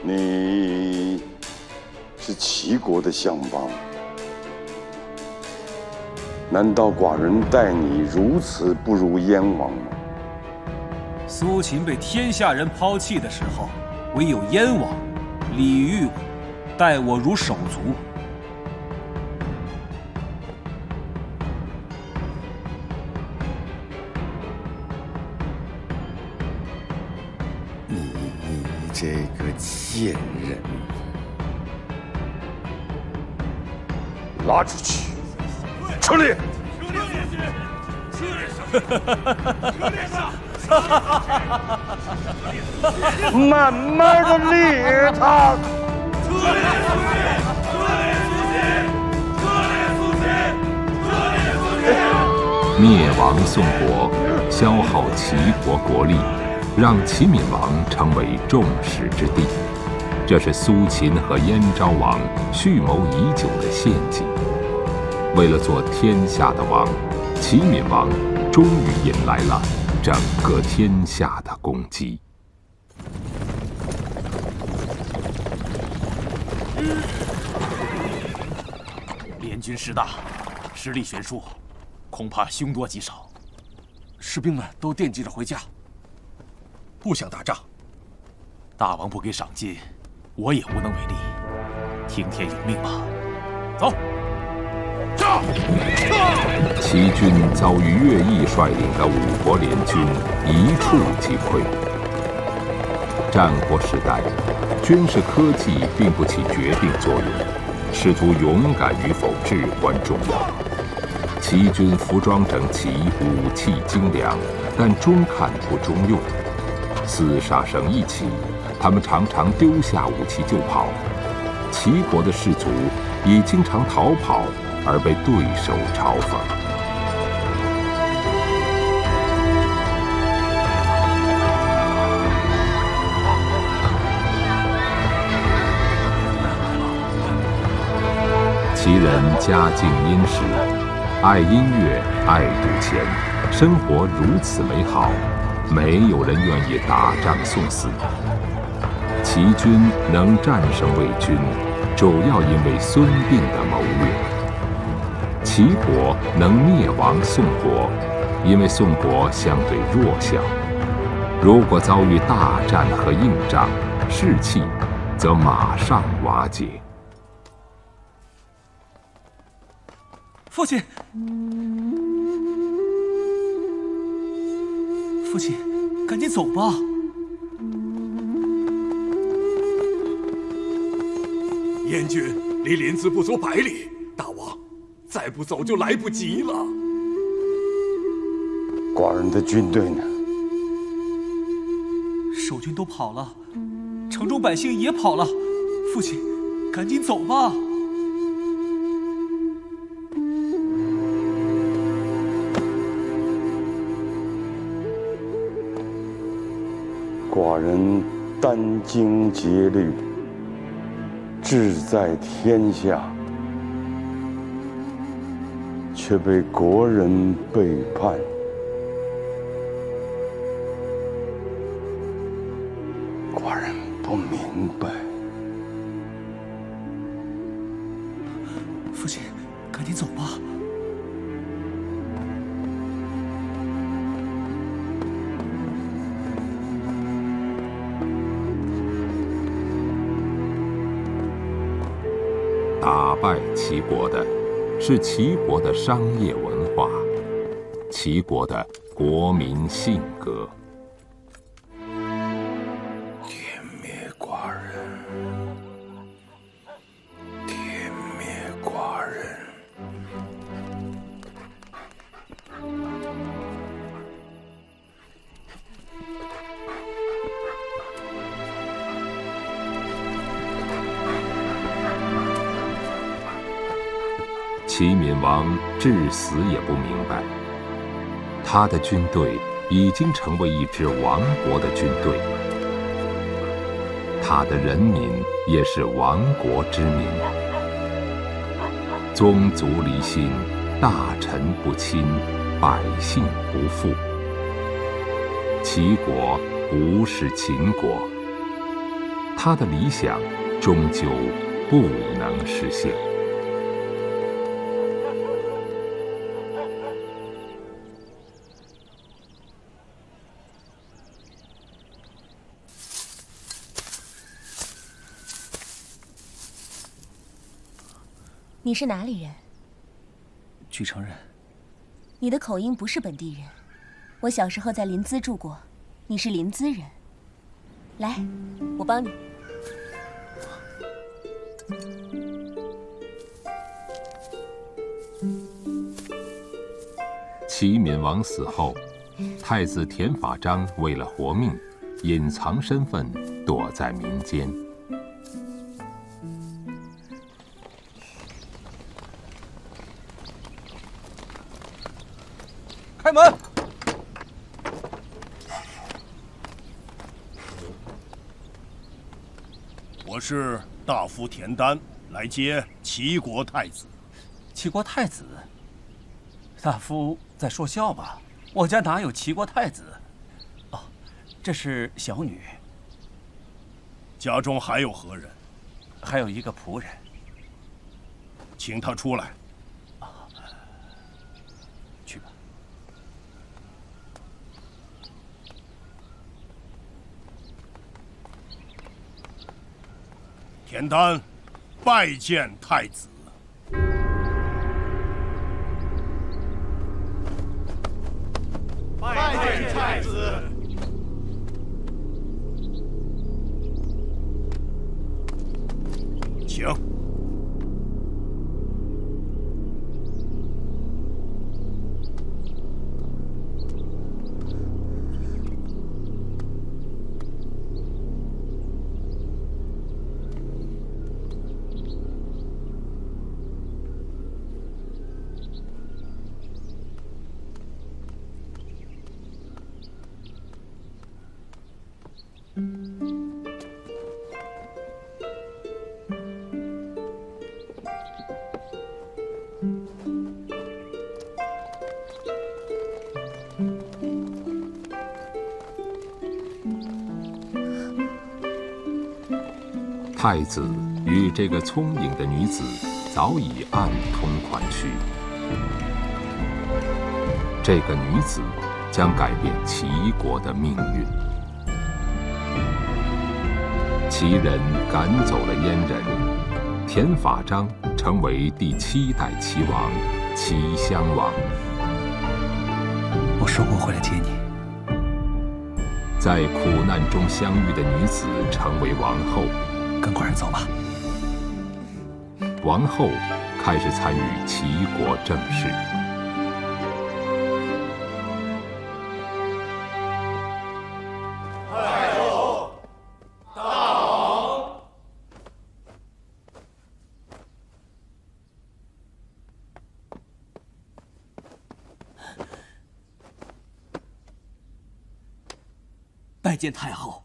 你是齐国的相邦，难道寡人待你如此不如燕王吗？苏秦被天下人抛弃的时候，唯有燕王礼遇我，待我如手足。你这个贱人，拉出去！撤离！慢慢的猎他。灭亡宋国，消耗齐国国力。 让齐闵王成为众矢之的，这是苏秦和燕昭王蓄谋已久的陷阱。为了做天下的王，齐闵王终于引来了整个天下的攻击。联军势大，实力悬殊，恐怕凶多吉少。士兵们都惦记着回家。 不想打仗，大王不给赏金，我也无能为力。听天由命吧。走。齐军遭遇乐毅率领的5国联军一触即溃。战国时代，军事科技并不起决定作用，士卒勇敢与否至关重要。齐军服装整齐，武器精良，但中看不中用。 厮杀声一起，他们常常丢下武器就跑。齐国的士卒也经常逃跑，而被对手嘲讽。齐人家境殷实，爱音乐，爱赌钱，生活如此美好。 没有人愿意打仗送死。齐军能战胜魏军，主要因为孙膑的谋略；齐国能灭亡宋国，因为宋国相对弱小。如果遭遇大战和硬仗，士气则马上瓦解。父亲。 父亲，赶紧走吧。 燕军离临淄不足100里，大王，再不走就来不及了。寡人的军队呢？守军都跑了，城中百姓也跑了。父亲，赶紧走吧。寡人殚精竭虑。 志在天下，却被国人背叛。寡人不明白。父亲，赶紧走吧。打败齐国的是齐国的商业文化，齐国的国民性格。湮灭寡人，湮灭寡人。齐闵王至死也不明白，他的军队已经成为一支亡国的军队，他的人民也是亡国之民。宗族离心，大臣不亲，百姓不富。齐国不是秦国，他的理想终究不能实现。 你是哪里人？莒城人。你的口音不是本地人。我小时候在临淄住过，你是临淄人。来，我帮你。齐闵王死后，太子田法章为了活命，隐藏身份，躲在民间。 开门！我是大夫田丹，来接齐国太子。齐国太子？大夫在说笑吧？我家哪有齐国太子？哦，这是小女。家中还有何人？还有一个仆人，请他出来。 田丹，拜见太子。拜见太子。请。太子与这个聪颖的女子早已暗通款曲。这个女子将改变齐国的命运。齐人赶走了燕人，田法章成为第7代齐王齐襄王。我说过会来接你，在苦难中相遇的女子成为王后。跟寡人走吧。王后开始参与齐国政事。太后到。拜见太后，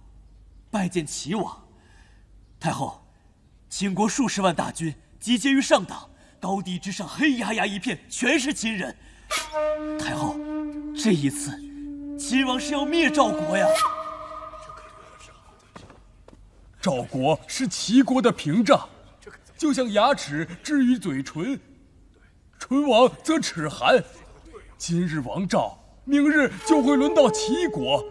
拜见齐王。太后，秦国数十万大军集结于上党，高地之上黑压压一片，全是秦人。太后，这一次，秦王是要灭赵国呀！赵国是齐国的屏障，就像牙齿置于嘴唇，唇亡则齿寒。今日亡赵，明日就会轮到齐国。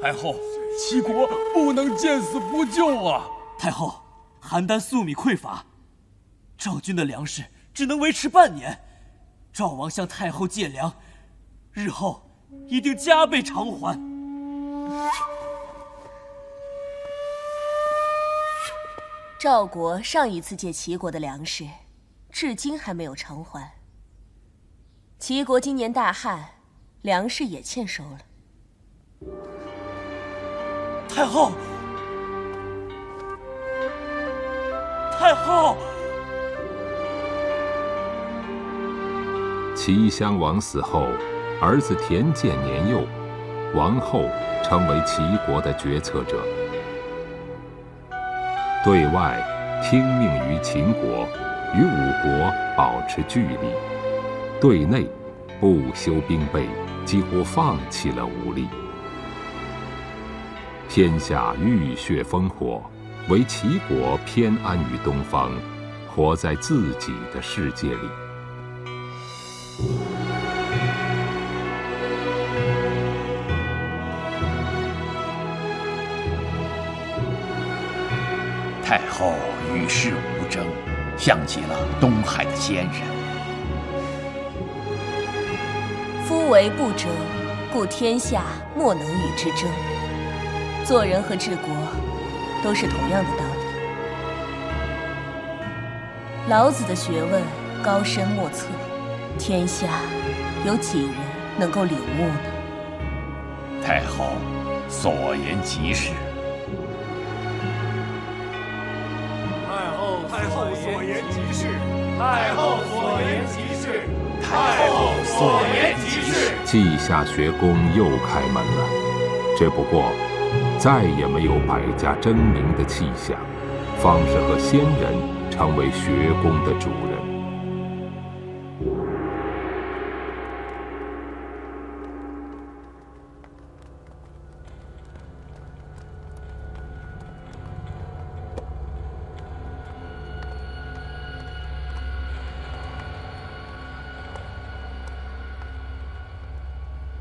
太后，齐国不能见死不救啊！太后，邯郸粟米匮乏。 赵军的粮食只能维持半年，赵王向太后借粮，日后一定加倍偿还。赵国上一次借齐国的粮食，至今还没有偿还。齐国今年大旱，粮食也欠收了。太后，太后！ 齐襄王死后，儿子田建年幼，王后成为齐国的决策者。对外听命于秦国，与五国保持距离；对内不修兵备，几乎放弃了武力。天下浴血烽火，唯齐国偏安于东方，活在自己的世界里。 太后与世无争，像极了东海的仙人。夫为不争，故天下莫能与之争。做人和治国都是同样的道理。老子的学问高深莫测。 天下有几人能够领悟呢？太后所言极是。太后所言极是。太后所言极是。太后所言极是。稷下学宫又开门了，只不过再也没有百家争鸣的气象，方士和仙人成为学宫的主人。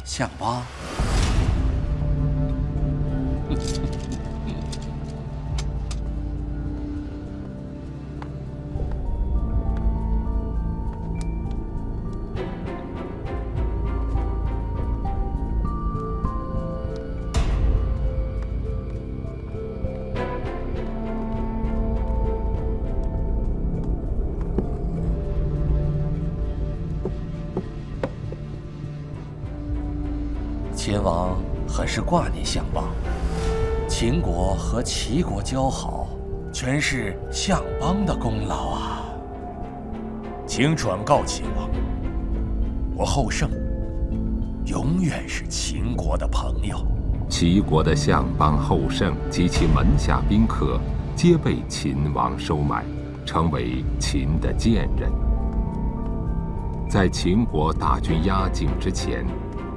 相邦，秦王很是挂念相邦，秦国和齐国交好，全是相邦的功劳啊！请转告秦王，我后圣永远是秦国的朋友。齐国的相邦后圣及其门下宾客，皆被秦王收买，成为秦的贱人。在秦国大军压境之前。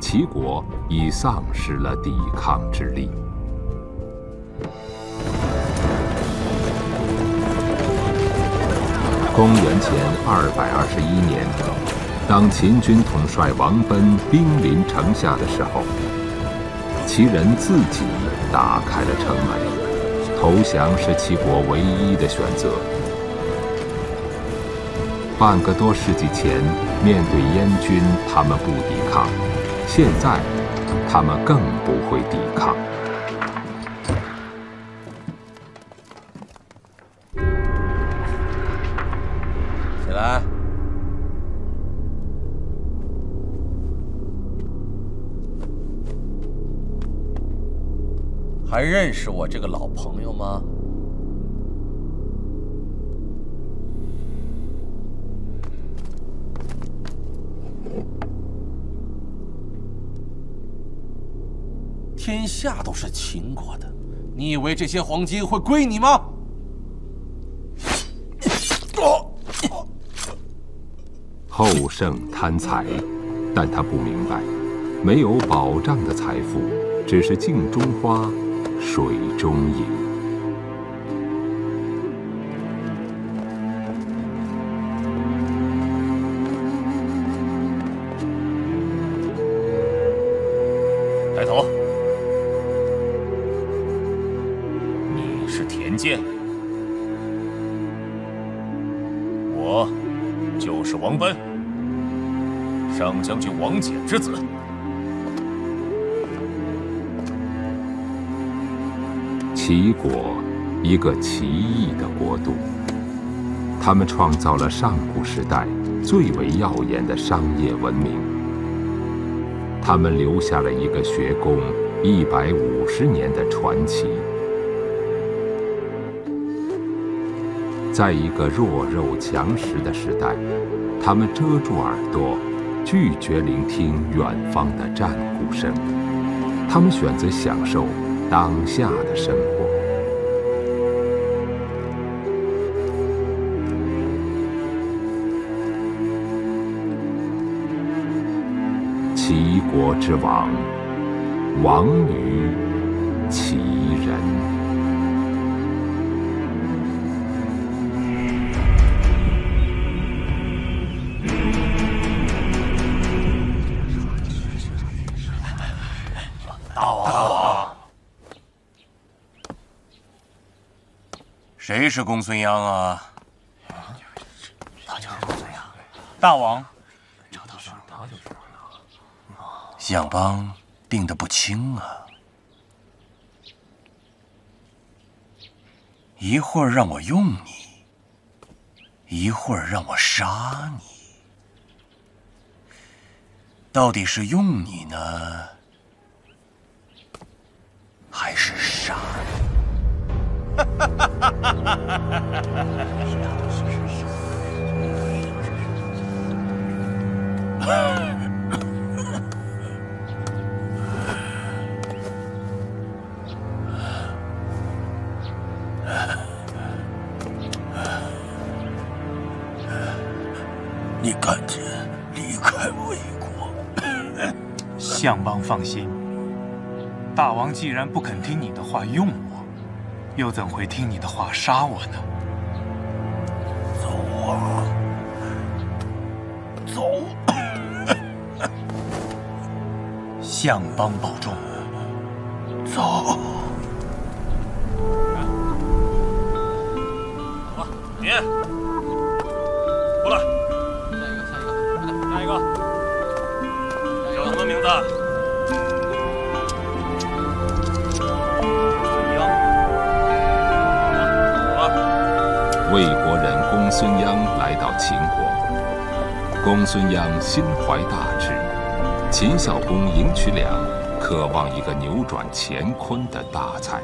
齐国已丧失了抵抗之力。公元前221年，当秦军统帅王贲兵临城下的时候，齐人自己打开了城门，投降是齐国唯一的选择。半个多世纪前，面对燕军，他们不抵抗。 现在，他们更不会抵抗。起来。 还认识我这个老朋友吗？天下都是秦国的，你以为这些黄金会归你吗？后圣贪财，但他不明白，没有保障的财富，只是镜中花。 水中影，抬头。你是田健，我就是王贲，上将军王翦之子。 齐国，一个奇异的国度，他们创造了上古时代最为耀眼的商业文明。他们留下了一个学宫150年的传奇。在一个弱肉强食的时代，他们遮住耳朵，拒绝聆听远方的战鼓声，他们选择享受 当下的生活。齐国之王，亡于齐人。 谁是公孙鞅啊？他就是公孙鞅，大王。项邦病得不轻啊，一会儿让我用你，一会儿让我杀你，到底是用你呢，还是杀你？ 你赶紧离开魏国！项邦放心，大王既然不肯听你的话，用我。 又怎会听你的话杀我呢？走啊，走！项邦保重，走。好吧，你过来。下一个，叫什么名字？ 魏国人公孙鞅来到秦国，公孙鞅心怀大志，秦孝公赢渠梁渴望一个扭转乾坤的大才。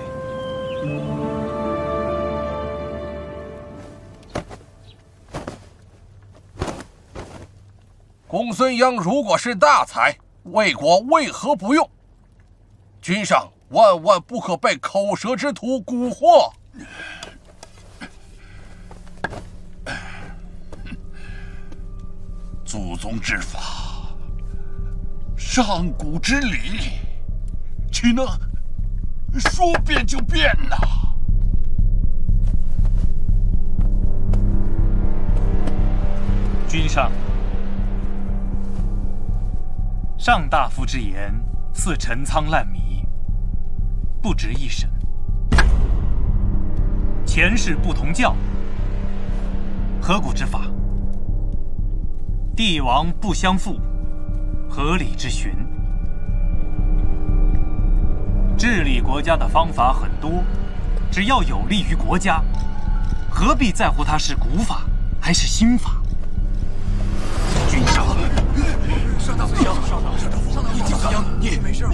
公孙鞅如果是大才，魏国为何不用？君上万万不可被口舌之徒蛊惑。 祖宗之法，上古之理，岂能说变就变呢？君上，上大夫之言似陈仓烂米，不值一审。前世不同教，何古之法？ 帝王不相负，合理之循。治理国家的方法很多，只要有利于国家，何必在乎它是古法还是新法？军上了，上大夫，上大夫，你紧张，你没事吧？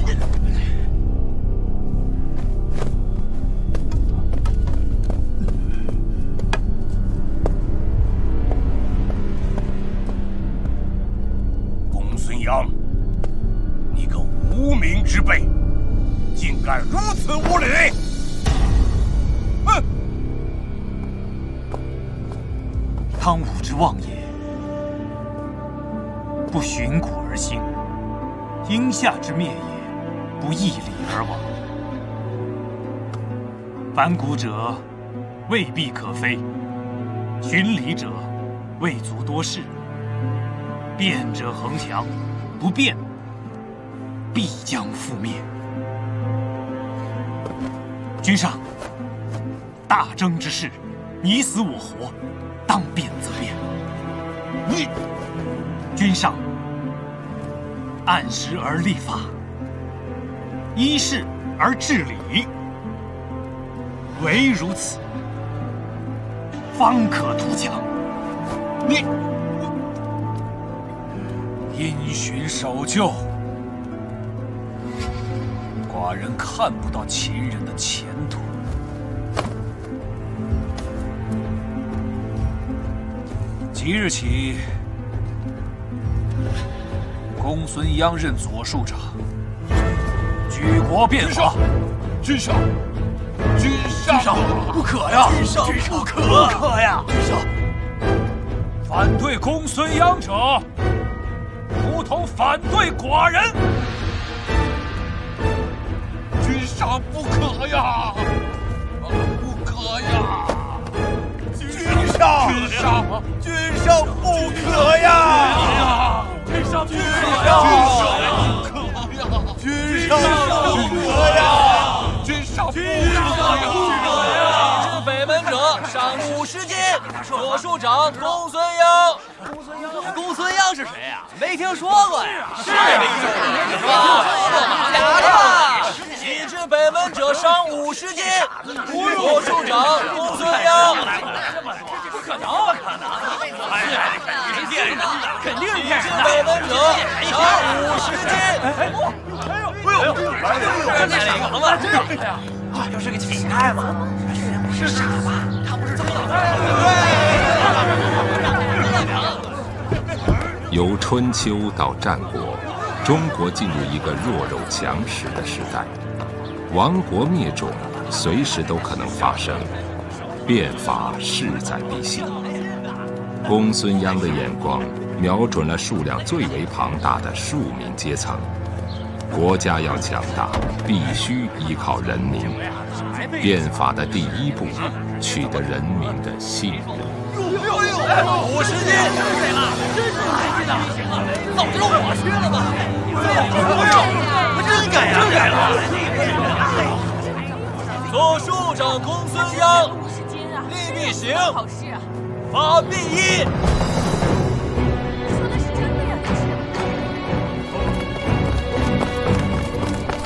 之辈，竟敢如此无礼！哼！汤武之妄也，不循古而兴；殷夏之灭也，不易礼而亡。反古者，未必可非；循礼者，未足多事。变者恒强，不变。 必将覆灭。君上，大争之事，你死我活，当变则变。你，君上，按时而立法，依事而治理，唯如此，方可图强。你，因循守旧。 寡人看不到秦人的前途。即日起，公孙鞅任左庶长，举国变法。君上，君上，不可呀！君上，不可呀！君上，反对公孙鞅者，如同反对寡人。 不可呀！不可呀！君上，不可呀！君上，不可呀！治北门者，赏50斤。左庶长公孙鞅。公孙鞅是谁呀？没听说过呀？是没听说过，假的。 治北门者伤50斤，左庶长公孙鞅。不可能，你是骗人的，肯定是骗人的。治北门者伤50斤。哎呦，这是聋了，真的呀！不就是个乞丐吗？这人不是傻吧？他不是怎么了？由春秋到战国，中国进入一个弱肉强食的时代。 亡国灭种，随时都可能发生，变法势在必行。公孙鞅的眼光瞄准了数量最为庞大的庶民阶层。国家要强大，必须依靠人民。变法的第一步，取得人民的信任。50斤，对了，真是来的，早就我去了吧？不用，真改了，改了。 左庶长公孙鞅，立必行，法必依。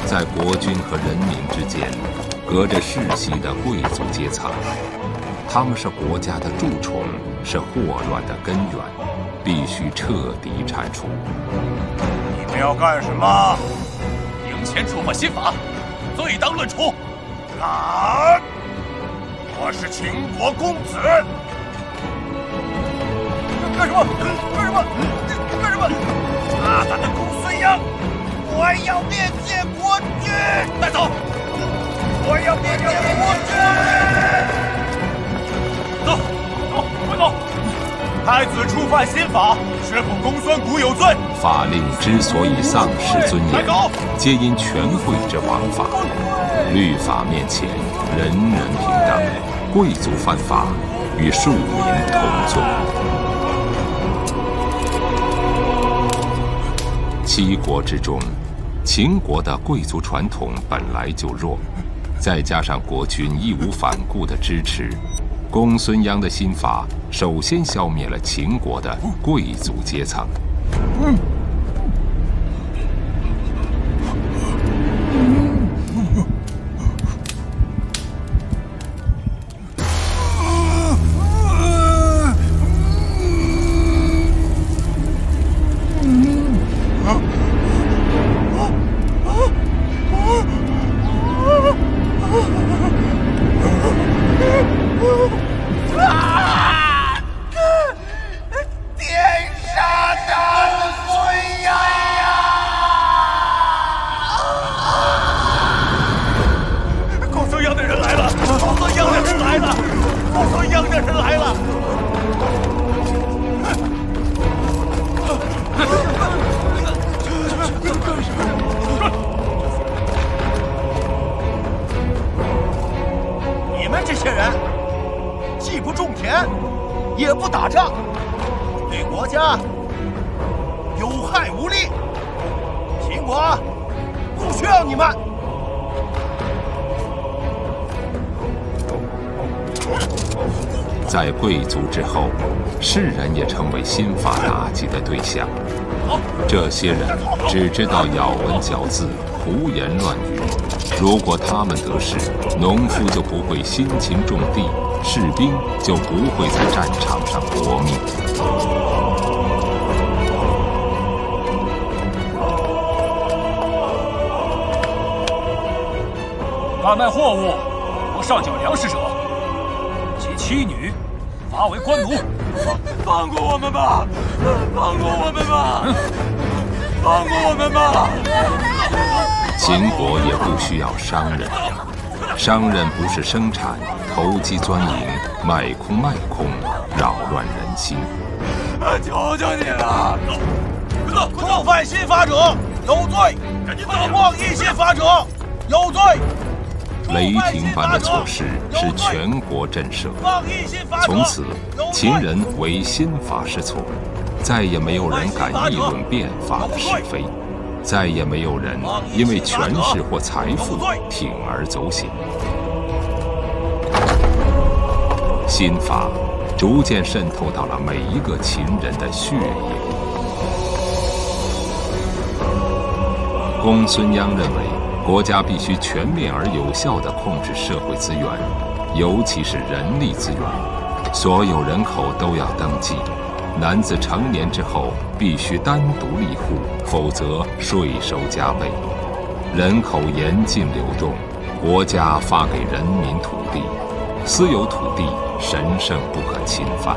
在国君和人民之间，隔着世袭的贵族阶层，他们是国家的蛀虫，是祸乱的根源，必须彻底铲除。你们要干什么？营前处罚新法，罪当论处。 敢！我是秦国公子。干什么？大胆的公孙鞅！我要面见国君！带走！我要面见国君！走，快走！太子触犯新法，是否公孙谷有罪？法令之所以丧失尊严，皆因权贵之枉法。 律法面前，人人平等。贵族犯法，与庶民同罪。七国之中，秦国的贵族传统本来就弱，再加上国君义无反顾的支持，公孙鞅的新法首先消灭了秦国的贵族阶层。既不种田，也不打仗，对国家有害无利。秦国不需要你们。在贵族之后，士人也成为新法打击的对象。这些人只知道咬文嚼字、胡言乱语。如果他们得势，农夫就不会辛勤种地，士兵就不会在战场上搏命。贩卖货物或上缴粮食者，其妻女罚为官奴。放过我们吧！放过我们吧！放过我们吧！秦国也不需要商人，商人不是生产，投机钻营，卖空，扰乱人心。求求你了！触犯新法者有罪，诽谤异新法者有罪。雷霆般的措施使全国震慑，从此秦人为新法是错，再也没有人敢议论变法的是非。再也没有人因为权势或财富铤而走险。新法逐渐渗透到了每一个秦人的血液。公孙鞅认为，国家必须全面而有效地控制社会资源，尤其是人力资源。所有人口都要登记。男子成年之后必须单独立户，否则税收加倍。人口严禁流动，国家发给人民土地，私有土地神圣不可侵犯。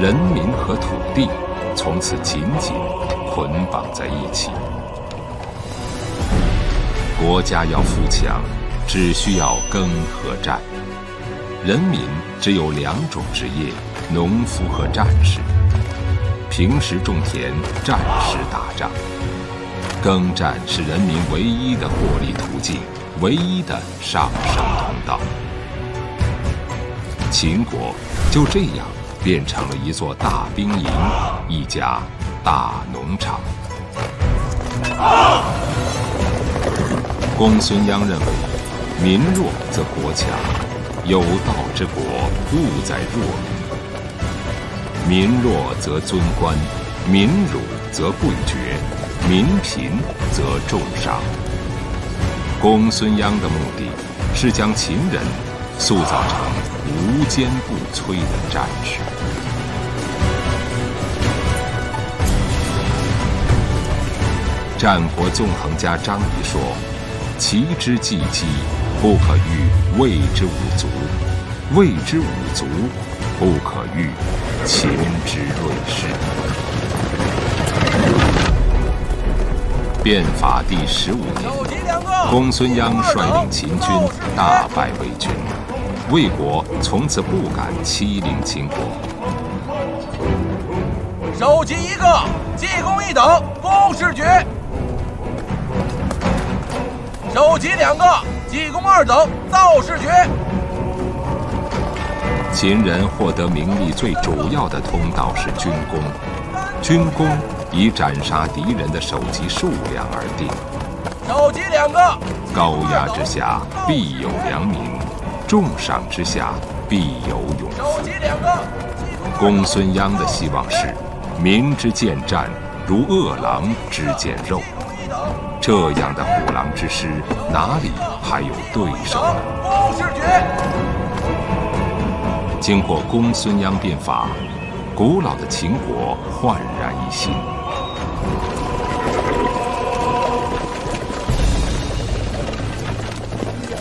人民和土地从此紧紧捆绑在一起。国家要富强，只需要耕和战。人民只有2种职业，农夫和战士。平时种田，战时打仗。耕战是人民唯一的获利途径，唯一的上升通道。秦国就这样变成了一座大兵营，一家大农场。公孙鞅认为，民弱则国强，有道之国，务在弱民。民弱则尊官，民辱则贵爵，民贫则重赏。公孙鞅的目的是将秦人塑造成无坚不摧的战士。战国纵横家张仪说：“齐之既饥，不可御魏之五卒；魏之五卒，不可御秦之锐士。”变法第15年，公孙鞅率领秦军大败魏军，魏国从此不敢欺凌秦国。首级1个，技工1等，公事爵；首级2个，技工2等，造事爵。秦人获得名利最主要的通道是军功，军功以斩杀敌人的首级数量而定。首级2个。高压之下必有良民，重赏之下必有勇夫。首级2个。公孙鞅的希望是，民之见战如饿狼之见肉，这样的虎狼之师哪里还有对手呢？公事爵。经过公孙鞅变法，古老的秦国焕然一新。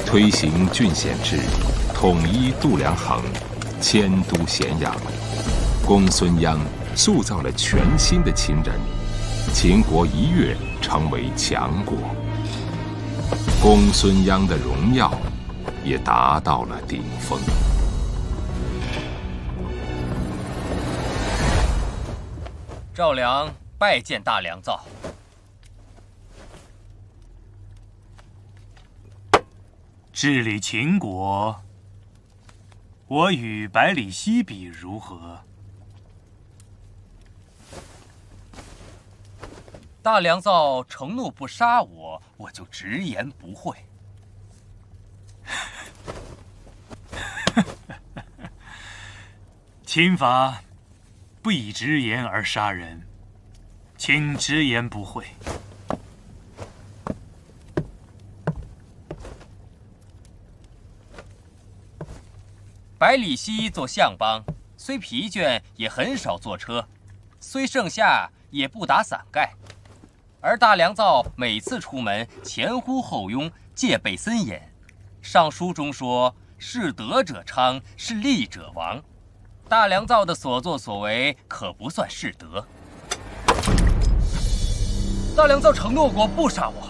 推行郡县制，统一度量衡，迁都咸阳。公孙鞅塑造了全新的秦人，秦国一跃成为强国。公孙鞅的荣耀也达到了顶峰。赵良拜见大良造。治理秦国我与百里奚比如何？大良造承诺不杀我，我就直言不讳。秦法不以直言而杀人，请直言不讳。 百里奚做相帮，虽疲倦，也很少坐车；虽盛夏，也不打伞盖。而大良造每次出门，前呼后拥，戒备森严。上书中说：“是德者昌，是利者亡。”大良造的所作所为可不算是德。大良造承诺过不杀我。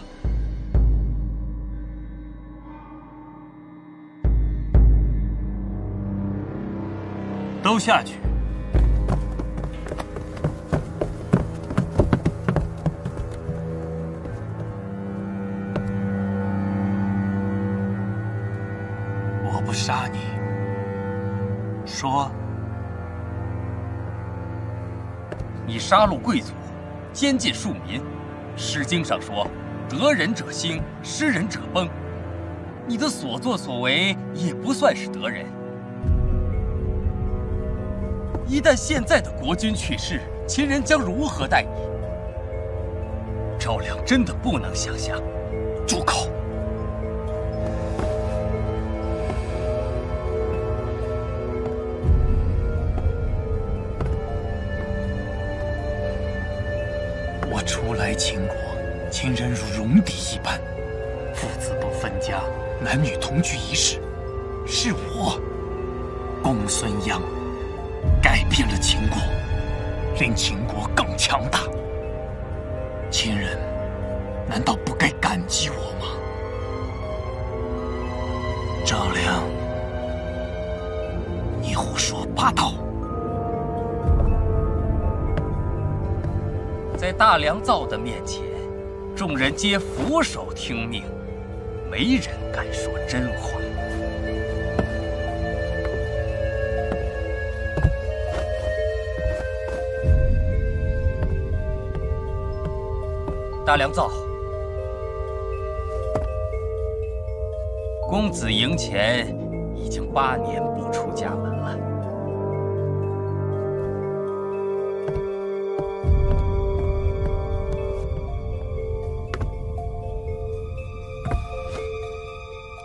都下去。我不杀你，说。你杀戮贵族，监禁庶民，《诗经》上说：“得人者兴，失人者崩。”你的所作所为也不算是得人。 一旦现在的国君去世，秦人将如何待你？赵亮真的不能想象。住口！我初来秦国，秦人如戎狄一般，父子不分家，男女同居一事，是我公孙鞅。 改变了秦国，令秦国更强大。秦人难道不该感激我吗？赵亮，你胡说八道！在大良造的面前，众人皆俯首听命，没人敢说真话。 大良造，公子嬴虔已经8年不出家门了。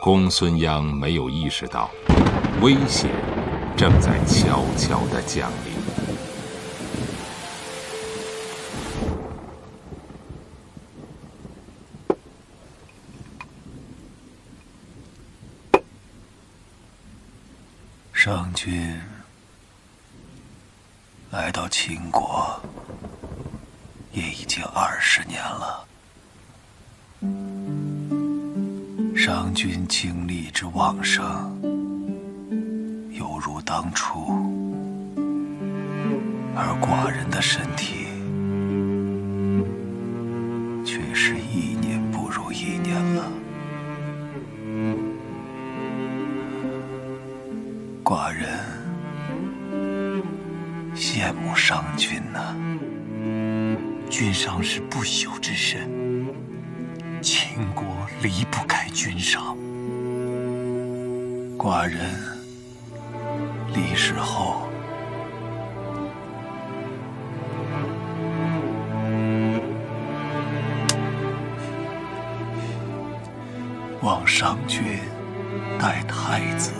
公孙鞅没有意识到，危险正在悄悄地降临。 商君来到秦国也已经20年了。商君精力之旺盛，犹如当初；而寡人的身体却是1年不如1年了。 寡人羡慕商君呐，君商是不朽之身，秦国离不开君商。寡人离世后，望商君待太子。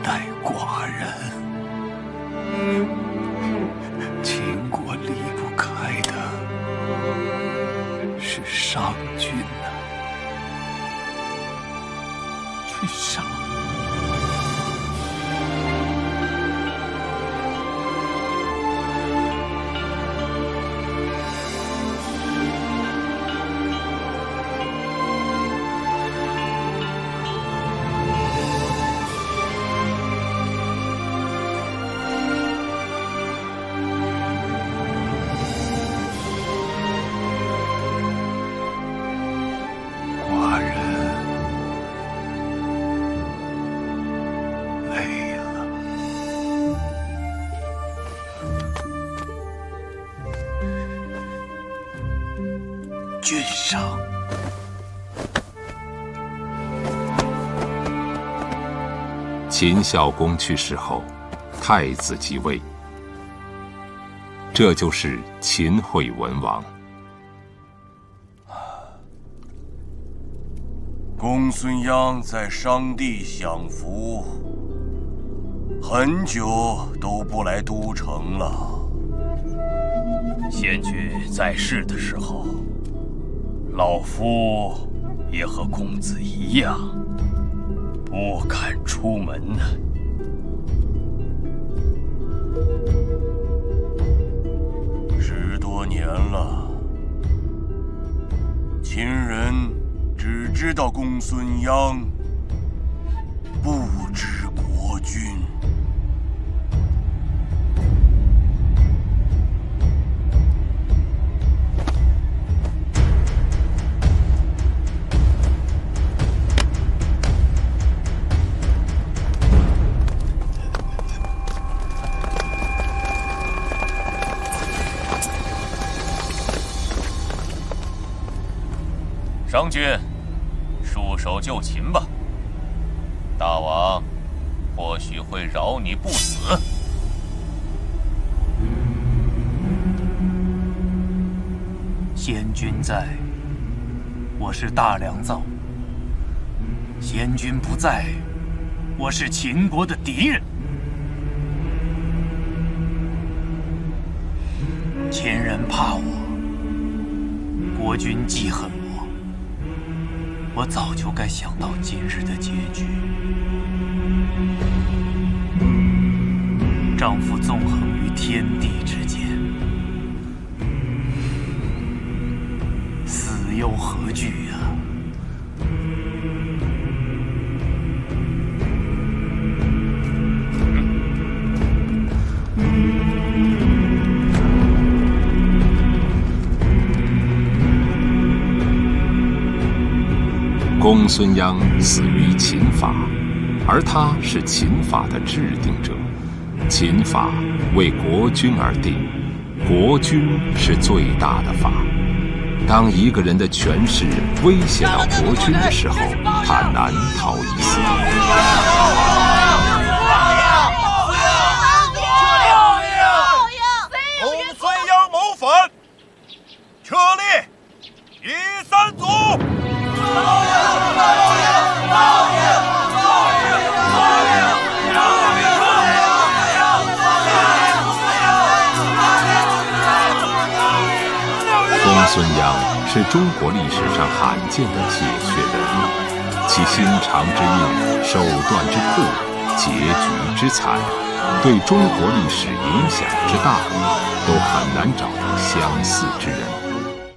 待寡人，秦国离不开的是商君呐，君商。君上。 秦孝公去世后，太子即位，这就是秦惠文王。公孙鞅在商地享福，很久都不来都城了。贤君在世的时候，老夫也和公子一样。 不敢出门呢。10多年了，秦人只知道公孙鞅，不知国君。商君，束手就擒吧。大王或许会饶你不死。贤君在，我是大良造；贤君不在，我是秦国的敌人。秦人怕我，国君记恨我。 我早就该想到今日的结局。丈夫纵横于天地之间，死又何惧啊？公孙鞅死于秦法，而他是秦法的制定者。秦法为国君而定，国君是最大的法。当一个人的权势威胁到国君的时候，他难逃一死。公孙鞅谋反，车裂，夷三族。 公孙鞅是中国历史上罕见的铁血人物，其心肠之硬、手段之酷、结局之惨，对中国历史影响之大，都很难找到相似之人。